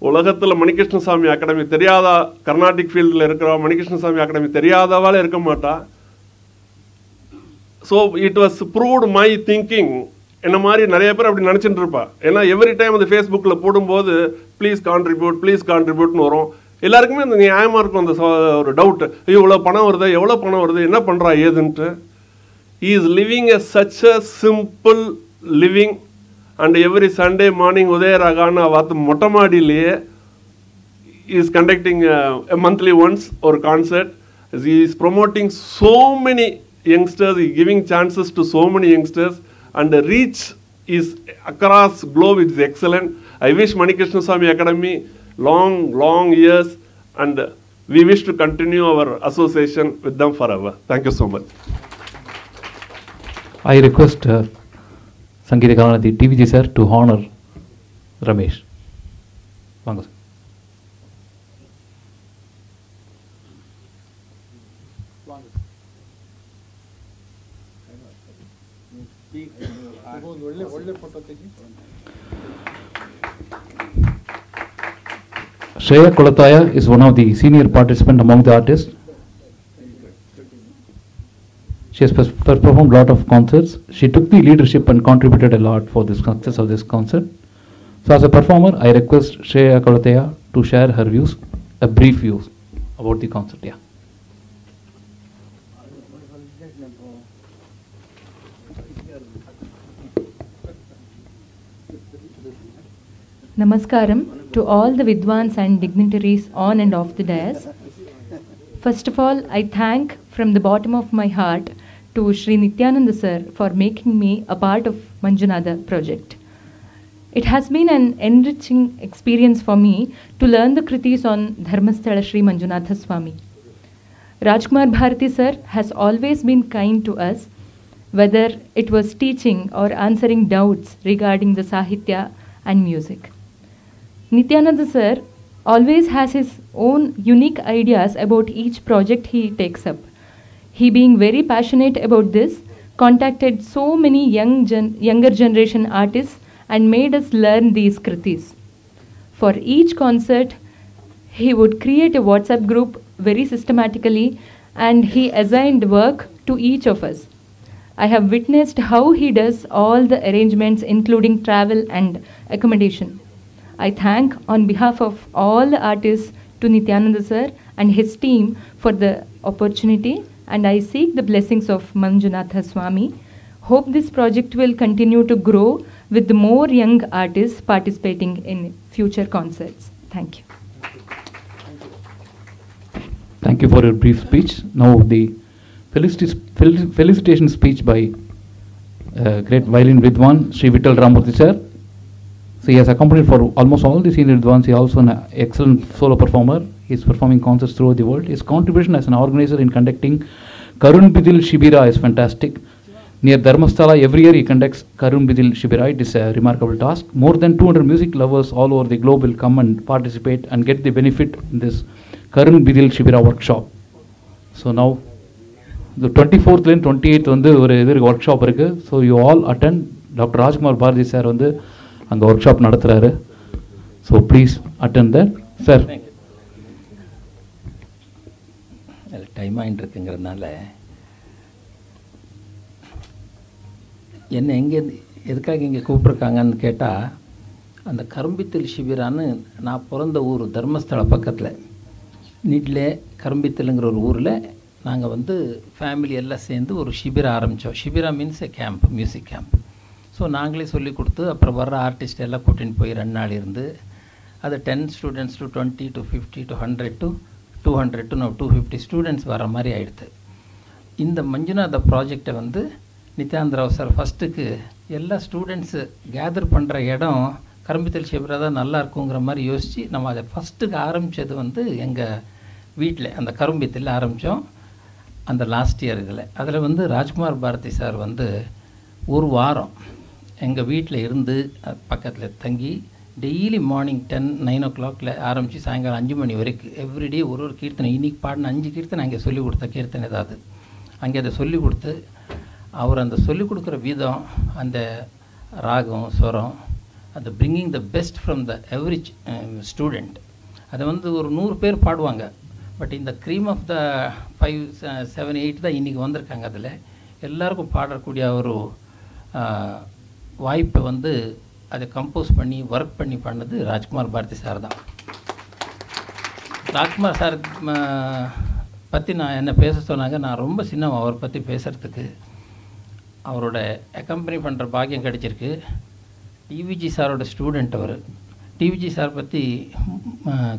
Ulagathula Mani Krishnaswami Academy theriyada Carnatic field la irukra Mani Krishnaswami Academy theriyada vala irukamata. So it was proved my thinking. Every time on the Facebook, please contribute. He is living a such a simple living, and every Sunday morning he is conducting a monthly once or concert. He is promoting so many youngsters, he is giving chances to so many youngsters. And the reach is across globe, it is excellent. I wish Mani Krishnaswami Academy long years, and we wish to continue our association with them forever. Thank you so much. I request Sangeeta Kalanadi, TVG sir, to honor Ramesh. Thank you. Shreya Kolathaya is one of the senior participants among the artists. She has performed a lot of concerts. She took the leadership and contributed a lot for the success of this concert. So as a performer, I request Shreya Kolathaya to share her views, a brief views about the concert. Yeah. Namaskaram to all the Vidwans and dignitaries on and off the dais. First of all, I thank from the bottom of my heart to Shri Nithyananda sir for making me a part of Manjunatha project. It has been an enriching experience for me to learn the kritis on Dharmastala Sri Manjunath Swami. Rajkumar Bharathi sir has always been kind to us, whether it was teaching or answering doubts regarding the Sahitya and music. Nithyananda sir always has his own unique ideas about each project he takes up. He, being very passionate about this, contacted so many younger generation artists and made us learn these kritis. For each concert, he would create a WhatsApp group very systematically, and he assigned work to each of us. I have witnessed how he does all the arrangements, including travel and accommodation. I thank, on behalf of all the artists, to Nithyananda sir and his team for the opportunity, and I seek the blessings of Manjunatha Swami. Hope this project will continue to grow with more young artists participating in future concerts. Thank you. Thank you for your brief speech. Now the felicitation speech by great violin Vidwan, Sri Vittal Ramamurthy sir. So he has accompanied for almost all the senior Vidwans. He is also an excellent solo performer. He is performing concerts throughout the world. His contribution as an organizer in conducting Karun Bidil Shibira is fantastic. Near Dharmastala, every year he conducts Karun Bidil Shibira. It is a remarkable task. More than 200 music lovers all over the globe will come and participate and get the benefit in this Karun Bidil Shibira workshop. So now, the 24th and 28th workshop. So you all attend. Dr. Rajkumar Bharathi sir on the and the workshop nadathraru. So please attend that. Sir. Thank you. Time ஆயின்றிருக்குங்கிறதுனால என்ன எங்கே எதுக்காக இங்கே கூப்பிட்ருக்காங்கன்னு கேட்டால் அந்த கரும்பித்தல் சிபிரான்னு நான் பிறந்த ஊர் தர்மஸ்தல பக்கத்தில் நீட்டிலே கரும்பித்தலுங்கிற ஒரு ஊரில் நாங்கள் வந்து ஃபேமிலி எல்லாம் சேர்ந்து ஒரு சிபிரா ஆரம்பித்தோம். சிபிரா means a camp, music camp. So நாங்களே சொல்லி கொடுத்து அப்புறம் வர்ற ஆர்டிஸ்ட் எல்லாம் கூட்டின்னு போய் 2 நாள் இருந்து அது 10 students to 20 to 50 to 100 to 200 to நான் 250 ஸ்டூடெண்ட்ஸ் வர மாதிரி ஆகிடுது. இந்த மஞ்சுநாத ப்ராஜெக்டை வந்து நித்யானந்த ராவ் சார் ஃபஸ்ட்டுக்கு எல்லா ஸ்டூடெண்ட்ஸு கேதர் பண்ணுற இடம் கரும்பித்தல் சிபிரா தான் நல்லா இருக்குங்கிற மாதிரி யோசித்து நம்ம அதை ஃபஸ்ட்டுக்கு ஆரம்பித்தது வந்து எங்கள் வீட்டில் அந்த கரும்பித்தலில் ஆரம்பித்தோம். அந்த லாஸ்ட் இயர் இதில் அதில் வந்து ராஜ்குமார் பாரதி சார் வந்து ஒரு வாரம் எங்கள் வீட்டில் இருந்து பக்கத்தில் தங்கி டெய்லி மார்னிங் 9 o'clock ஆரம்பித்து சாயங்காலம் 5 மணி வரைக்கும் எவ்ரிடே ஒரு ஒரு கீர்த்தனை இன்றைக்கி பாடின 5 கீர்த்தனை அங்கே சொல்லிக் கொடுத்த கீர்த்தனை ஏதாவது அங்கே அதை சொல்லிக் கொடுத்து அவர் அந்த சொல்லிக் கொடுக்குற விதம் அந்த ராகம் ஸ்வரம் அந்த bringing the best from the every student அதை வந்து ஒரு 100 பேர் பாடுவாங்க. பட் இந்த க்ரீம் ஆஃப் த 5, 7, 8 தான் இன்றைக்கி வந்திருக்காங்க. அதில் எல்லாருக்கும் பாடக்கூடிய ஒரு வாய்ப்பை வந்து அதை கம்போஸ் பண்ணி ஒர்க் பண்ணி பண்ணது ராஜ்குமார் பாரதி சார் தான். ராஜ்குமார் சார் பற்றி நான் என்ன பேச சொன்னாங்க, நான் ரொம்ப சின்ன அவரை பற்றி பேசுகிறதுக்கு அவரோட கம்பெனி பண்ணுற பாக்கியம் கிடைச்சிருக்கு. டிவிஜி சாரோட ஸ்டூடெண்ட் அவர். டிவிஜி சார் பற்றி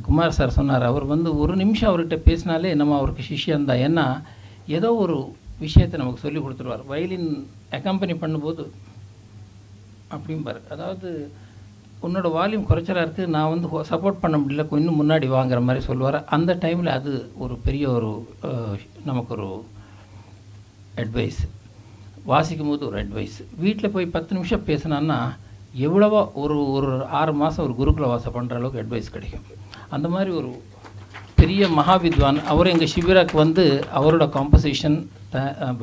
குமார் சார் சொன்னார், அவர் வந்து ஒரு நிமிஷம் அவர்கிட்ட பேசினாலே நம்ம அவருக்கு சிஷ்யந்தான். ஏன்னா ஏதோ ஒரு விஷயத்தை நமக்கு சொல்லி கொடுத்துருவார். வயலின் அக்கம்பெனி பண்ணும்போது அப்படிம்பார், அதாவது உன்னோட வால்யூம் குறைச்சலாக இருக்குது, நான் வந்து சப்போர்ட் பண்ண முடியல, இன்னும் முன்னாடி வாங்குற மாதிரி சொல்லுவார். அந்த டைமில் அது ஒரு பெரிய ஒரு நமக்கு ஒரு அட்வைஸ், வாசிக்கும் போது ஒரு அட்வைஸ். வீட்டில் போய் 10 நிமிஷம் பேசினான்னா எவ்வளவோ ஒரு ஒரு 6 மாதம் ஒரு குருக்குல வாசம் பண்ணுற அளவுக்கு அட்வைஸ் கிடைக்கும். அந்த மாதிரி ஒரு பெரிய மகாவித்வான் அவர். எங்கள் சிபிராக்கு வந்து அவரோட காம்போசிஷன்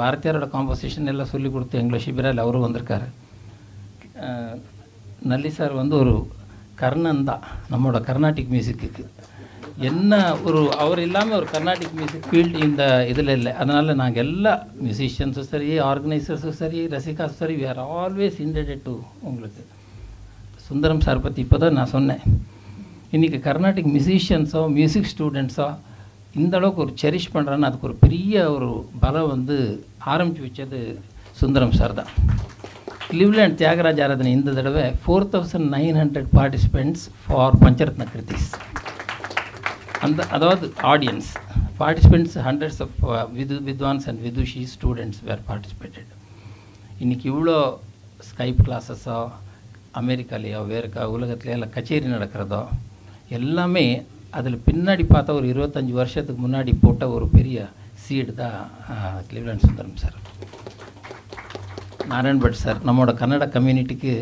பாரதியாரோட காம்போசிஷன் எல்லாம் சொல்லிக் கொடுத்து எங்களை சிபிராவில் அவரும் வந்திருக்காரு. நல்லி சார் வந்து ஒரு கர்ணன் தான் நம்மளோட கர்நாடிக் மியூசிக்கு. என்ன ஒரு அவர் இல்லாமல் ஒரு கர்நாடிக் மியூசிக் ஃபீல்டு இந்த இதில் இல்லை. அதனால் நாங்கள் எல்லா மியூசிஷியன்ஸும் சரி, ஆர்கனைசர்ஸும் சரி, ரசிகாஸும் சரி, we are always indebted to. உங்களுக்கு சுந்தரம் சார் பற்றி இப்போ தான் நான் சொன்னேன், இன்றைக்கி கர்நாடிக் மியூசிஷியன்ஸோ மியூசிக் ஸ்டூடெண்ட்ஸோ இந்தளவுக்கு ஒரு செரிஷ் பண்ணுறான்னு அதுக்கு ஒரு பெரிய ஒரு பலம் வந்து ஆரம்பித்து வச்சது சுந்தரம் சார் தான். கிளிவ்லேண்ட் தியாகராஜ் ஆராதனை இந்த தடவை 4900 பார்ட்டிசிபெண்ட்ஸ் ஃபார் பஞ்சரத்ன கிருத்திஸ். அந்த அதாவது audience participants hundreds of Vidwans and Vidushi students were participated. இன்றைக்கி இவ்வளோ ஸ்கைப் கிளாஸஸோ அமெரிக்காலேயோ வேறுக்கா உலகத்துலேயோ இல்லை கச்சேரி நடக்கிறதோ எல்லாமே அதில் பின்னாடி பார்த்தா ஒரு 25 வருஷத்துக்கு முன்னாடி போட்ட ஒரு பெரிய சீடு தான் Cleveland Sundaram sir. Narayan Bhat sir நம்மளோட கன்னட கம்யூனிட்டிக்கு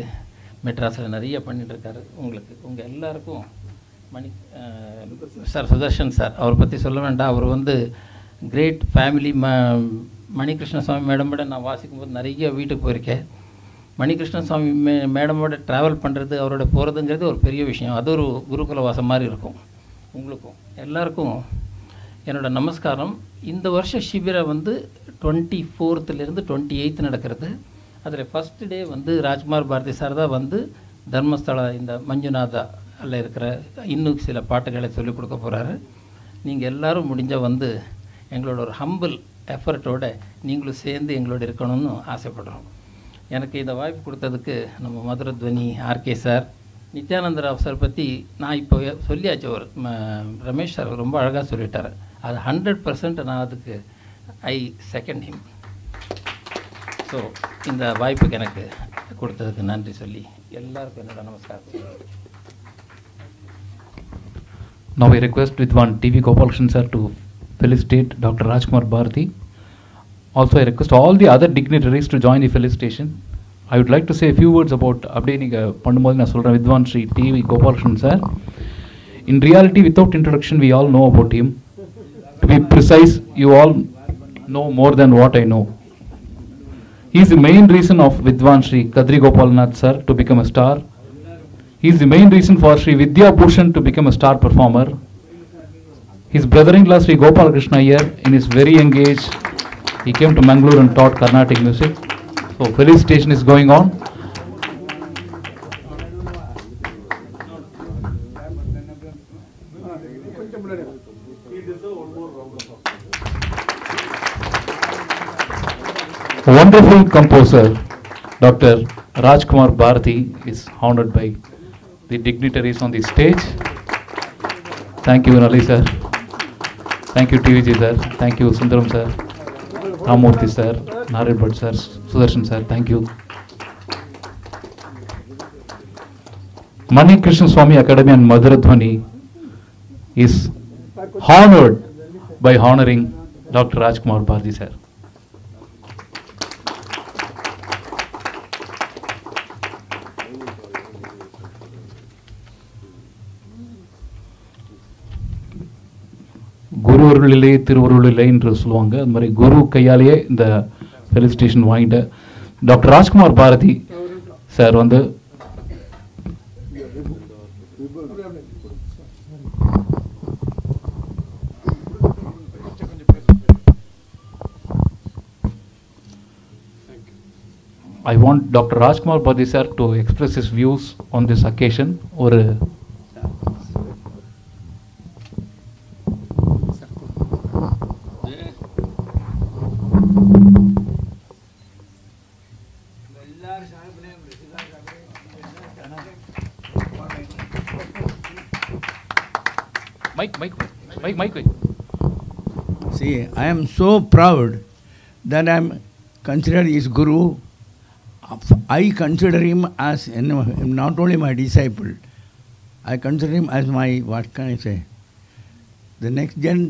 மெட்ராஸில் நிறைய பண்ணிகிட்ருக்காரு. உங்களுக்கு உங்கள் எல்லாருக்கும் மணி சார், சுதர்ஷன் சார் அவரை பற்றி சொல்ல வேண்டாம், அவர் வந்து great family. Mani Krishnaswamy madam நான் வாசிக்கும்போது நிறைய வீட்டுக்கு போயிருக்கேன். Mani Krishnaswami madam travel பண்றது அவரோட போறதுங்கிறது ஒரு பெரிய விஷயம் அது ஒரு குருகுல வாசம் மாதிரி இருக்கும் உங்களுக்கும் எல்லாருக்கும் என்னோட நமஸ்காரம் இந்த ವರ್ಷ சிபிரா வந்து 24th ல இருந்து 28th நடக்கிறது அதுல ஃபர்ஸ்ட் டே வந்து ராஜ்குமார் பாரதி சார் தான் வந்து தர்மஸ்தல இந்த மஞ்சுநாதா அள்ள இருக்கிற இன்னும் சில பாட்டுகளை சொல்லி கொடுக்க போறாரு நீங்க எல்லாரும் முடிஞ்ச வந்து எங்களோட ஒரு ஹம்பிள் எஃபர்ட்டோட நீங்களும் சேர்ந்து எங்களோட இருக்கணும்னு ஆசைப்படுறோம் எனக்கு இந்த வாய்ப்பு கொடுத்ததுக்கு நம்ம Madhuradhwani R K sir Nityananda Rao sir பத்தி நான் இப்போ சொல்லியாச்சு ஒரு ரமேஷ் சார் ரொம்ப அழகா சொல்லிட்டாரு அது 100% நான் அதுக்கு ஐ செகண்ட் ஹிம் சோ இந்த வாய்ப்பு எனக்கு கொடுத்ததுக்கு நன்றி சொல்லி எல்லாருக்கும் என்னோட நமஸ்காரம் Now we request Vidwan T.V. Gopalakrishnan sir to felicitate Dr. Rajkumar Bharathi. Also I request all the other dignitaries to join the felicitation. I would like to say a few words about Abdeenika Pandumodina Solra Vidwan Shri T.V. Gopalakrishnan sir. In reality without introduction we all know about him. To be precise you all know more than what I know. He is the main reason of Vidwan Shri Kadri Gopalnath sir to become a star. He is the main reason for Sri Vidya Bhushan to become a star performer. His brother-in-law Sri Gopalakrishna here, in his very young age, he came to Mangalore and taught Carnatic music. So felicitation is going on. Wonderful composer, Dr. Rajkumar Bharathi is honored by the dignitaries on the stage. Thank you Nalli sir. Thank you TVG sir. Thank you Sundaram sir. Ramamurthy sir. Narayan Bhat sir. Sudarshan sir. Thank you. Mani Krishnaswami Academy and Madhuradhwani is honored by honoring Dr. Rajkumar Bharathi sir. Guru Urulilai, Thiruvurulilai என்று சொல்லுவாங்க அந்த மாதிரி குரு கையாலேயே இந்த ஃபெலிசிடேஷன் வாங்கிட்ட டாக்டர் ராஜ்குமார் பாரதி சார் வந்து I want Dr. Rajkumar Bharathi sir to express his views on this occasion ஒரு See, I am so proud that I am considered his guru. I consider him as not only my disciple, I consider him as my, what can I say, the next gen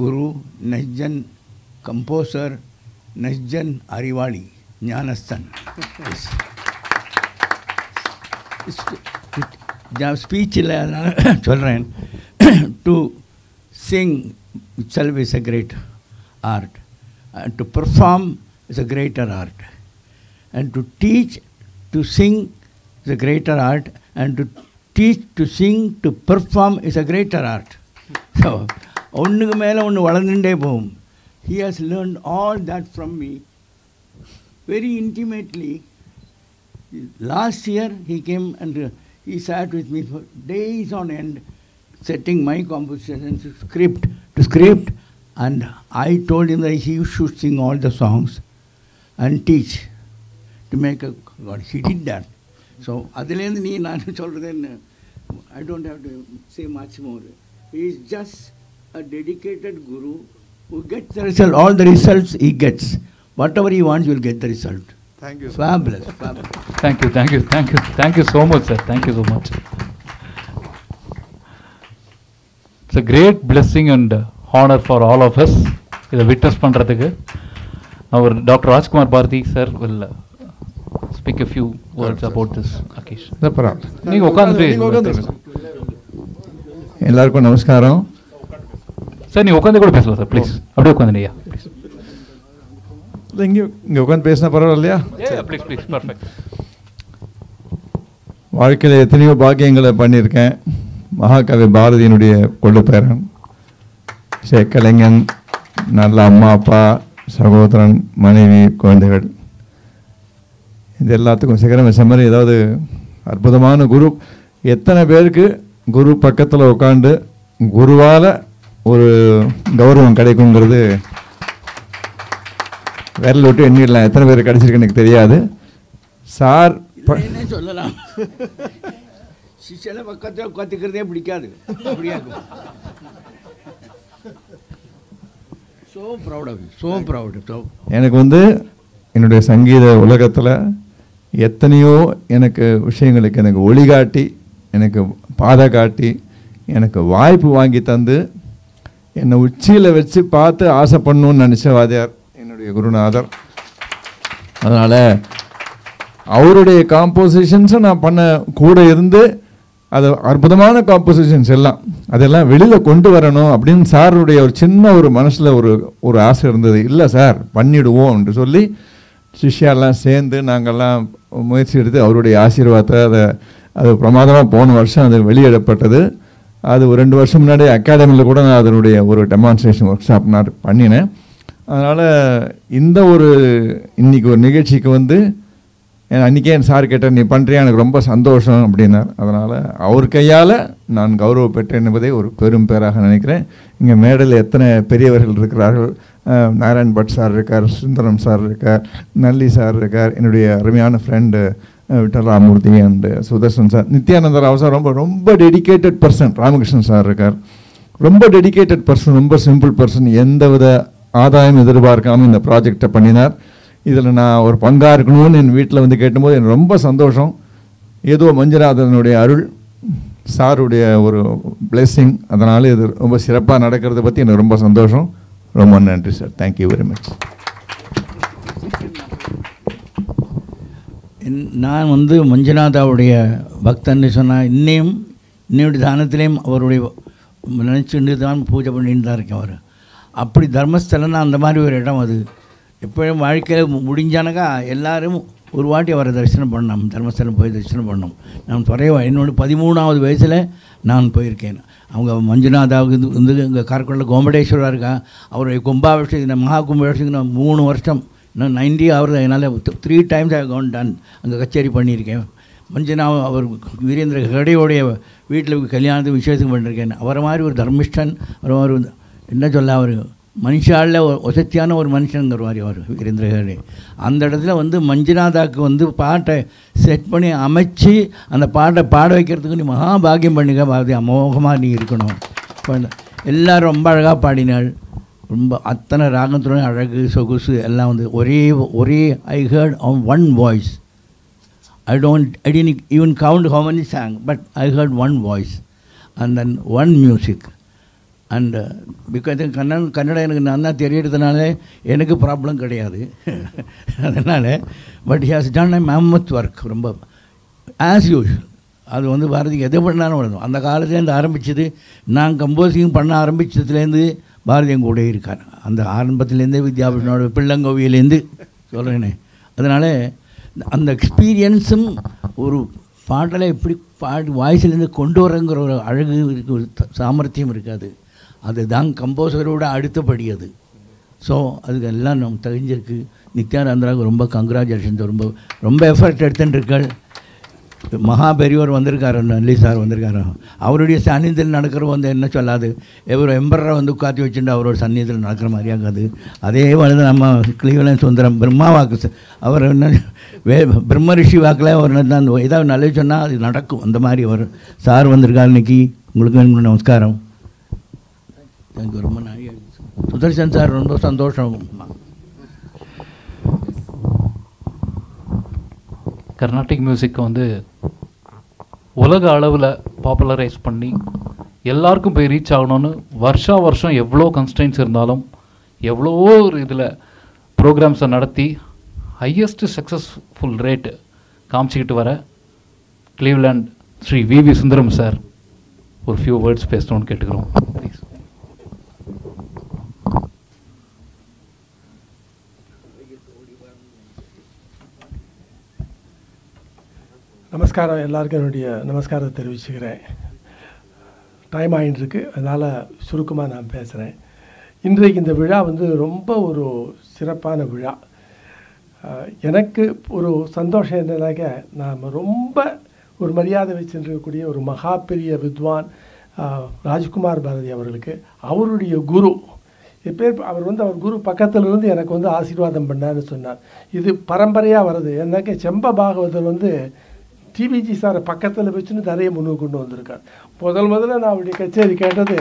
guru, next gen composer, next gen Arivadi, Jnanasthan. To sing itself is a great art, and to perform is a greater art, and to teach to sing is a greater art, and to teach to sing to perform is a greater art. So, he has learned all that from me very intimately. Last year he came and he sat with me for days on end, setting my composition to script, and I told him that he should sing all the songs and teach to make a God. He did that. So I don't have to say much more. He is just a dedicated guru who gets the result. All the results he gets. Whatever he wants, you will get the result. Thank you. Fabulous. Fabulous. Thank you. Thank you. Thank you. Thank you so much, sir. Thank you so much. It's a great blessing and honor for all of us. It's a witness pandradhukku. Our Dr. Rajkumar Bharathi sir will speak a few words about this occasion. Ellarkum namaskaram. Sir, nee okkandu kuda pesala sir, please. Abadi okkandu neya, please. You can paste na parallel, yeah, please, please, perfect. Varkele ethniyo baagyengalai panirken. Mahakavi Bharathi nudiye koduperan. Shekalengan nalla maapa sagodran manivi kondegal. Idellaathukkum sekarame summary edavadhu arbudhamana guru. Ettana perukku guru pakkathula ukandu guruvala oru gauravam kadaikumngirudhu. Where will you end it? I don't know where it is. Sir... I don't know. I don't know what to do. So proud of you. So proud of you. I don't know what to do. I don't know what to do. I don't know what to do. I don't know what to do. I don't know what to do. I don't know Guru Nathar. That's why our compositions are not going to be compositions. That's why we are going to be able to do it. Sir, we are going to do it. Another in the Indigo Negachi Kunde and Anikan Sarketa Nipantri and Grumpus Andoshan dinner, Adanala, our Kayala, Nan Gauru Petanabade or Kurum Perahananikre, in a medal etna, periodical Naran Bhat Sarrekar, Sundaram Sarrekar, Nalli Sarrekar, in a Ramiana friend Vittal Ramamurthy and Sudarshan Sar. Nithyananda Rao Sar Romba dedicated person, Ramakrishnan Sarrekar, Romba dedicated person, Romba simple person, Yendavada. Ada and other bar come in the project of Paninar, Idana or Pangar Gnun and Wheatlow in the Ketamo and Rumbus Sandoshon, Edo Manjara than Node Arul, Sarude or blessing, Adanali, the Sirapa Nadaka the Bati and Rumbus Sandoshon, Roman and Research. Thank you very much. In Nan Mundu Manjana, Baktan Nisana, name, named Danatrim or Nanchundan Pujaban in Darkara. அப்படி தர்மஸ்தலனா அந்த மாதிரி ஒரு இடம் அது எப்பவும் வாழ்க்கையில முடிஞ்சனகா எல்லாரும் ஒரு வாட்டி வர தரிசனம் பண்ணோம் தர்மஸ்தலம் போய் தரிசனம் பண்ணோம் நான் துறைய என்னோட 13வது வயசுல நான் போயிருக்கேன் அவங்க மஞ்சுநாதாவுக்கு இங்க கார்க்கல்ல கோமடேஸ்வரர் இருக்கா அவருடைய கும்பாபிஷேகம் மகா கும்பாபிஷேகம் 3 வருஷம் நான் 90 அவர்ல என்னால 3 டைம்ஸ் ஐ கோன் டன் அங்க கச்சேரி பண்ணியிருக்கேன் மஞ்சுநாதா அவர் வீரேந்திர ஹெகடேயோட வீட்ல கல்யாணத்து விசேஷம் பண்ணிருக்கேன் அவர மாதிரி ஒரு தர்மிஷ்டன் அவர மாதிரி என்ன சொல்ல அவர் மனுஷால ஒசத்தியான ஒரு மனுஷங்கற மாதிரி அவர் வீரேந்திரஹெகடே அந்த இடத்துல வந்து மஞ்சுநாதாக்கு வந்து பாட்டை செட் பண்ணி அமைச்சி அந்த பாட்டை பாட வைக்கிறதுக்கு நீ மகா பாக்கியம் பண்ணுங்க பாதி அமோகமா நீ இருக்கணும் எல்லாரும் ரொம்ப அழகா பாடினாள் ரொம்ப அத்தனை ராகத்துடன் அழகு சொகுசு எல்லாம் வந்து ஒரே I heard on one voice I didn't even count how many sang but I heard one voice and then one music And because Kannada enakku nalla theriyadunadhanaale enakku problem kedaiyadhu adanal but he has done a mammoth work romba as usual adu vandu bharathi edha pannanum varudhu andha kaalathile inda aarambichathu naan composing panna aarambichathu lende bharathi engoda irukar andha aarambathile lende vidyabhinoda pillangoviyil lende solrene adanal andha experience um oru paadala eppadi paad voice lende kondu varangra oru alagu irukku samarthiyam irukadhu அதுதான் கம்போசரோட அடுத்தபடியது சோ அதுக்கெல்லாம் நம்ம தெரிஞ்சிருக்கு நித்யானந்தராவுக்கு ரொம்ப கங்க்ராச்சுலேஷன்ஸ் ரொம்ப ரொம்ப எஃபோர்ட் எடுத்துட்டிருக்கார் மகா பெரியவர் வந்திருக்காரு நல்லி சார் வந்திருக்காரு அவருடைய சன்னிதியில் நடக்குறது வந்து என்ன சொல்லாது எவர் எம்பரரை வந்து உட்கார்த்தி வச்சிட்டு அவரோட சன்னிதியில் நடக்குற மாதிரியாகாது அதே வந்து நம்ம கிளீவ்லேண்ட் சுந்தரம் பிரம்மா வாக்கு அவர் என்ன பிரம்ம ரிஷி வாக்குல ஒரு தான் ஏதாவது நல்லது சொன்னா அது நடக்கும் அந்த மாதிரி அவர் சார் வந்திருக்கார் இன்னைக்கு உங்களுக்கு நமஸ்காரம் Sudarshan sir, Rondo Sandosham. Carnatic music on the Olaga popularized Pundi, Yellarkum by reach out on Varsha Varsha Yevlo constraints in Nalam, Yevlo programs on Arati, highest successful rate, Kamchitwara, Cleveland Sri V. V. Sundaram sir, for few words based on category. Please. நமஸ்காரம் எல்லாருக்கும் என்னுடைய நமஸ்காரத்தை தெரிவிச்சுக்கிறேன். டைம் ஆகிட்டு இருக்கு, அதனால் சுருக்கமாக நான் பேசுகிறேன். இன்றைக்கு இந்த விழா வந்து ரொம்ப ஒரு சிறப்பான விழா. எனக்கு ஒரு சந்தோஷம் என்னன்னாக்க, நாம் ரொம்ப ஒரு மரியாதை வச்சுருக்கக்கூடிய ஒரு மகா பெரிய வித்வான் ராஜ்குமார் பாரதி அவர்களுக்கு அவருடைய குரு பேர், அவர் வந்து அவர் குரு பக்கத்திலிருந்து எனக்கு வந்து ஆசீர்வாதம் பண்ணார்னு சொன்னார். இது பரம்பரையாக வருது. என்னக்கா செம்ப பாகவதர் வந்து டிவிஜி சார் பக்கத்தில் வச்சுன்னு நிறைய முன்னுக்கு கொண்டு வந்திருக்கார். முதல்ல நான் அவருடைய கச்சேரி கேட்டது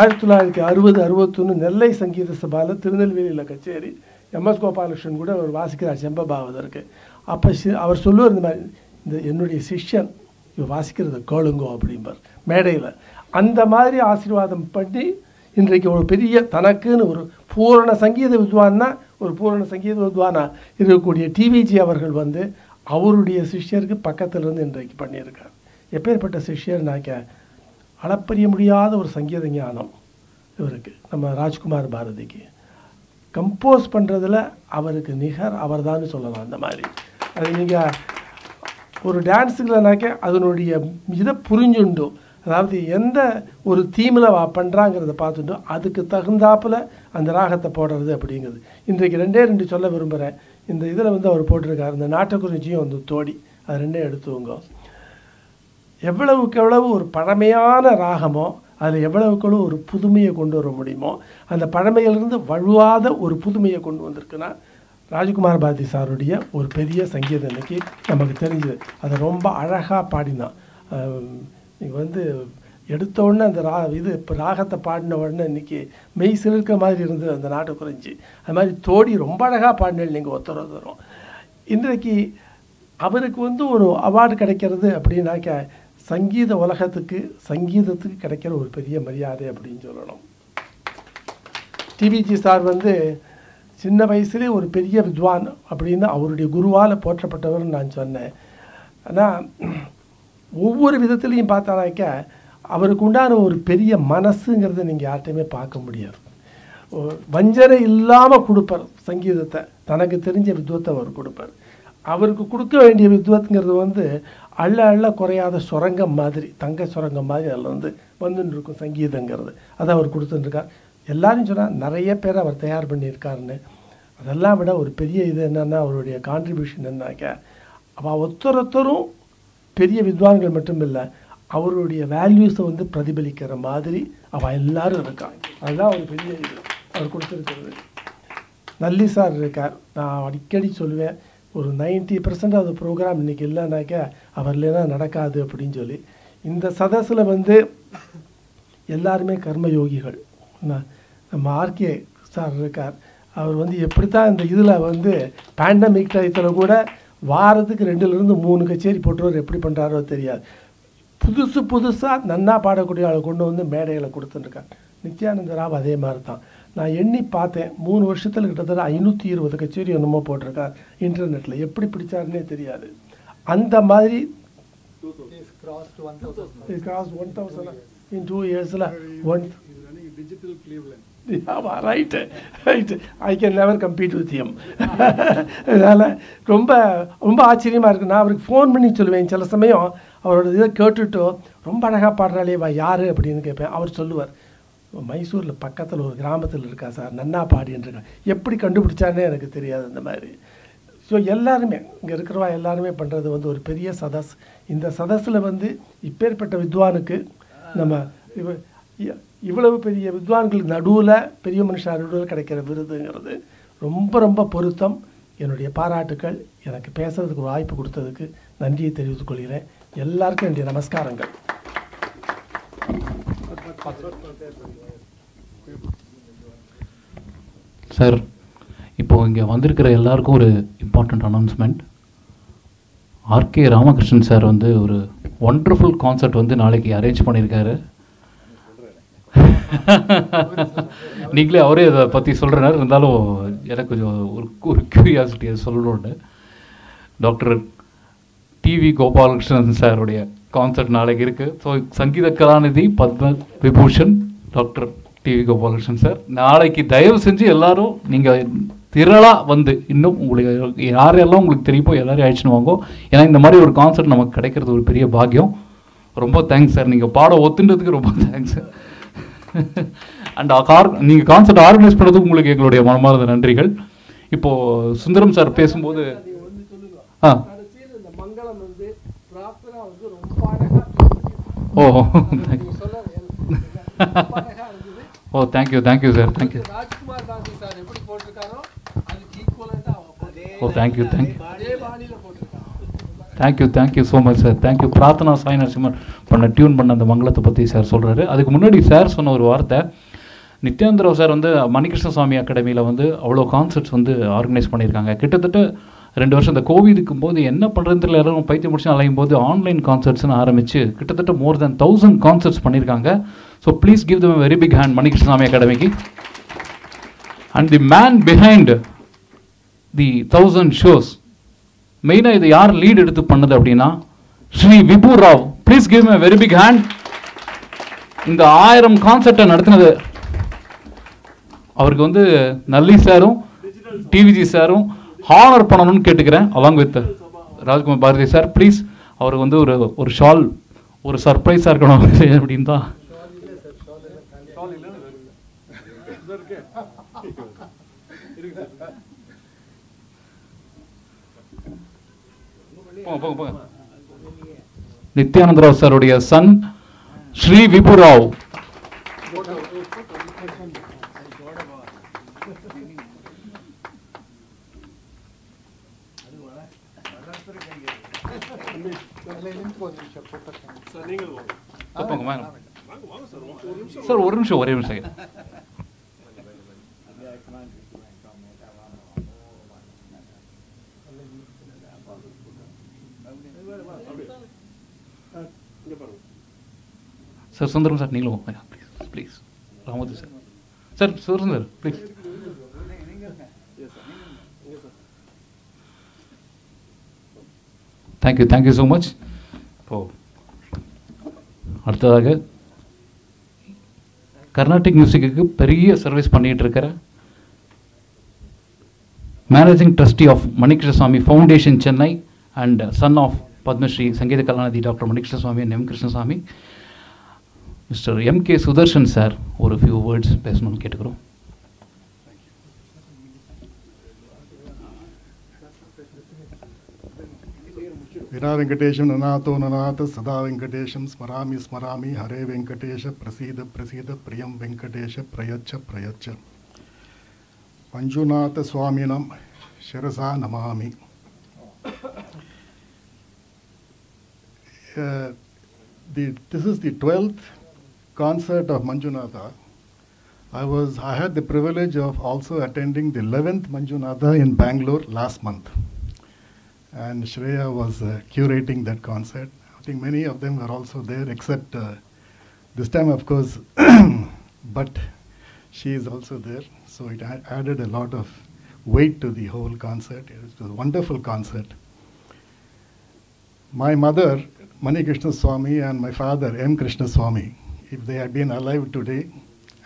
1960-61 நெல்லை சங்கீத சபாவில் திருநெல்வேலியில் கச்சேரி. எம்எஸ் கோபாலகிருஷ்ணன் கூட அவர் வாசிக்கிறார் செம்ப பாகவதற்கு. அப்போ அவர் சொல்லுவார், இந்த மாதிரி இந்த என்னுடைய சிஷ்யன் இவர் வாசிக்கிறத கேளுங்கோ அப்படிம்பார் மேடையில். அந்த மாதிரி ஆசீர்வாதம் பண்ணி இன்றைக்கு ஒரு பெரிய தனக்குன்னு ஒரு பூரண சங்கீத வித்வான்னா இருக்கக்கூடிய டிவிஜி அவர்கள் வந்து அவருடைய சிஷ்யருக்கு பக்கத்திலிருந்து இன்றைக்கு பண்ணியிருக்கார். எப்பேற்பட்ட சிஷ்யர்னாக்க அளப்பறிய முடியாத ஒரு சங்கீத ஞானம் இவருக்கு, நம்ம ராஜ்குமார் பாரதிக்கு. கம்போஸ் பண்ணுறதுல அவருக்கு நிகர் அவர் தான் சொல்லலாம். அந்த மாதிரி அது நீங்கள் ஒரு டான்ஸுக்குலனாக்க அதனுடைய இதை புரிஞ்சுண்டு, அதாவது எந்த ஒரு தீமில் பண்ணுறாங்கிறத பார்த்துட்டு அதுக்கு தகுந்தாப்பில் அந்த ராகத்தை போடுறது அப்படிங்கிறது. இன்றைக்கு ரெண்டே சொல்ல விரும்புகிறேன். இந்த இதில் வந்து அவர் போட்டிருக்கார், இந்த நாட்டுக்குறிஞ்சியும் வந்து தோடி அது ரெண்டே எடுத்துவோங்க. எவ்வளவுக்கு எவ்வளவு ஒரு பழமையான ராகமோ அதில் எவ்வளவுக்கெவ்வளவு ஒரு புதுமையை கொண்டு வர முடியுமோ, அந்த பழமையிலிருந்து வலுவாத ஒரு புதுமையை கொண்டு வந்திருக்குன்னா ராஜ்குமார் பாரதி சாருடைய ஒரு பெரிய சங்கீதம் இன்னைக்கு நமக்கு தெரிஞ்சது. அதை ரொம்ப அழகாக பாடினான். நீங்கள் வந்து எடுத்த உடனே அந்த இப்போ ராகத்தை பாடின உடனே இன்றைக்கி மெய் சிலிருக்கிற மாதிரி இருந்தது அந்த நாட்டுக்குறிஞ்சி. அது மாதிரி தோடி ரொம்ப அழகாக பாடினேன். நீங்கள் ஒருத்தரும் இன்றைக்கு அவருக்கு வந்து ஒரு அவார்டு கிடைக்கிறது அப்படின்னாக்க சங்கீத உலகத்துக்கு சங்கீதத்துக்கு கிடைக்கிற ஒரு பெரிய மரியாதை அப்படின்னு சொல்லணும். டிவிஜி சார் வந்து சின்ன வயசுலேயே ஒரு பெரிய வித்வான் அப்படின்னு அவருடைய குருவால் போற்றப்பட்டவர்னு நான் சொன்னேன். ஆனால் ஒவ்வொரு விதத்துலேயும் பார்த்தானாக்க அவருக்கு உண்டான ஒரு பெரிய மனசுங்கிறத நீங்கள் யார்கிட்டையுமே பார்க்க முடியாது. வஞ்சனை இல்லாமல் கொடுப்பார் சங்கீதத்தை, தனக்கு தெரிஞ்ச வித்வத்தை அவர் கொடுப்பார். அவருக்கு கொடுக்க வேண்டிய வித்வத்துங்கிறது வந்து அள்ள குறையாத சுரங்கம் மாதிரி, தங்க சுரங்கம் மாதிரி அதில் வந்து வந்துன்னு இருக்கும் சங்கீதங்கிறது. அதை அவர் கொடுத்துட்டுருக்கார். எல்லாரும் சொன்னால் நிறைய பேர் அவர் தயார் பண்ணியிருக்காருன்னு. அதெல்லாம் விட ஒரு பெரிய இது என்னென்னா அவருடைய கான்ட்ரிபியூஷன் என்னாக்க, அவள் ஒருத்தரும் பெரிய வித்வான்கள் மட்டும் இல்லை, அவருடைய வேல்யூஸை வந்து பிரதிபலிக்கிற மாதிரி அவள் எல்லோரும் இருக்காங்க. அதுதான் ஒரு பெரிய இது அவர் கொடுத்துருக்கிறது. நல்லி சார் இருக்கார். நான் அடிக்கடி சொல்லுவேன், ஒரு 90% அது ப்ரோக்ராம் இன்றைக்கி இல்லைனாக்க அவர் இல்லைன்னா நடக்காது அப்படின்னு சொல்லி. இந்த சதஸில் வந்து எல்லாருமே கர்மயோகிகள். நம்ம ஆர்கே சார் இருக்கார். அவர் வந்து எப்படி தான் இந்த இதில் வந்து பேண்டமிக் டயத்தில் கூட வாரத்துக்கு 2-3 கச்சேரி போட்டுருவார். எப்படி பண்ணுறாரோ தெரியாது. புதுசாக நன்னா பாடக்கூடிய ஆளை கொண்டு வந்து மேடையில் கொடுத்துட்டுருக்கார். நித்யானந்த ராவ் அதே மாதிரி தான். நான் எண்ணி பார்த்தேன், 3 வருஷத்தில் கிட்டத்தட்ட 520 கச்சேரி என்னமோ போட்டிருக்கார் இன்டர்நெட்டில். எப்படி பிடிச்சாருன்னே தெரியாது. அந்த மாதிரி digital Cleveland. Yeah, right. I can never compete with him. அதனால் ரொம்ப ரொம்ப ஆச்சரியமாக இருக்குது. நான் அவருக்கு ஃபோன் பண்ணி சொல்லுவேன் சில சமயம், அவரோட இதை கேட்டுட்டு ரொம்ப அழகாக பாடுறாளே வா யார் அப்படின்னு கேட்பேன். அவர் சொல்லுவார், மைசூரில் பக்கத்தில் ஒரு கிராமத்தில் இருக்கா சார், நன்னா பாடின்னு இருக்கேன். எப்படி கண்டுபிடிச்சானே எனக்கு தெரியாது. அந்த மாதிரி ஸோ எல்லாருமே இங்கே இருக்கிறவா எல்லாருமே பண்ணுறது வந்து ஒரு பெரிய சதஸ். இந்த சதஸில் வந்து இப்பேற்பட்ட வித்வானுக்கு நம்ம இவ்வளவு பெரிய வித்வான்களுக்கு நடுவில் பெரிய மனுஷன் நடுவில் கிடைக்கிற விருதுங்கிறது ரொம்ப ரொம்ப பொருத்தம். என்னுடைய பாராட்டுக்கள். எனக்கு பேசுகிறதுக்கு ஒரு வாய்ப்பு கொடுத்ததுக்கு நன்றியை தெரிவித்துக் கொள்கிறேன். எல்லாருக்கும் என்னுடைய நமஸ்காரங்கள். சார், இப்போது இங்கே வந்திருக்கிற எல்லாருக்கும் ஒரு important announcement. R K Ramakrishnan sir வந்து ஒரு ஒண்டர்ஃபுல் கான்சர்ட் வந்து நாளைக்கு அரேஞ்ச் பண்ணியிருக்காரு. நீங்களே அவரே அதை பற்றி சொல்கிறேனார். இருந்தாலும் எனக்கு கொஞ்சம் ஒரு க்யூரியாசிட்டி அதை சொல்லணும்னு. டாக்டர் டிவி கோபாலகிருஷ்ணன் சாருடைய கான்சர்ட் நாளைக்கு இருக்குது. So Sangeetha Kalanidhi, Padma Vibhushan, doctor T V Gopalakrishnan sir. நாளைக்கு தயவு செஞ்சு எல்லோரும் நீங்கள் திரளாக வந்து இன்னும் உங்களுக்கு யாரெல்லாம் உங்களுக்கு தெரியுமோ எல்லோரும் ஆயிடுச்சுன்னு வாங்கோ. ஏன்னா இந்த மாதிரி ஒரு கான்செர்ட் நமக்கு கிடைக்கிறது ஒரு பெரிய பாக்கியம். ரொம்ப தேங்க்ஸ் சார், நீங்கள் பாடம் ஒத்துன்றதுக்கு ரொம்ப தேங்க்ஸ் சார். அண்ட் நீங்கள் கான்செர்ட் ஆர்கனைஸ் பண்ணுறதுக்கு உங்களுக்கு எங்களுடைய மனமார்ந்த நன்றிகள். இப்போது சுந்தரம் சார் பேசும்போது ஆ ஓ ஓ தேங்க்யூ தேங்க்யூ சார் தேங்க்யூ ஓ thank you thank you thank you thank you so much sir thank you. Prarthana Sai Narasimhan பண்ண டியூன் பண்ண அந்த மங்களத்தை பற்றி சார் சொல்கிறாரு. அதுக்கு முன்னாடி சார் சொன்ன ஒரு வார்த்தை, நித்யானந்த ராவ் சார் வந்து மணிகிருஷ்ணசாமி அகாடமியில் வந்து அவ்வளோ கான்சர்ட்ஸ் வந்து ஆர்கனைஸ் பண்ணியிருக்காங்க. கிட்டத்தட்ட 2 வருஷம் இந்த கோவிடுக்கும் போது என்ன பண்ணுறதுல எல்லாரும் பைத்தியம் முடிச்சு அலையும் போது ஆன்லைன் கான்சர்ட்ஸ்னு ஆரம்பித்து கிட்டத்தட்ட more than 1000 கான்சர்ட்ஸ் பண்ணியிருக்காங்க. So please give them very big hand மணிகிருஷ்ணசாமி அகாடமிக்கு. And the man behind the 1000 shows மெயினாக இது யார் லீட் எடுத்து பண்ணுது அப்படின்னா Shri Vibhu Rao. Please give a very big hand. இந்த 1000 கான்சர்ட்டை நடத்தினது அவருக்கு வந்து நல்லி சாரும் டிவிஜி சாரும் ஹானர் பண்ணணும்னு கேட்டுக்கிறேன். Along with Rajkumar Bharathi sir please அவருக்கு வந்து ஒரு ஒரு ஷால் ஒரு சர்ப்ரைஸாக இருக்கணும் அப்படின்னு தான். நித்யானந்த ராவ் சாருடைய சன் ஸ்ரீ விபு ராவ். சார் ஒரு நிமிஷம் ஒரே நிமிஷம். சார் சுந்தரம் சார் நீங்களும் please please Ramadu sir sir Sundar please. Thank you thank you so much. இப்போது அடுத்ததாக கர்நாடிக் மியூசிக்கு பெரிய சர்வீஸ் பண்ணிகிட்டு இருக்கிற managing trustee of Mani Krishnaswamy Foundation Chennai and son of Padmashri Sangeetha Kalanidhi doctor Mani Krishnaswamy and M Krishnaswamy mister M K Sudharshan sir ஒரு ஃபியூ வேர்ட்ஸ் பேசணும்னு கேட்டுக்கிறோம். வினா வெங்கடேஷம் நநாதோ நநாத சதா வெங்கடேஷம் ஸ்மராமி ஸ்மராமி ஹரே வெங்கடேஷ பிரசீத பிரசீத பிரியம் வெங்கடேஷ பிரயச்ச பிரயச்ச. மஞ்சுநாத சுவாமினம் சிரசா நமாமி. This is the 12th concert of Manjunatha. I had the privilege of also attending the 11th Manjunatha in Bangalore last month. And Shreya was curating that concert. I think many of them were also there, except this time, of course, but she is also there. So it added a lot of weight to the whole concert. It was a wonderful concert. My mother, Mani Krishnaswami, and my father, M. Krishnaswami, if they had been alive today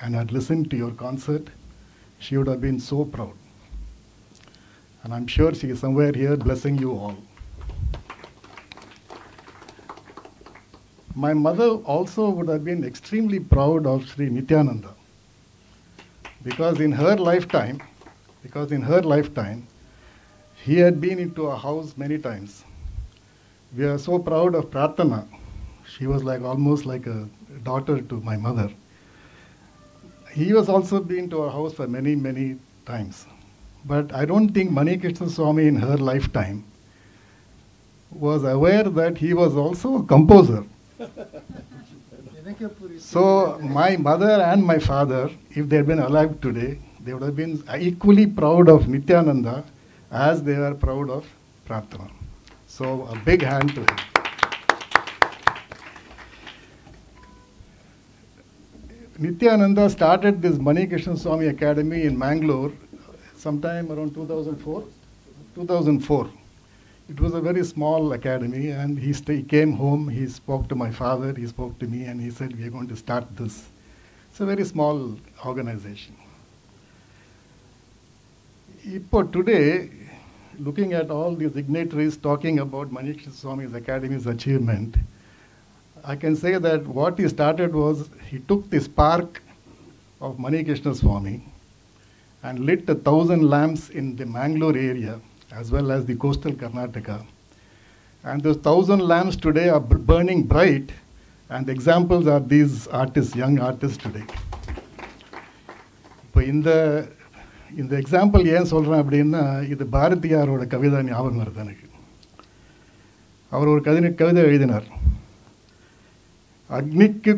and had listened to your concert, she would have been so proud. And I'm sure she is somewhere here blessing you all. My mother also would have been extremely proud of Sri Nithyananda, because in her lifetime, he had been into our house many times. We are so proud of Prarthana. She was almost like a daughter to my mother. He was also been to our house for many, many times. But I don't think Mani Krishnaswami in her lifetime was aware that he was also a composer. So my mother and my father, if they had been alive today, they would have been equally proud of Nithyananda as they were proud of Prarthana. So a big hand to him. Nithyananda started this Mani Krishnaswami Academy in Mangalore sometime around 2004. It was a very small academy, and he came home, he spoke to my father, he spoke to me, and he said, we are going to start this. It's a very small organization. Today, looking at all these dignitaries talking about Mani Krishnaswami's Academy's achievement, I can say that what he started was he took the spark of Mani Krishnaswami and lit 1,000 lamps in the Mangalore area as well as the coastal Karnataka. And those 1,000 lamps today are burning bright, and the examples are these artists, young artists today. But in the example, I told you that this is Bharathiya's Kavida. He wrote a Kavida. Agnikku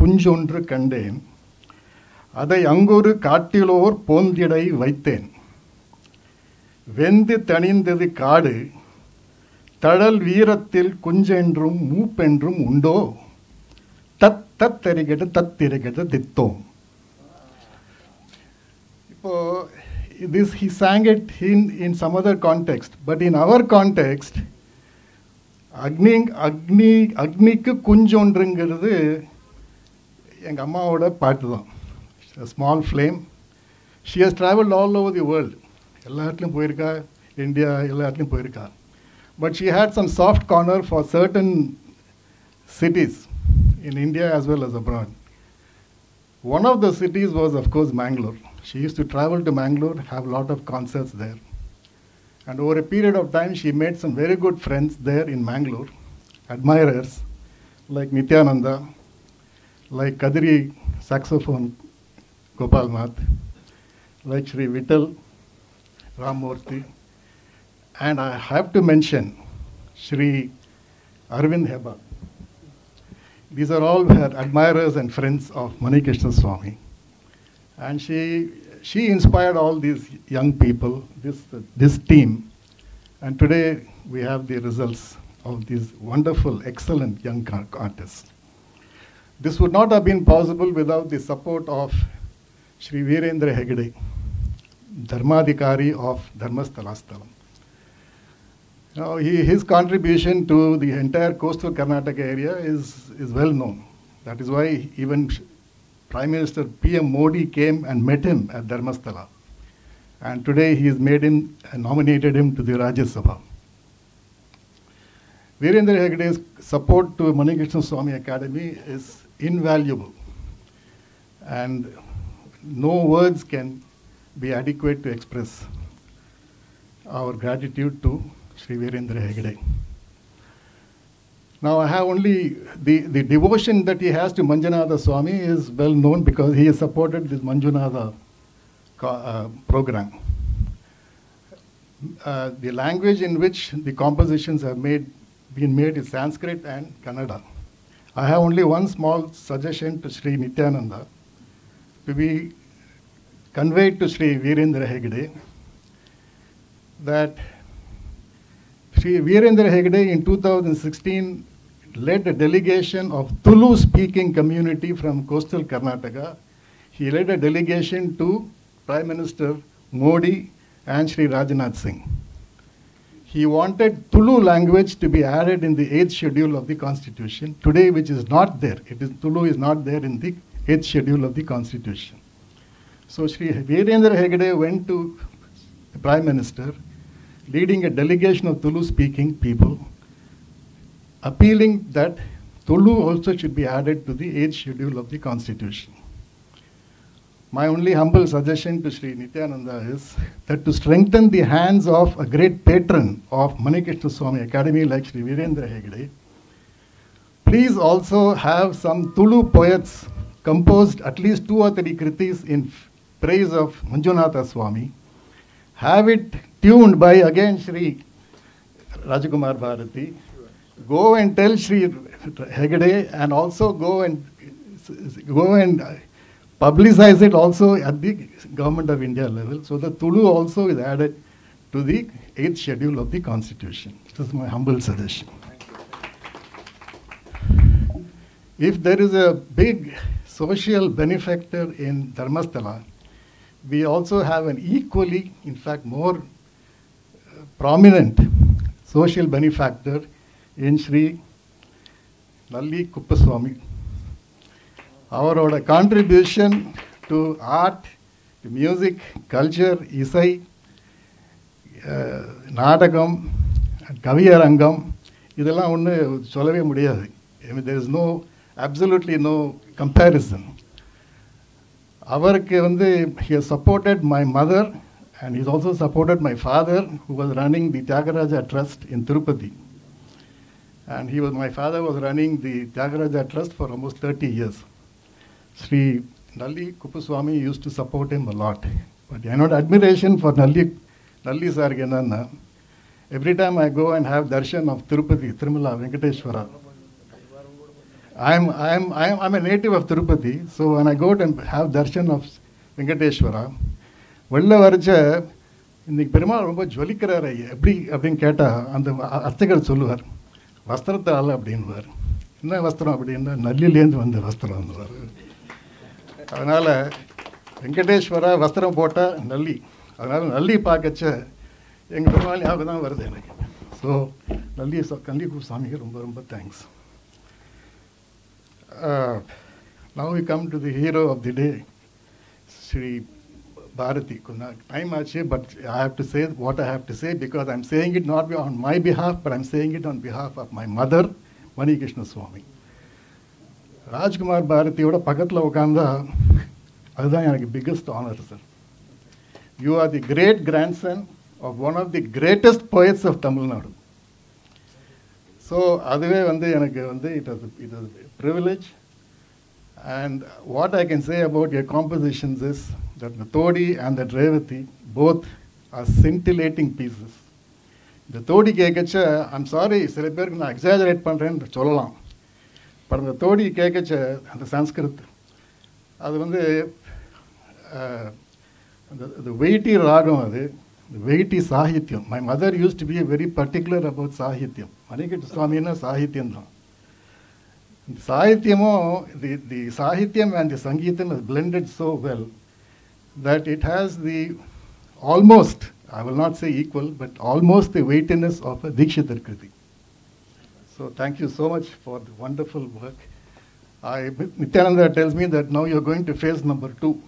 kunjondru kandeen, adai angoru kaattiloor poondidai vaithen. Vendi tanindadu kaadu, tadal veerathil kunjendrum moopendrum undo, tat tat terigeta dittom. This he sang it in some other context, but in our context, Agnikku kunjondrungirathu enga ammaoda paattu dhaan. A small flame. She has traveled all over the world. Ellathilum poirka, India, ellathilum poirka. But she had some soft corner for certain cities in India as well as abroad. One of the cities was, of course, Mangalore. She used to travel to Mangalore, have a lot of concerts there. And over a period of time, she made some very good friends there in Mangalore, admirers like Nithyananda, like Kadiri saxophone Gopalnath, like Shri Vittal Ramamurthy, and I have to mention Shri Arvind Hebba. These are all her admirers and friends of Mani Krishnaswami, and she inspired all these young people, this team, and today we have the results of these wonderful, excellent young artists. This would not have been possible without the support of Shri Virendra Heggade, Dharmadhikari of Dharmastala Sri. Now, his contribution to the entire coastal Karnataka area is well known. That is why even Prime Minister PM Modi came and met him at Dharmasthala, and today he has nominated him to the Rajya Sabha. Virendra Heggade's support to Mani Krishnaswami Academy is invaluable, and no words can be adequate to express our gratitude to Shri Virendra Heggade. Now, I have only the devotion that he has to Manjunatha Swami is well known because he has supported this Manjunatha program. The language in which the compositions have been made is Sanskrit and Kannada. I have only one small suggestion to Sri Nithyananda to be conveyed to Sri Virendra Heggade, that Sri Virendra Heggade in 2016 led a delegation of Tulu-speaking community from coastal Karnataka. He led a delegation to Prime Minister Modi and Shri Rajnath Singh. He wanted Tulu language to be added in the 8th schedule of the Constitution, today which is not there. Tulu is not there in the 8th schedule of the Constitution. So Sri Virendra Heggade went to the Prime Minister, leading a delegation of Tulu-speaking people, appealing that Tulu also should be added to the 8th schedule of the Constitution. My only humble suggestion to Sri Nithyananda is that to strengthen the hands of a great patron of Mani Krishnaswami Academy like Sri Virendra Heggade, please also have some Tulu poets composed at least 2 or 3 kritis in praise of Manjunatha Swami. Have it tuned by, again, Shri Rajkumar Bharathi. Go and tell Shri Heggade, and also go and publicize it also at the Government of India level, so that Tulu also is added to the 8th schedule of the Constitution. This is my humble suggestion. If there is a big social benefactor in Dharmasthala, we also have an equally, in fact, more prominent social benefactor in Shri Nalli Kuppuswamy. Our contribution to art, to music, culture, isai, Natakam, Kaviyarangam, I mean, there is no, absolutely no comparison. He has supported my mother and he's also supported my father, who was running the Tyagaraja Trust in Tirupati. And he was, my father was running the Tyagaraja Trust for almost 30 years. Shri Nalli Kuppuswamy used to support him a lot. But I had admiration for Nalli Sargenana. Every time I go and have darshan of Tirupati, Tirumala, Venkateshwara, I'm a native of Tirupati, so when I go out and have darshan of Venkateshwara, Vallavarucha, in the Perumal Rumba Jolikarara, Abdinkata, and the Arthakar Suluar, Vastrata Alla Abdinwar, Inna Vastra Abdina, Nalli Lens on the Vastra. Avanala, Venkateshwara, Vastra Pota, Nalli, Avanala Nalli Pakacha, Yang Perumal Abana Vardena. So, Nalli Kuppuswamy Rumba Rumba, thanks. Now we come to the hero of the day, Shri Bharathi. Time actually, but I have to say what I have to say because I'm saying it not on my behalf, but I'm saying it on behalf of my mother, Mani Krishnaswami. Rajkumar Bharathi oda pakatla okanda adhan enakku biggest honor, sir. You are the great grandson of one of the greatest poets of Tamil Nadu. So, it was a privilege. And what I can say about your compositions is that the Thodi and the Revati both are scintillating pieces. The Thodi kekacha, I'm sorry, I exaggerate, but the Thodi kekacha, the Sanskrit, the weighty ragam, the weighty sahityam. My mother used to be very particular about sahityam. Mani Krishnaswami na sahityam. The sahityam and the sangeetam is blended so well that it has the almost, I will not say equal, but almost the weightiness of a Dikshitar Kriti. So thank you so much for the wonderful work. Nithyananda tells me that now you're going to phase number 2.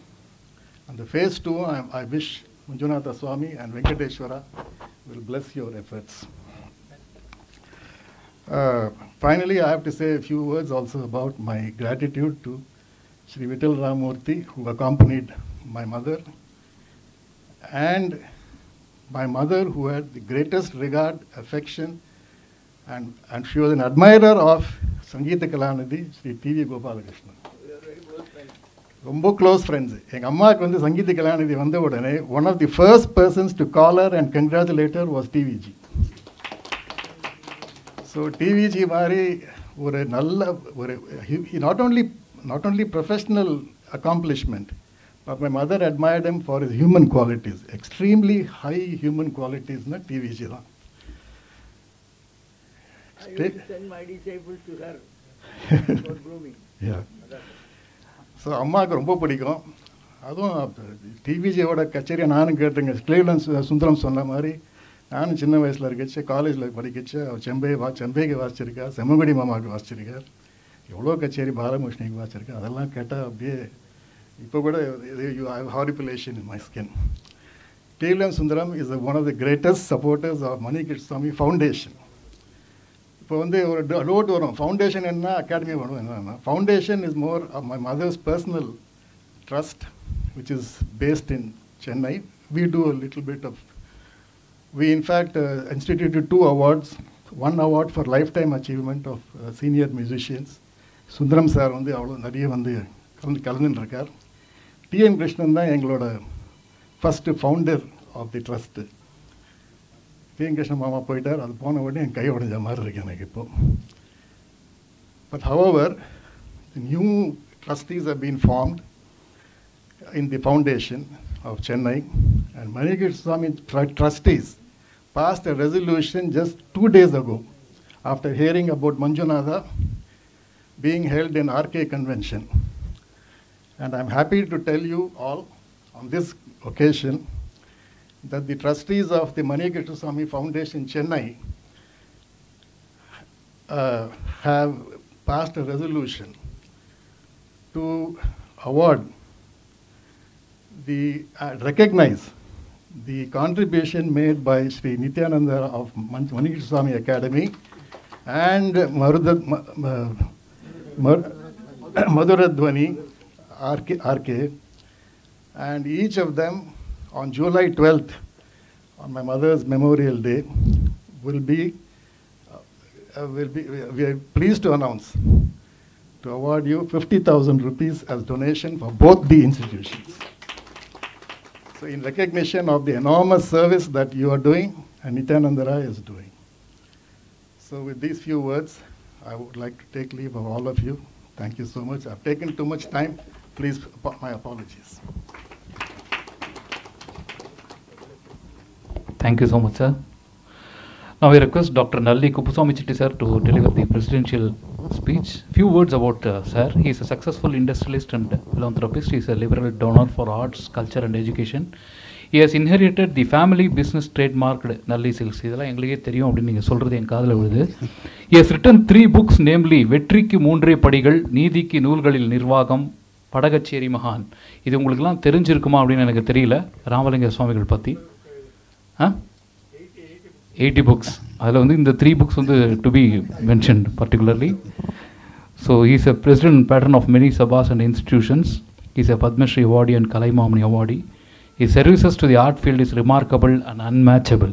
And the phase 2, I wish Manjunatha Swami and Venkateshwara will bless your efforts. Finally, I have to say a few words also about my gratitude to Sri Vittal Ramamurthy, who accompanied my mother, and my mother, who had the greatest regard, affection, and she was an admirer of Sangeeta Kalanadi, Shri P. Gopalakrishnan. Rombo close friends. Sangeeta Kalanadi, one of the first persons to call her and congratulate her was TVG. So TVG Mari, he not only professional accomplishment, but my mother admired him for his human qualities, extremely high human qualities na TVG la. I will send my disciples to her for grooming. Yeah. So Amma romba pidikum. Adhu TVG oda kacheri naanu kettenga. Cleveland Sundaram sonna mari. I was in college, I was in Chembei, I was in Semangudi Mama, I was in Kacheri, Balamushnik, I was in Kata. I have horripilation in my skin. Cleveland Sundaram is one of the greatest supporters of Mani Krishnaswami Foundation. Foundation and Academy. Foundation is more of my mother's personal trust, which is based in Chennai. We do a little bit of We in fact instituted 2 awards, 1 award for lifetime achievement of senior musicians. Sundaram sir vandu avlo nadiya vandu kalandindirukkar. T.M. Krishnan da engaloda first founder of the trust. T.M. Krishnan mama poitar adu pona odane en kai odanja maari irukku enakku ippo. But however, the new trustees have been formed in the foundation of Chennai, and Mani Krishnaswami trustees passed a resolution just 2 days ago after hearing about Manjunatha being held in Arkay Convention. And I'm happy to tell you all on this occasion that the trustees of the Mani Krishnaswami Foundation Chennai have passed a resolution to award recognize the contribution made by Shri Nithyananda Rao of Mani Krishnaswami Academy and Madhuradhwani, RK, and each of them on July 12th, on my mother's Memorial Day, we are pleased to announce to award you 50,000 rupees as donation for both the institutions. So in recognition of the enormous service that you are doing and Nithyananda Rao is doing. So with these few words, I would like to take leave of all of you. Thank you so much. I've taken too much time. Please, my apologies. Thank you so much, sir. Now we request Dr. Nalli Kuppuswamy Chetti, sir, to deliver the presidential speech. Few words about sir. He is a successful industrialist and philanthropist. He is a liberal donor for arts, culture and education. He has inherited the family business trademarked Nalli Silks. He has written 3 books, namely Vetrikku Moondre Padigal, Needhikku Noolgalil Nirvagam, Padagacheri Mahan. This is what you know, Ramalinga Swamigal Patti. 80 books. The 3 books to be mentioned particularly. So he is a president and patron of many sabhas and institutions. He is a Padma Shri awardee and Kalaimamani awardee. His services to the art field is remarkable and unmatchable.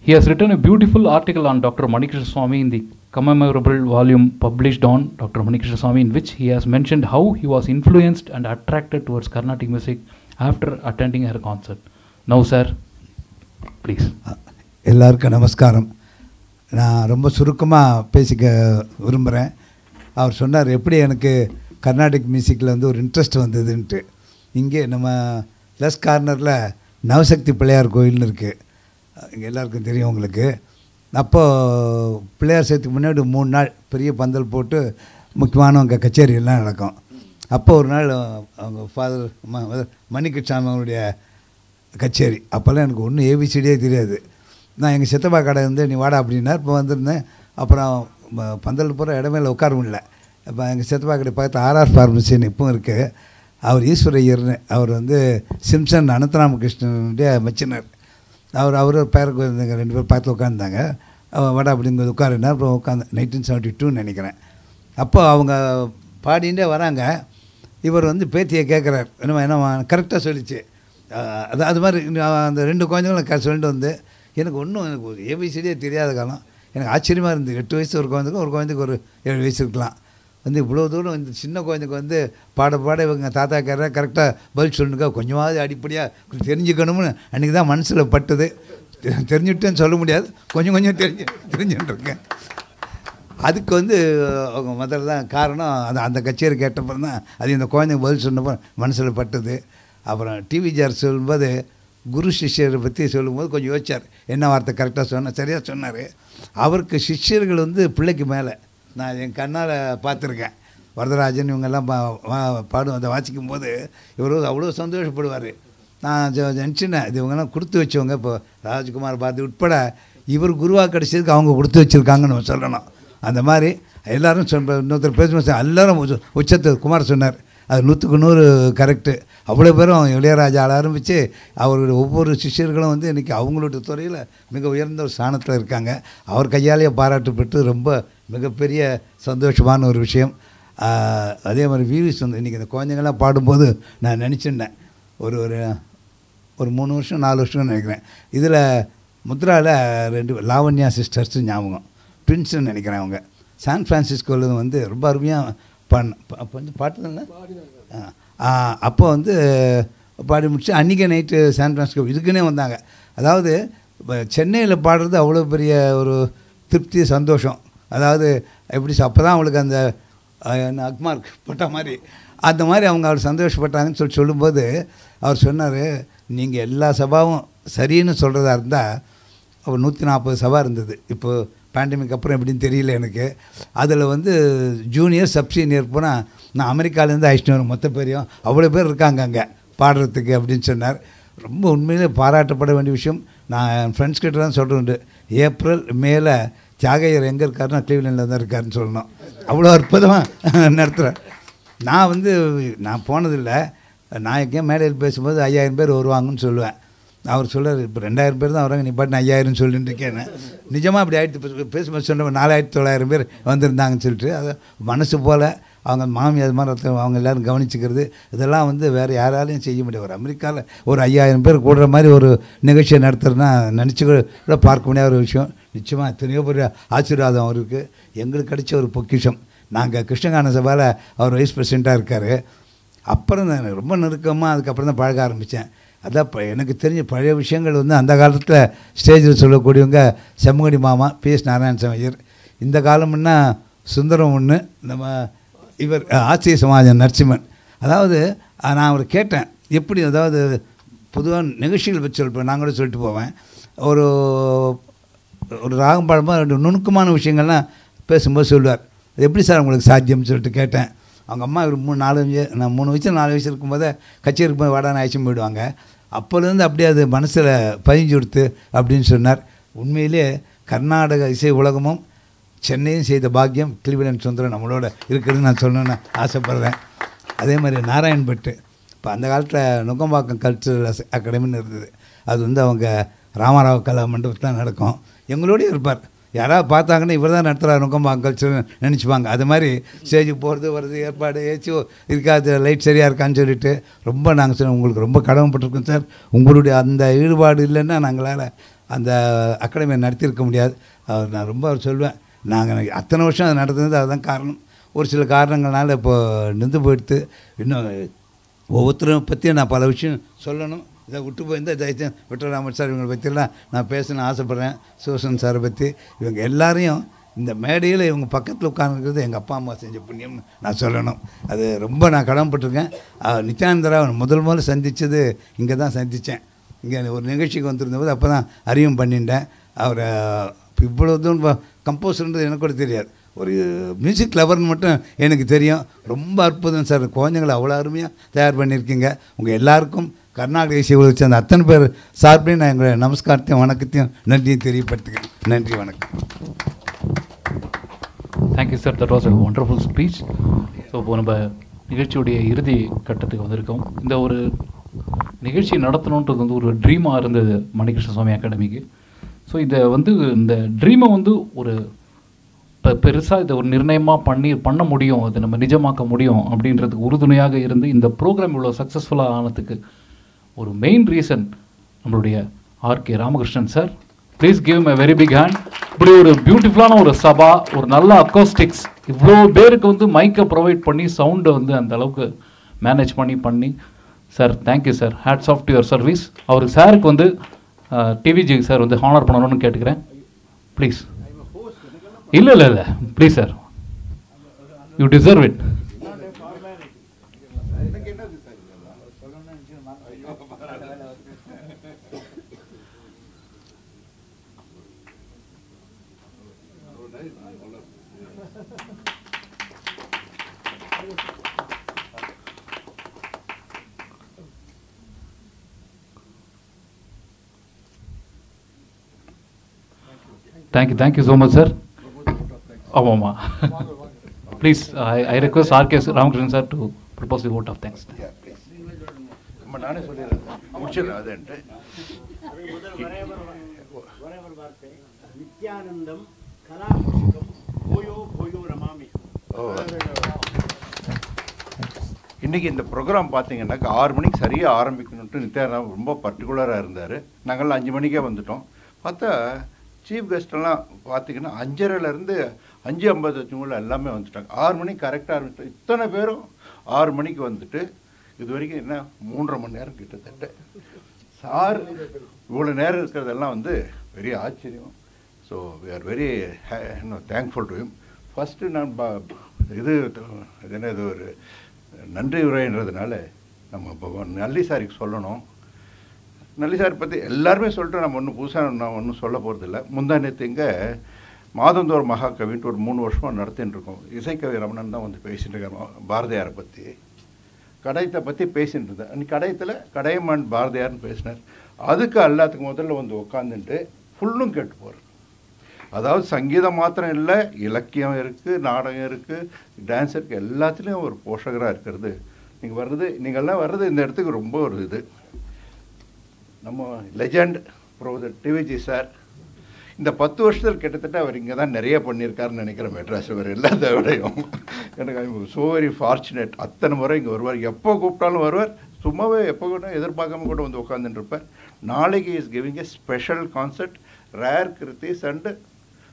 He has written a beautiful article on Dr. Mani Krishnaswami in the commemorable volume published on Dr. Mani Krishnaswami, in which he has mentioned how he was influenced and attracted towards Carnatic music after attending her concert. Now, sir, please. எல்லாருக்கும் நமஸ்காரம். நான் ரொம்ப சுருக்கமாக பேசிக்க விரும்புகிறேன். அவர் சொன்னார் எப்படி எனக்கு கர்நாடிக் மியூசிக்கில் ஒரு இன்ட்ரெஸ்ட் வந்ததுன்ட்டு. இங்கே நம்ம லெஸ் கார்னரில் நவசக்தி பிள்ளையார் கோயில்னு இருக்குது. இங்கே எல்லாருக்கும் தெரியும் உங்களுக்கு. அப்போது பிள்ளையார் சேர்த்துக்கு முன்னாடி 3 நாள் பெரிய பந்தல் போட்டு முக்கியமானவங்க கச்சேரியெல்லாம் நடக்கும். அப்போ ஒரு நாள் அவங்க ஃபாதர் மணிகிருஷ்ணசாமி அவருடைய கச்சேரி. அப்போல்லாம் எனக்கு ஒன்றும் ஏபிசிடியே தெரியாது. நான் எங்கள் சித்தப்பா கடை வந்து நீ வாடா அப்படின்னா இப்போ வந்திருந்தேன். அப்புறம் பந்தல் போகிற இடமே இல்லை, உட்கார முடியல. இப்போ எங்கள் சித்தப்பா கடை பார்த்து ஆர்ஆர் ஃபார்மசின்னு இப்பவும் இருக்குது. அவர் ஈஸ்வரையர்னு அவர் வந்து சிம்சன் அனந்த ராமகிருஷ்ணனுடைய மச்சினர். அவர் பேருக்கு இருந்தாங்க, 2 பேர் பார்த்து உட்காந்துருந்தாங்க. வாடா அப்படிங்கிறது உட்காருன்னா அப்புறம் உட்காந்து 1972 நினைக்கிறேன். அப்போ அவங்க பாடிகிட்டே வராங்க. இவர் வந்து பேத்தியை கேட்குறார், என்னம்மா கரெக்டாக சொல்லிச்சு. அது மாதிரி அந்த 2 குழந்தைங்களும் சொல்லிட்டு வந்து எனக்கு ஒன்றும் எனக்கு ஒரு ஏபிசிடியே தெரியாத காலம் எனக்கு ஆச்சரியமாக இருந்தது. 8 வயசு ஒரு குழந்தைக்கும் ஒரு குழந்தைக்கு ஒரு 7 வயசு இருக்கலாம். வந்து இவ்வளோ தூரம் இந்த சின்ன குழந்தைக்கு வந்து பாட பாட இவங்க தாத்தா கேட்குற கரெக்டாக பதில் சொல்லுங்க, கொஞ்சமாவது அடிப்படையாக தெரிஞ்சுக்கணும்னு அன்றைக்கி தான் மனசில் பட்டுது. தெரிஞ்சுட்டேன்னு சொல்ல முடியாது, கொஞ்சம் கொஞ்சம் தெரிஞ்சுட்டுருக்கேன். அதுக்கு வந்து அவங்க முதல்ல தான் காரணம் அந்த கச்சேரி கேட்டப்பறம் தான் அது இந்த குழந்தைங்க பதில் சொன்னப்போ மனசில் பட்டுது. அப்புறம் டிவி ஜார் சொல்லும்போது குரு சிஷ்யரை பற்றி சொல்லும்போது கொஞ்சம் யோசிச்சார், என்ன வார்த்தை கரெக்டாக சொன்னார், சரியாக சொன்னார். அவருக்கு சிஷ்யர்கள் வந்து பிள்ளைக்கு மேலே நான் என் கண்ணால் பார்த்துருக்கேன். வரதராஜன் இவங்கெல்லாம் பாடும் அதை வாசிக்கும் போது இவர் அவ்வளோ சந்தோஷப்படுவார். நான் நினச்சினேன் இது இவங்கெல்லாம் கொடுத்து வச்சவங்க. இப்போ ராஜ்குமார் பாரதி உட்பட இவர் குருவாக கிடச்சதுக்கு அவங்க கொடுத்து வச்சுருக்காங்கன்னு நம்ம சொல்லணும். அந்த மாதிரி எல்லோரும் சொன்ன இன்னொருத்தர் பேசும்போது எல்லோரும் உச்சத்தை குமார் சொன்னார், அது 100க்கு 100 கரெக்டு. அவ்வளோ பேரும் இளையராஜா ஆரம்பித்து அவருடைய ஒவ்வொரு சிஷ்யர்களும் வந்து இன்றைக்கி அவங்களுடைய துறையில் மிக உயர்ந்த ஒரு ஸ்தானத்தில் இருக்காங்க. அவர் கையாலேயே பாராட்டு பெற்று ரொம்ப மிகப்பெரிய சந்தோஷமான ஒரு விஷயம். அதே மாதிரி விவிஸ் வந்து இன்றைக்கி இந்த குழந்தைங்கள்லாம் பாடும்போது நான் நினச்சிருந்தேன், ஒரு ஒரு 3 வருஷம் 4 வருஷம்னு நினைக்கிறேன். இதில் முத்ராவில் 2 லாவண்யா சிஸ்டர்ஸ் ஞாபகம், ட்வின்ஸ்ன்னு நினைக்கிறேன். அவங்க சான் ஃப்ரான்சிஸ்கோவில் வந்து ரொம்ப அருமையாக கொஞ்சம் பாட்டு தானே. அப்போ வந்து பாடி முடிச்சு அன்றைக்கி நைட்டு சான் ஃப்ரான்சிஸ்கோ இதுக்குன்னே வந்தாங்க. அதாவது சென்னையில் பாடுறது அவ்வளோ பெரிய ஒரு திருப்தி சந்தோஷம். அதாவது எப்படி அப்போ தான் அவங்களுக்கு அந்த அக்மார்க் போட்ட மாதிரி அந்த மாதிரி அவங்க அவர் சந்தோஷப்பட்டாங்கன்னு சொல்லும்போது அவர் சொன்னார், நீங்கள் எல்லா சபாவும் சரின்னு சொல்கிறதா இருந்தால் அவர் 140 சபா இருந்தது. இப்போது பேண்டமிக் அப்புறம் எப்படின்னு தெரியல எனக்கு. அதில் வந்து ஜூனியர் சப்சீனியர் போனால் நான் அமெரிக்காவிலேருந்து அழைச்சிட்டு வரேன் மொத்த பேரையும், அவ்வளோ பேர் இருக்காங்க அங்கே பாடுறதுக்கு அப்படின்னு சொன்னார். ரொம்ப உண்மையிலே பாராட்டப்பட வேண்டிய விஷயம். நான் என் ஃப்ரெண்ட்ஸ் கிட்ட தான் சொல்கிறேன், ஏப்ரல் மேலே தியாகையர் எங்கே இருக்காருன்னா கிளீவ்லேண்டில் தான் இருக்காருன்னு சொல்லணும். அவ்வளோ அற்புதமாக நடத்துகிறேன். நான் போனதில்லை, நான் எங்கேயும் மேடையில் பேசும்போது 5000 பேர் வருவாங்கன்னு சொல்லுவேன். அவர் சொல்கிறார், இப்போ 2000 பேர் தான் வராங்க, நீ பாட்டு 5000 சொல்லிட்டு இருக்கேன்னு. நிஜமாக அப்படி ஆயிடுத்து பேசும்போது சொன்ன 4900 பேர் வந்திருந்தாங்கன்னு சொல்லிட்டு அதை மனசு போல் அவங்க மாமி அது மாதிரி அவங்க எல்லோரும் கவனிச்சுக்கிறது. இதெல்லாம் வந்து வேறு யாராலையும் செய்ய முடியாது. ஒரு அமெரிக்காவில் ஒரு 5000 பேர் கூடுற மாதிரி ஒரு நிகழ்ச்சியை நடத்துகிறதுனா நினச்சி கூட பார்க்க முடியாத ஒரு விஷயம். நிச்சயமாக எத்தனையோ பெரிய ஆசீர்வாதம் அவருக்கு. எங்களுக்கு கிடைச்ச ஒரு பொக்கிஷம். நாங்கள் கிருஷ்ணகான சபையில் அவர் வைஸ் பிரசிடெண்ட்டாக இருக்கார். அப்புறம் நான் ரொம்ப நெருக்கமாக அதுக்கப்புறம் தான் பழக ஆரம்பித்தேன். அதான் எனக்கு தெரிஞ்ச பழைய விஷயங்கள் வந்து அந்த காலத்தில் ஸ்டேஜில் சொல்லக்கூடியவங்க செம்மங்கடி மாமா PS நாராயணசாமி ஐயர், இந்த காலம்னா சுந்தரம் ஒன்று, நம்ம இவர் ஆசிரிய சமாஜன் நரசிம்மன். அதாவது நான் அவரை கேட்டேன், எப்படி அதாவது பொதுவாக நிகழ்ச்சிகள் பற்றி சொல்லிப்பேன், நான் கூட சொல்லிட்டு போவேன். ஒரு ஒரு ராகம் பாடமாக ரெண்டு நுணுக்கமான விஷயங்கள்லாம் பேசும்போது சொல்லுவார், அது எப்படி சார் உங்களுக்கு சாத்தியம்னு சொல்லிட்டு கேட்டேன். அவங்க அம்மா இவர் 3 வயசு 4 வயசு இருக்கும்போதே கச்சேரிக்கு போய் வாடான ஆயிடுச்சும் போயிடுவாங்க. அப்போலேருந்து அப்படியே அது மனசில் பதிஞ்சு கொடுத்து அப்படின்னு சொன்னார். உண்மையிலே கர்நாடக இசை உலகமும் சென்னையும் செய்த பாக்கியம் கிளீவ்லேண்ட் சுந்தரம் நம்மளோட இருக்குதுன்னு நான் சொல்லணும்னு ஆசைப்பட்றேன். அதே மாதிரி நாராயண் பட், இப்போ அந்த காலத்தில் நுங்கம்பாக்கம் கல்ச்சரல் அகாடமின்னு இருந்தது. அது வந்து அவங்க ராமராவ் கலா மண்டபத்தில் தான் நடக்கும். எங்களோடய இருப்பார், யாராவது பார்த்தாங்கன்னா இவர் தான் நடத்துகிறார் நுங்கம்பாக்கம் கல்ச்சர்னு நினச்சிப்பாங்க. அது மாதிரி ஸ்டேஜுக்கு போகிறது வர்றது ஏற்பாடு ஏச்சோ இருக்காது, லைட் சரியாக இருக்கான்னு சொல்லிட்டு ரொம்ப நாங்கள் சொன்னோம், உங்களுக்கு ரொம்ப கடமைப்பட்டிருக்கோம் சார், உங்களுடைய அந்த ஈடுபாடு இல்லைன்னா நாங்களால் அந்த அகாடமியை நடத்தியிருக்க முடியாது. அவர் நான் ரொம்ப சொல்வேன், நாங்கள் அத்தனை வருஷம் அது நடந்தது அதுதான் காரணம். ஒரு சில காரணங்கள்னால இப்போது நின்று போயிடுத்து. இன்னும் ஒவ்வொருத்தரும் பற்றியும் நான் பல விஷயம் சொல்லணும். இதை விட்டு போயிருந்தால் ஜெயிச்சு விட்டல் ராமன் சார் இவங்களை பற்றிலாம் நான் பேசணும்னு ஆசைப்பட்றேன். சூசன் சாரை பற்றி, இவங்க எல்லாரையும் இந்த மேடையில் இவங்க பக்கத்தில் உட்காந்துருக்கிறது எங்கள் அப்பா அம்மா செஞ்ச புண்ணியம்னு நான் சொல்லணும். அது ரொம்ப நான் கடமைப்பட்டிருக்கேன். நித்யானந்த ராவ் முதல் சந்தித்தது இங்கே தான் சந்தித்தேன். இங்கே ஒரு நிகழ்ச்சிக்கு வந்திருந்தபோது அப்போ தான் அறிவும் பண்ணிட்டேன் அவரை. இவ்வளோ தூரம் கம்போஸர்ன்றது எனக்கு கூட தெரியாது, ஒரு மியூசிக் லவர்னு மட்டும் எனக்கு தெரியும். ரொம்ப அற்புதம் சார், குழந்தைங்களை அவ்வளோ அருமையாக தயார் பண்ணியிருக்கீங்க. உங்கள் எல்லாருக்கும் கர்நாடக இசை உதவி சேர்ந்த அத்தனை பேர் சார்பில் நான் எங்களுடைய நமஸ்காரத்தையும் வணக்கத்தையும் நன்றியும் தெரியப்படுத்துகிறேன். நன்றி, வணக்கம். Thank you sir, that was a wonderful speech. So இப்போ நம்ம நிகழ்ச்சியுடைய இறுதி கட்டத்துக்கு வந்திருக்கோம். இந்த ஒரு நிகழ்ச்சி நடத்தணுன்றது வந்து ஒரு ட்ரீமாக இருந்தது மணிகிருஷ்ணசுவாமி அகாடமிக்கு. ஸோ இதை வந்து இந்த ட்ரீமை வந்து ஒரு பெருசாக இதை ஒரு நிர்ணயமாக பண்ண முடியும், அதை நம்ம நிஜமாக்க முடியும் அப்படின்றதுக்கு உறுதுணையாக இருந்து இந்த ப்ரோக்ராம் இவ்வளோ சக்ஸஸ்ஃபுல்லாக ஆனதுக்கு ஒரு மெயின் ரீசன் நம்மளுடைய RK Ramakrishnan sir. Please give em a very big hand. இப்படி ஒரு பியூட்டிஃபுல்லான ஒரு சபா, ஒரு நல்ல அக்கோஸ்டிக்ஸ், இவ்வளோ பேருக்கு வந்து மைக்கை ப்ரொவைட் பண்ணி சவுண்டை வந்து அந்த அளவுக்கு மேனேஜ் பண்ணி sir thank you sir, hats off to your service. அவர் சாருக்கு வந்து டிவிஜி சார் வந்து ஹானர் பண்ணணும்னு கேட்டுக்கிறேன் ப்ளீஸ். இல்லை please sir, you deserve it. Thank you so much sir. ஆமாம்மா, please I request R K Ramakrishnan sir to propose the vote of thanks. நம்ம நானே சொல்லிடுறேன், முடிச்சிடலாம். அதுன்ட்டு வார்த்தை நித்யானந்தம் கலாபுஷ்கம் போயோ போயோ ரமாமி. இன்றைக்கி இந்த ப்ரோக்ராம் பார்த்தீங்கன்னாக்கா 6 மணிக்கு சரியாக ஆரம்பிக்கணுன்ட்டு நித்யானந்தம் ரொம்ப பர்டிகுலராக இருந்தார். நாங்கள்லாம் 5 மணிக்கே வந்துட்டோம். பார்த்தா சீஃப் கெஸ்டெல்லாம் பார்த்திங்கன்னா 5:30லேருந்து 5:50 எல்லாமே வந்துட்டாங்க. 6 மணிக்கு கரெக்டாக இருந்துட்டு இத்தனை பேரும் 6 மணிக்கு வந்துட்டு இது வரைக்கும் என்ன 3.5 மணி நேரம் கிட்டத்தட்ட சார் இவ்வளோ நேரம் இருக்கிறதெல்லாம் வந்து வெரி ஆச்சரியம். So we are very thankful to him. First நான் இது ஒரு நன்றி உரைன்றதுனால நம்ம நல்லி சாருக்கு சொல்லணும். நல்லி சார் பற்றி எல்லாருமே சொல்லிட்டு நம்ம ஒன்றும் புதுசாக நான் ஒன்றும் சொல்ல போகிறதில்ல. முந்தானத்து இங்கே மாதந்தோர் மகாகவின்ட்டு ஒரு 3 வருஷமாக நடத்தின்னு இருக்கோம். இசைக்கவி ரமணன் தான் வந்து பேசிகிட்டு இருக்காங்க பாரதியாரை பற்றி, கடையத்தை பற்றி பேசிகிட்டு இருந்தேன். அன்றைக்கி கடையத்தில் கடையமான் பாரதியார்னு பேசினார். அதுக்கு எல்லாத்துக்கு முதல்ல வந்து உட்காந்துட்டு ஃபுல்லும் கேட்டு போகிறேன். அதாவது சங்கீதம் மாத்திரம் இல்லை, இலக்கியம் இருக்குது, நாடகம் இருக்குது, டான்ஸ் இருக்குது, எல்லாத்துலேயும் ஒரு போஷகராக இருக்கிறது நீங்கள்லாம் வர்றது இந்த இடத்துக்கு ரொம்ப ஒரு இது. நம்ம லெஜண்ட் ப்ரொஃபசர் டிவிஜி சார் இந்த 10 வருஷத்தில் கிட்டத்தட்ட அவர் இங்கே தான் நிறைய பண்ணியிருக்காருன்னு நினைக்கிறேன். மெட்ராஸ் வர எல்லாத்த விடையும் எனக்கு ஐம் ஸோ வெரி ஃபார்ச்சுனேட். அத்தனை முறை இங்கே வருவார், எப்போ கூப்பிட்டாலும் வருவார். சும்மாவே எப்போ கூட எதிர்பார்க்காம கூட வந்து உட்காந்துட்டுருப்பார். நாளைக்கு is giving a special concert, rare kritis and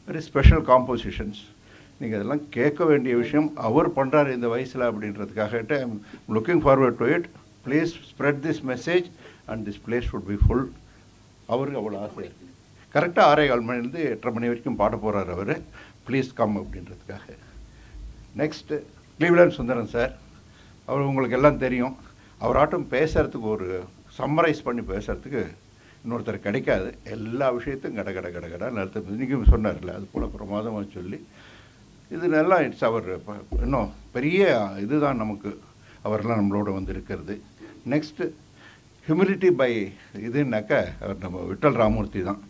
very special compositions. நீங்கள் இதெல்லாம் கேட்க வேண்டிய விஷயம் அவர் பண்ணுறாரு இந்த வயசில் அப்படின்றதுக்காகட்டு. I am looking forward to it. Please spread this message and this place would be full. அவருக்கு அவ்வளோ ஆசை இருக்குது. கரெக்டாக 6:15 மணிலேருந்து 8:30 மணி வரைக்கும் பாட போகிறார் அவர். ப்ளீஸ் கம் அப்படின்றதுக்காக. Next Cleveland Sundaram sir. அவர் உங்களுக்கு எல்லாம் தெரியும். அவராட்டும் பேசுகிறதுக்கு ஒரு சம்மரைஸ் பண்ணி பேசுகிறதுக்கு இன்னொருத்தர் கிடைக்காது. எல்லா விஷயத்தையும் கடை நடத்த இன்றைக்கி சொன்னார்ல அது போல் பிரமாதமாக சொல்லி இது நல்லா. இட்ஸ் அவர் இன்னும் பெரிய இதுதான் நமக்கு அவரெல்லாம் நம்மளோட வந்து இருக்கிறது. நெக்ஸ்ட்டு ஹியூமிலிட்டி பை இதுனாக்கா அவர் நம்ம விட்டல் ராமூர்த்தி தான்.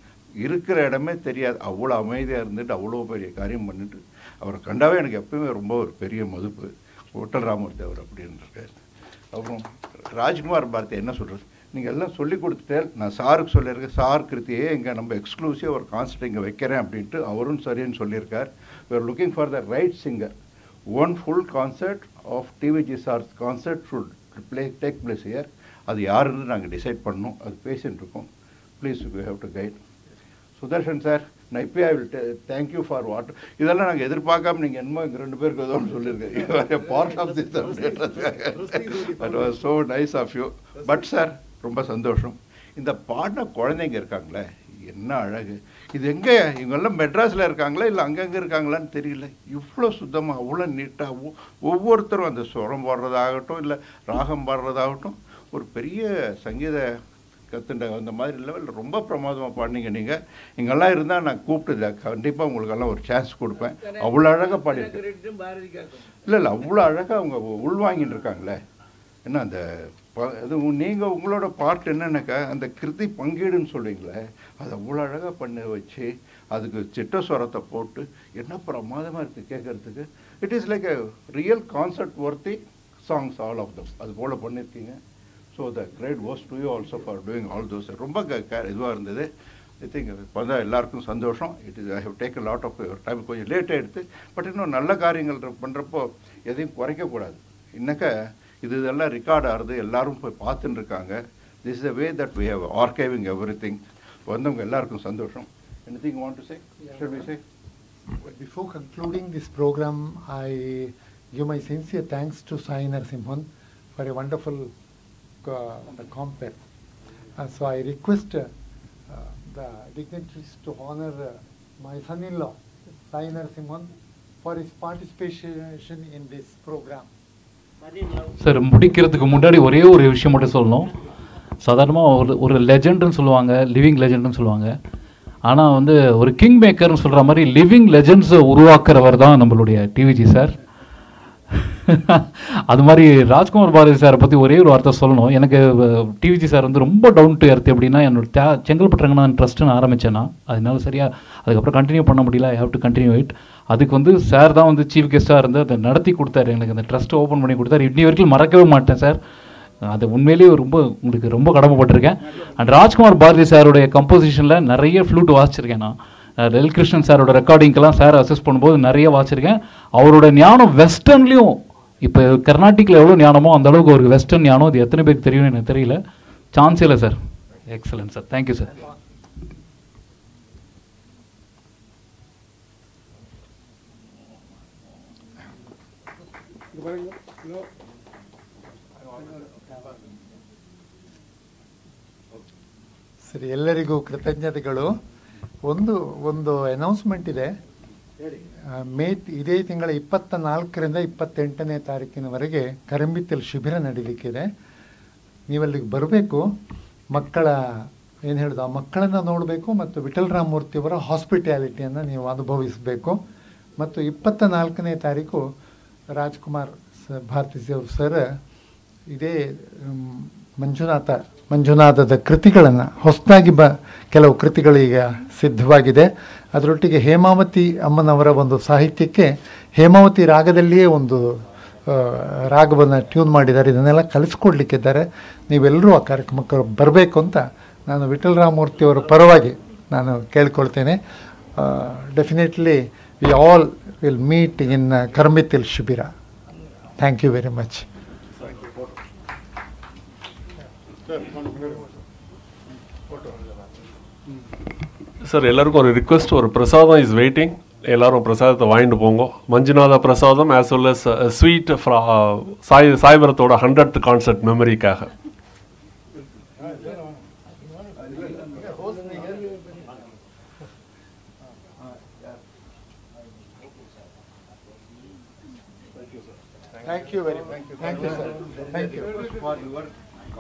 இருக்கிற இடமே தெரியாது, அவ்வளோ அமைதியாக இருந்துட்டு அவ்வளோ பெரிய காரியம் பண்ணிட்டு. அவரை கண்டாவே எனக்கு எப்போயுமே ரொம்ப ஒரு பெரிய மதிப்பு விட்டல் ராமூர்த்தி அவர் அப்படின்ட்டுருக்காரு. அப்புறம் ராஜ்குமார் பாரதி என்ன சொல்கிறது, நீங்கள் எல்லாம் சொல்லி கொடுத்துட்டேன். நான் சாருக்கு சொல்லியிருக்கேன், சார் கிருத்தியே இங்கே நம்ம எக்ஸ்க்ளூசிவாக ஒரு கான்சர்ட் இங்கே வைக்கிறேன் அப்படின்ட்டு அவரும் சரின்னு சொல்லியிருக்கார். We are looking for the right singer. One full concert of TVG Sar's concert should take place here. அது யாருன்னு நாங்கள் டிசைட் பண்ணணும், அது பேசிகிட்டு இருக்கோம். Please you have to guide. Sudharshan sir நான் இப்போ I will thank you for what. இதெல்லாம் நாங்கள் எதிர்பார்க்காம நீங்கள் என்னமோ எங்கள் 2 பேருக்கு எதுவும் சொல்லியிருக்கேன். Part of this that was so nice of you. But sir ரொம்ப சந்தோஷம். இந்த பாடின குழந்தைங்க இருக்காங்களே என்ன அழகு. இது எங்கே இவங்கெல்லாம் மெட்ராஸில் இருக்காங்களா இல்லை அங்கங்கே இருக்காங்களான்னு தெரியல. இவ்வளோ சுத்தமாக அவ்வளோ நீட்டாக ஒவ்வொருத்தரும் அந்த சுரம் பாடுறதாகட்டும் இல்லை ராகம் பாடுறதாகட்டும் ஒரு பெரிய சங்கீத கத்துண்ட அந்த மாதிரி லெவலில் ரொம்ப பிரமாதமாக பாடினீங்க. நீங்கள் இங்கெல்லாம் இருந்தால் நான் கூப்பிட்டு கண்டிப்பாக உங்களுக்கெல்லாம் ஒரு சான்ஸ் கொடுப்பேன். அவ்வளோ அழகாக பாடியிருக்கேன். இல்லை அவ்வளோ அழகாக அவங்க உள்வாங்கிட்டு இருக்காங்களே. ஏன்னா அந்த அது நீங்கள் உங்களோட பாட்டு என்னன்னாக்கா அந்த கிருதி பங்கீடுன்னு சொல்லுவீங்களே அதை அவ்வளோ அழகாக பண்ண வச்சு அதுக்கு சிட்ட சுரத்தை போட்டு என்ன பிரமாதமாக இருக்குது கேட்குறதுக்கு. It is like a real concert worthy songs all of them அது போல் பண்ணியிருக்கீங்க. So the great was to you also for doing all those. ரொம்ப இதுவாக இருந்தது. ஐ திங்க் பார்த்தா எல்லாருக்கும் சந்தோஷம். It is I have take lot of your time. கொஞ்சம் லேட்டாக எடுத்து பட் இன்னும் நல்ல காரியங்கள் பண்ணுறப்போ எதையும் குறைக்கக்கூடாது. இன்னக்கா இது இதெல்லாம் ரெக்கார்ட் ஆகுது, எல்லோரும் போய் பார்த்துட்டு இருக்காங்க. This is a way that we have archiving everything. வந்தவங்க எல்லாருக்கும் சந்தோஷம். Anything you want to say? Yeah. Should we say? Well, before concluding this program, I give my sincere thanks to Sai Narasimhan for a wonderful compet. So I request the dignitaries to honor my son-in-law, Sai Narasimhan, for his participation in this program. Sir முடிக்கிறதுக்கு முன்னாடி ஒரே ஒரு விஷயம் மட்டும் சொல்லணும். சாதாரணமாக ஒரு லெஜெண்டுன்னு சொல்லுவாங்க, லிவிங் லெஜெண்டுன்னு சொல்லுவாங்க. ஆனால் வந்து ஒரு கிங் மேக்கர்னு சொல்கிற மாதிரி லிவிங் லெஜெண்ட்ஸை உருவாக்குறவர் தான் நம்மளுடைய டிவிஜி சார். அது மாதிரி ராஜ்குமார் பாரதி சாரை பற்றி ஒரே ஒரு வார்த்தை சொல்லணும். எனக்கு டிவிஜி சார் வந்து ரொம்ப டவுன் டு எர்த். எப்படின்னா என்னோட செங்கல்பட்டுறங்கன்னா ட்ரஸ்ட்டுன்னு ஆரம்பித்தேன்னா அதனால சரியாக அதுக்கப்புறம் கண்டினியூ பண்ண முடியல. I have to continue it. அதுக்கு வந்து சார் தான் வந்து சீஃப் கெஸ்ட்டாக இருந்து அதை நடத்தி கொடுத்தாரு. எனக்கு அந்த ட்ரஸ்ட்டை ஓப்பன் பண்ணி கொடுத்தாரு. இன்னி வரைக்கும் மறக்கவே மாட்டேன் சார். அது உண்மையிலேயே ரொம்ப உங்களுக்கு ரொம்ப கடமைப்பட்டிருக்கேன். அண்ட் ராஜ்குமார் பாரதி சாருடைய கம்போசிஷனில் நிறைய ஃப்ளூட் வாசிச்சிருக்கேன். நான் எல் கிருஷ்ணன் சாரோட ரெக்கார்டிங்கெல்லாம் சார் அசஸ் பண்ணும்போது நிறைய வாசிச்சிருக்கேன். அவரோட ஞானம் வெஸ்டர்ன்லேயும் இப்போ கர்நாட்டிக்கில் எவ்வளோ ஞானமோ அந்தளவுக்கு ஒரு வெஸ்டர்ன் ஞானம். அது எத்தனை பேருக்கு தெரியும்னு எனக்கு தெரியல. சான்ஸ் இல்லை sir. Excellent sir. Thank you sir. ಸರಿ, ಎಲ್ಲರಿಗೂ ಕೃತಜ್ಞತೆಗಳು. ಒಂದು ಅನೌನ್ಸ್ಮೆಂಟ್ ಇದೆ. ಇದೇ ತಿಂಗಳ 24ರಿಂದ 28ನೇ ತಾರೀಕಿನವರೆಗೆ ಕರಂಬಿತ್ತಲ್ ಶಿಬಿರ ನಡೀಲಿಕ್ಕಿದೆ. ನೀವಲ್ಲಿಗೆ ಬರಬೇಕು. ಮಕ್ಕಳನ್ನು ನೋಡಬೇಕು ಮತ್ತು ವಿಠಲ್ ರಾಮಮೂರ್ತಿಯವರ ಹಾಸ್ಪಿಟ್ಯಾಲಿಟಿಯನ್ನು ನೀವು ಅನುಭವಿಸಬೇಕು. ಮತ್ತು 24ನೇ ತಾರೀಕು ರಾಜ್ಕುಮಾರ್ ಭಾರತಿ ಸರ್ ಇದೇ ಮಂಜುನಾಥದ ಕೃತಿಗಳನ್ನು ಹೊಸದಾಗಿ ಕೆಲವು ಕೃತಿಗಳೀಗ ಸಿದ್ಧವಾಗಿದೆ. ಅದರೊಟ್ಟಿಗೆ ಹೇಮಾವತಿ ಅಮ್ಮನವರ ಒಂದು ಸಾಹಿತ್ಯಕ್ಕೆ ಹೇಮಾವತಿ ರಾಗದಲ್ಲಿಯೇ ಒಂದು ರಾಗವನ್ನು ಟ್ಯೂನ್ ಮಾಡಿದ್ದಾರೆ, ಇದನ್ನೆಲ್ಲ ಕಲಿಸ್ಕೊಡ್ಲಿಕ್ಕಿದ್ದಾರೆ. ನೀವೆಲ್ಲರೂ ಆ ಕಾರ್ಯಕ್ರಮಕ್ಕೆ ಬರಬೇಕು ಅಂತ ನಾನು ವಿಠಲ್ ರಾಮಮೂರ್ತಿಯವರ ಪರವಾಗಿ ನಾನು ಕೇಳ್ಕೊಳ್ತೇನೆ. Definitely we all will meet in ಕರ್ಮಿತಿಲ್ ಶಿಬಿರ. Thank you very much. Sir, ಎಲ್ಲರಿಗೂ ಅವ್ರ ರಿಕ್ವೆಸ್ಟ್, ಅವ್ರ ಪ್ರಸಾದ ಇಸ್ ವೆಯ್ಟಿಂಗ್. எல்லாரும் பிரசாதத்தை வாங்கிட்டு போங்க. Manjunatha prasadam as well as sweet Sai சாய்பரத்தோட 100th கான்சர்ட் மெமரிக்காக. Thank you very much. Thank you, sir. Thank you for your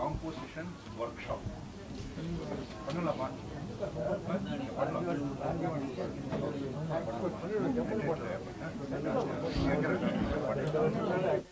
composition workshop. Thank you.